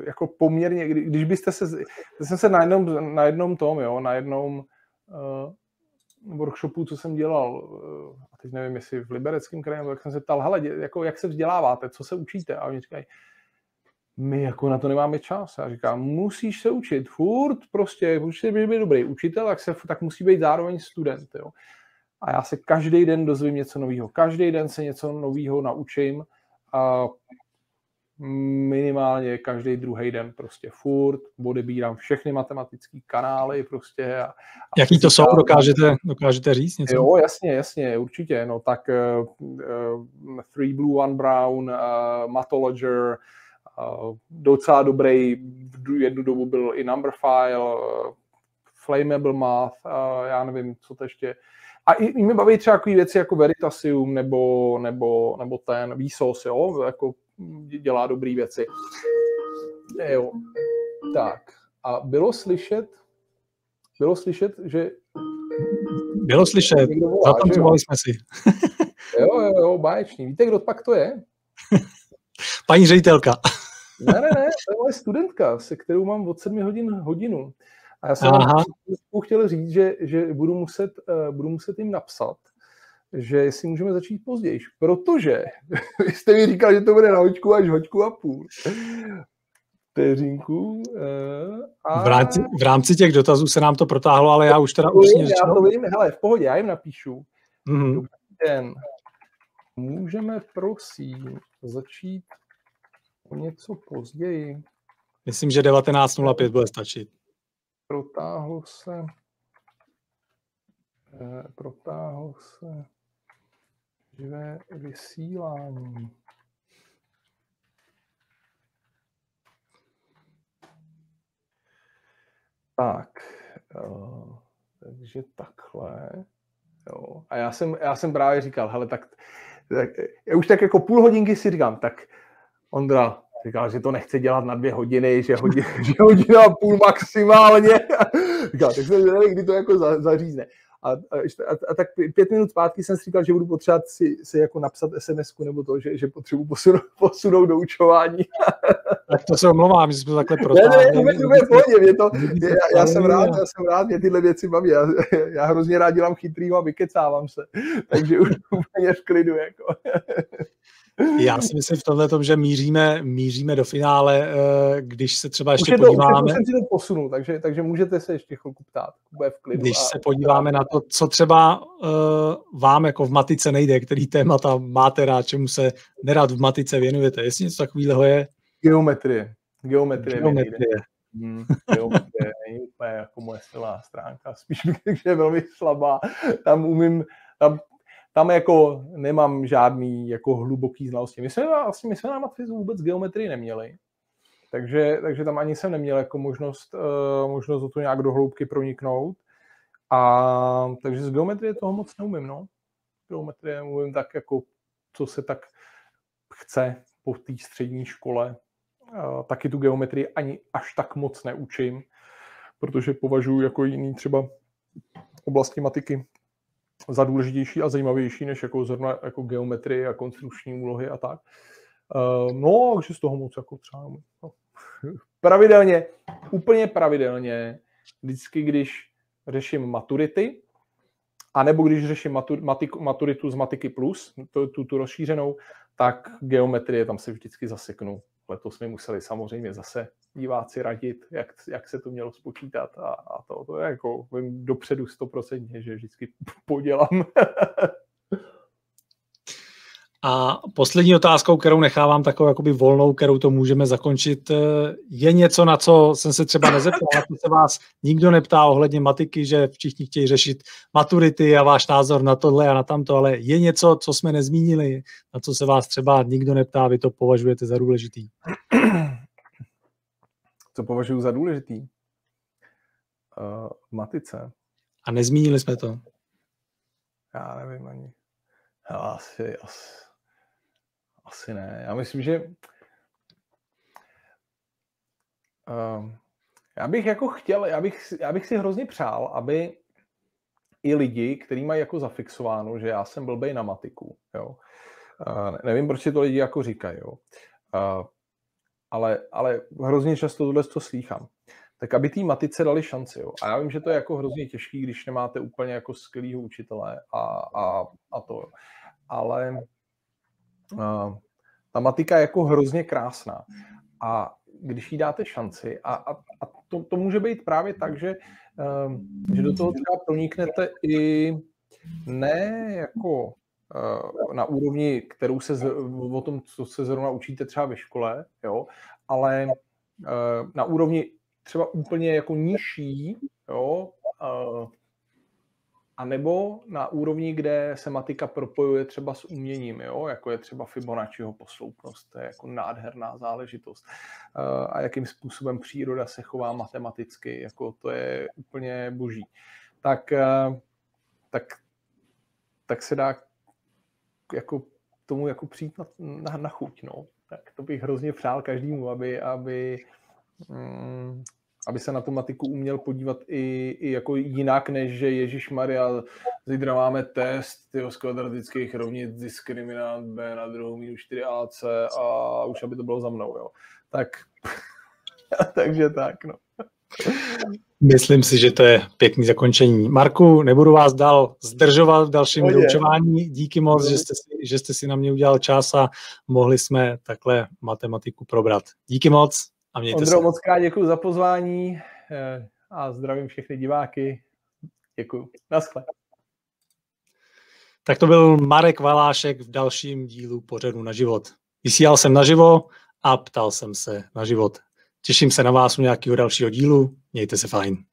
Jako poměrně, když byste se, jsem se na jednom workshopu, co jsem dělal, a teď nevím, jestli v Libereckém kraji, tak jsem se ptal, hele, jako, jak se vzděláváte, co se učíte? A oni říkají, my jako na to nemáme čas. Já říkám, musíš se učit furt, prostě, protože by byl dobrý učitel, tak musí být zároveň student, jo. A já se každý den dozvím něco nového, každý den se něco nového naučím a minimálně každý druhý den prostě furt odebírám všechny matematické kanály prostě. Jaký to jsou, dokážete říct něco? Jo, jasně, určitě, no tak 3Blue1Brown, Mathologer, docela dobrý, jednu dobu byl i Numberphile, Flammable Math, já nevím, co to ještě. A i mi baví třeba takové věci jako Veritasium nebo ten Vsauce, jo, jako dělá dobrý věci. Jo. Tak. A bylo slyšet, že... Bylo slyšet. Zapamtovali jsme si. Jo, báječný. Víte, kdo pak to je? Paní ředitelka. Ne, to je studentka, se kterou mám od 7 hodin hodinu. A já jsem chtěl říct, že budu muset jim napsat, že jestli můžeme začít později, protože jste mi říkal, že to bude na hoďku až hoďku a půl. Vteřinku. V rámci těch dotazů se nám to protáhlo, ale já už teda upřímně řečeno. Já to vím, hele, v pohodě, já jim napíšu. Mm-hmm. Dobrý den. Můžeme, prosím, začít něco později? Myslím, že 19:05 bude stačit. Protáhlo se živé vysílání. Tak, takže takhle. Jo. A já jsem právě říkal, hele, tak já už tak jako půl hodinky si říkám, tak Ondra říkal, že to nechce dělat na 2 hodiny, že hodina a půl maximálně. Říkal, tak jsem zvědavý, kdy to jako zařízne. A tak 5 minut zpátky jsem si říkal, že budu potřebovat si jako napsat SMS-ku nebo to, že potřebuji posunout doučování. Tak to se omlouvám, že jsme takhle protáhli. Já jsem rád, mě tyhle věci baví. Já hrozně rád dělám chytrýho a vykecávám se. Takže úplně v klidu. Jako. Já si myslím v tomhle tom, že míříme do finále, když se třeba ještě podíváme. Už jsem si to posunul, takže můžete se ještě chvilku ptát. Když se podíváme na to, co třeba vám jako v matice nejde, který témata máte rád, čemu se nerad v matice věnujete, jestli něco takového je? Geometrie. Geometrie není úplně jako moje silná stránka, spíš když je velmi slabá. Tam jako nemám žádný jako hluboký znalosti. My jsme na matfizu vůbec geometrii neměli, takže tam ani jsem neměl jako možnost o to nějak do hloubky proniknout. A takže z geometrie toho moc neumím, no. Geometrie umím tak jako, co se tak chce po té střední škole. Taky tu geometrii ani až tak moc neučím, protože považuji jako jiný třeba oblasti matiky za důležitější a zajímavější, než jako zrovna jako geometrie a konstrukční úlohy a tak. No, takže z toho moc jako třeba... No. Úplně pravidelně, vždycky, když řeším maturity, anebo když řeším maturitu z Matiky plus, tu rozšířenou, tak geometrie tam se vždycky zaseknu. Letos mi museli samozřejmě zase diváci radit, jak se to mělo spočítat a to je jako vím dopředu 100%, že vždycky podělám. A poslední otázkou, kterou nechávám takovou jakoby volnou, kterou to můžeme zakončit, je něco, na co jsem se třeba nezeptal, na co se vás nikdo neptá ohledně matiky, že všichni chtějí řešit maturity a váš názor na tohle a na tamto, ale je něco, co jsme nezmínili, na co se vás třeba nikdo neptá, vy to považujete za důležitý? Co považuji za důležitý? Matice. A nezmínili jsme to? Já nevím ani. Asi ne. Já myslím, že já bych si hrozně přál, aby i lidi, kteří mají jako zafixováno, že já jsem blbej na matiku, jo. Nevím, proč si to lidi jako říkají, jo. Ale hrozně často tohle to slýchám. Tak aby té matice dali šanci, jo. A já vím, že to je jako hrozně těžký, když nemáte úplně jako skvělýho učitele a to, jo. Ale ta matika je jako hrozně krásná a když jí dáte šanci a to může být právě tak, že do toho třeba proniknete i ne jako na úrovni, kterou o tom, co se zrovna učíte třeba ve škole, jo, ale na úrovni třeba úplně jako nižší, jo, a nebo na úrovni, kde se matika propojuje třeba s uměním, jo, jako je třeba Fibonacciho posloupnost, to je jako nádherná záležitost. A jakým způsobem příroda se chová matematicky, jako to je úplně boží. Tak se dá jako tomu jako přijít na chuť, no. Tak to bych hrozně přál každému, aby se na tu matiku uměl podívat i jako jinak, než že ježišmarja, zítra máme test z kvadratických rovnic, diskriminant B na druhou minus 4AC a už aby to bylo za mnou, jo. Takže tak, no. Myslím si, že to je pěkný zakončení. Marku, nebudu vás dál zdržovat v dalším doučování. Díky moc, že jste si na mě udělal čas a mohli jsme takhle matematiku probrat. Díky moc. Ondro, moc krát děkuji za pozvání a zdravím všechny diváky. Děkuji. Naschle. Tak to byl Marek Valášek v dalším dílu pořadu Na život. Vysílal jsem naživo a ptal jsem se na život. Těším se na vás u nějakého dalšího dílu. Mějte se fajn.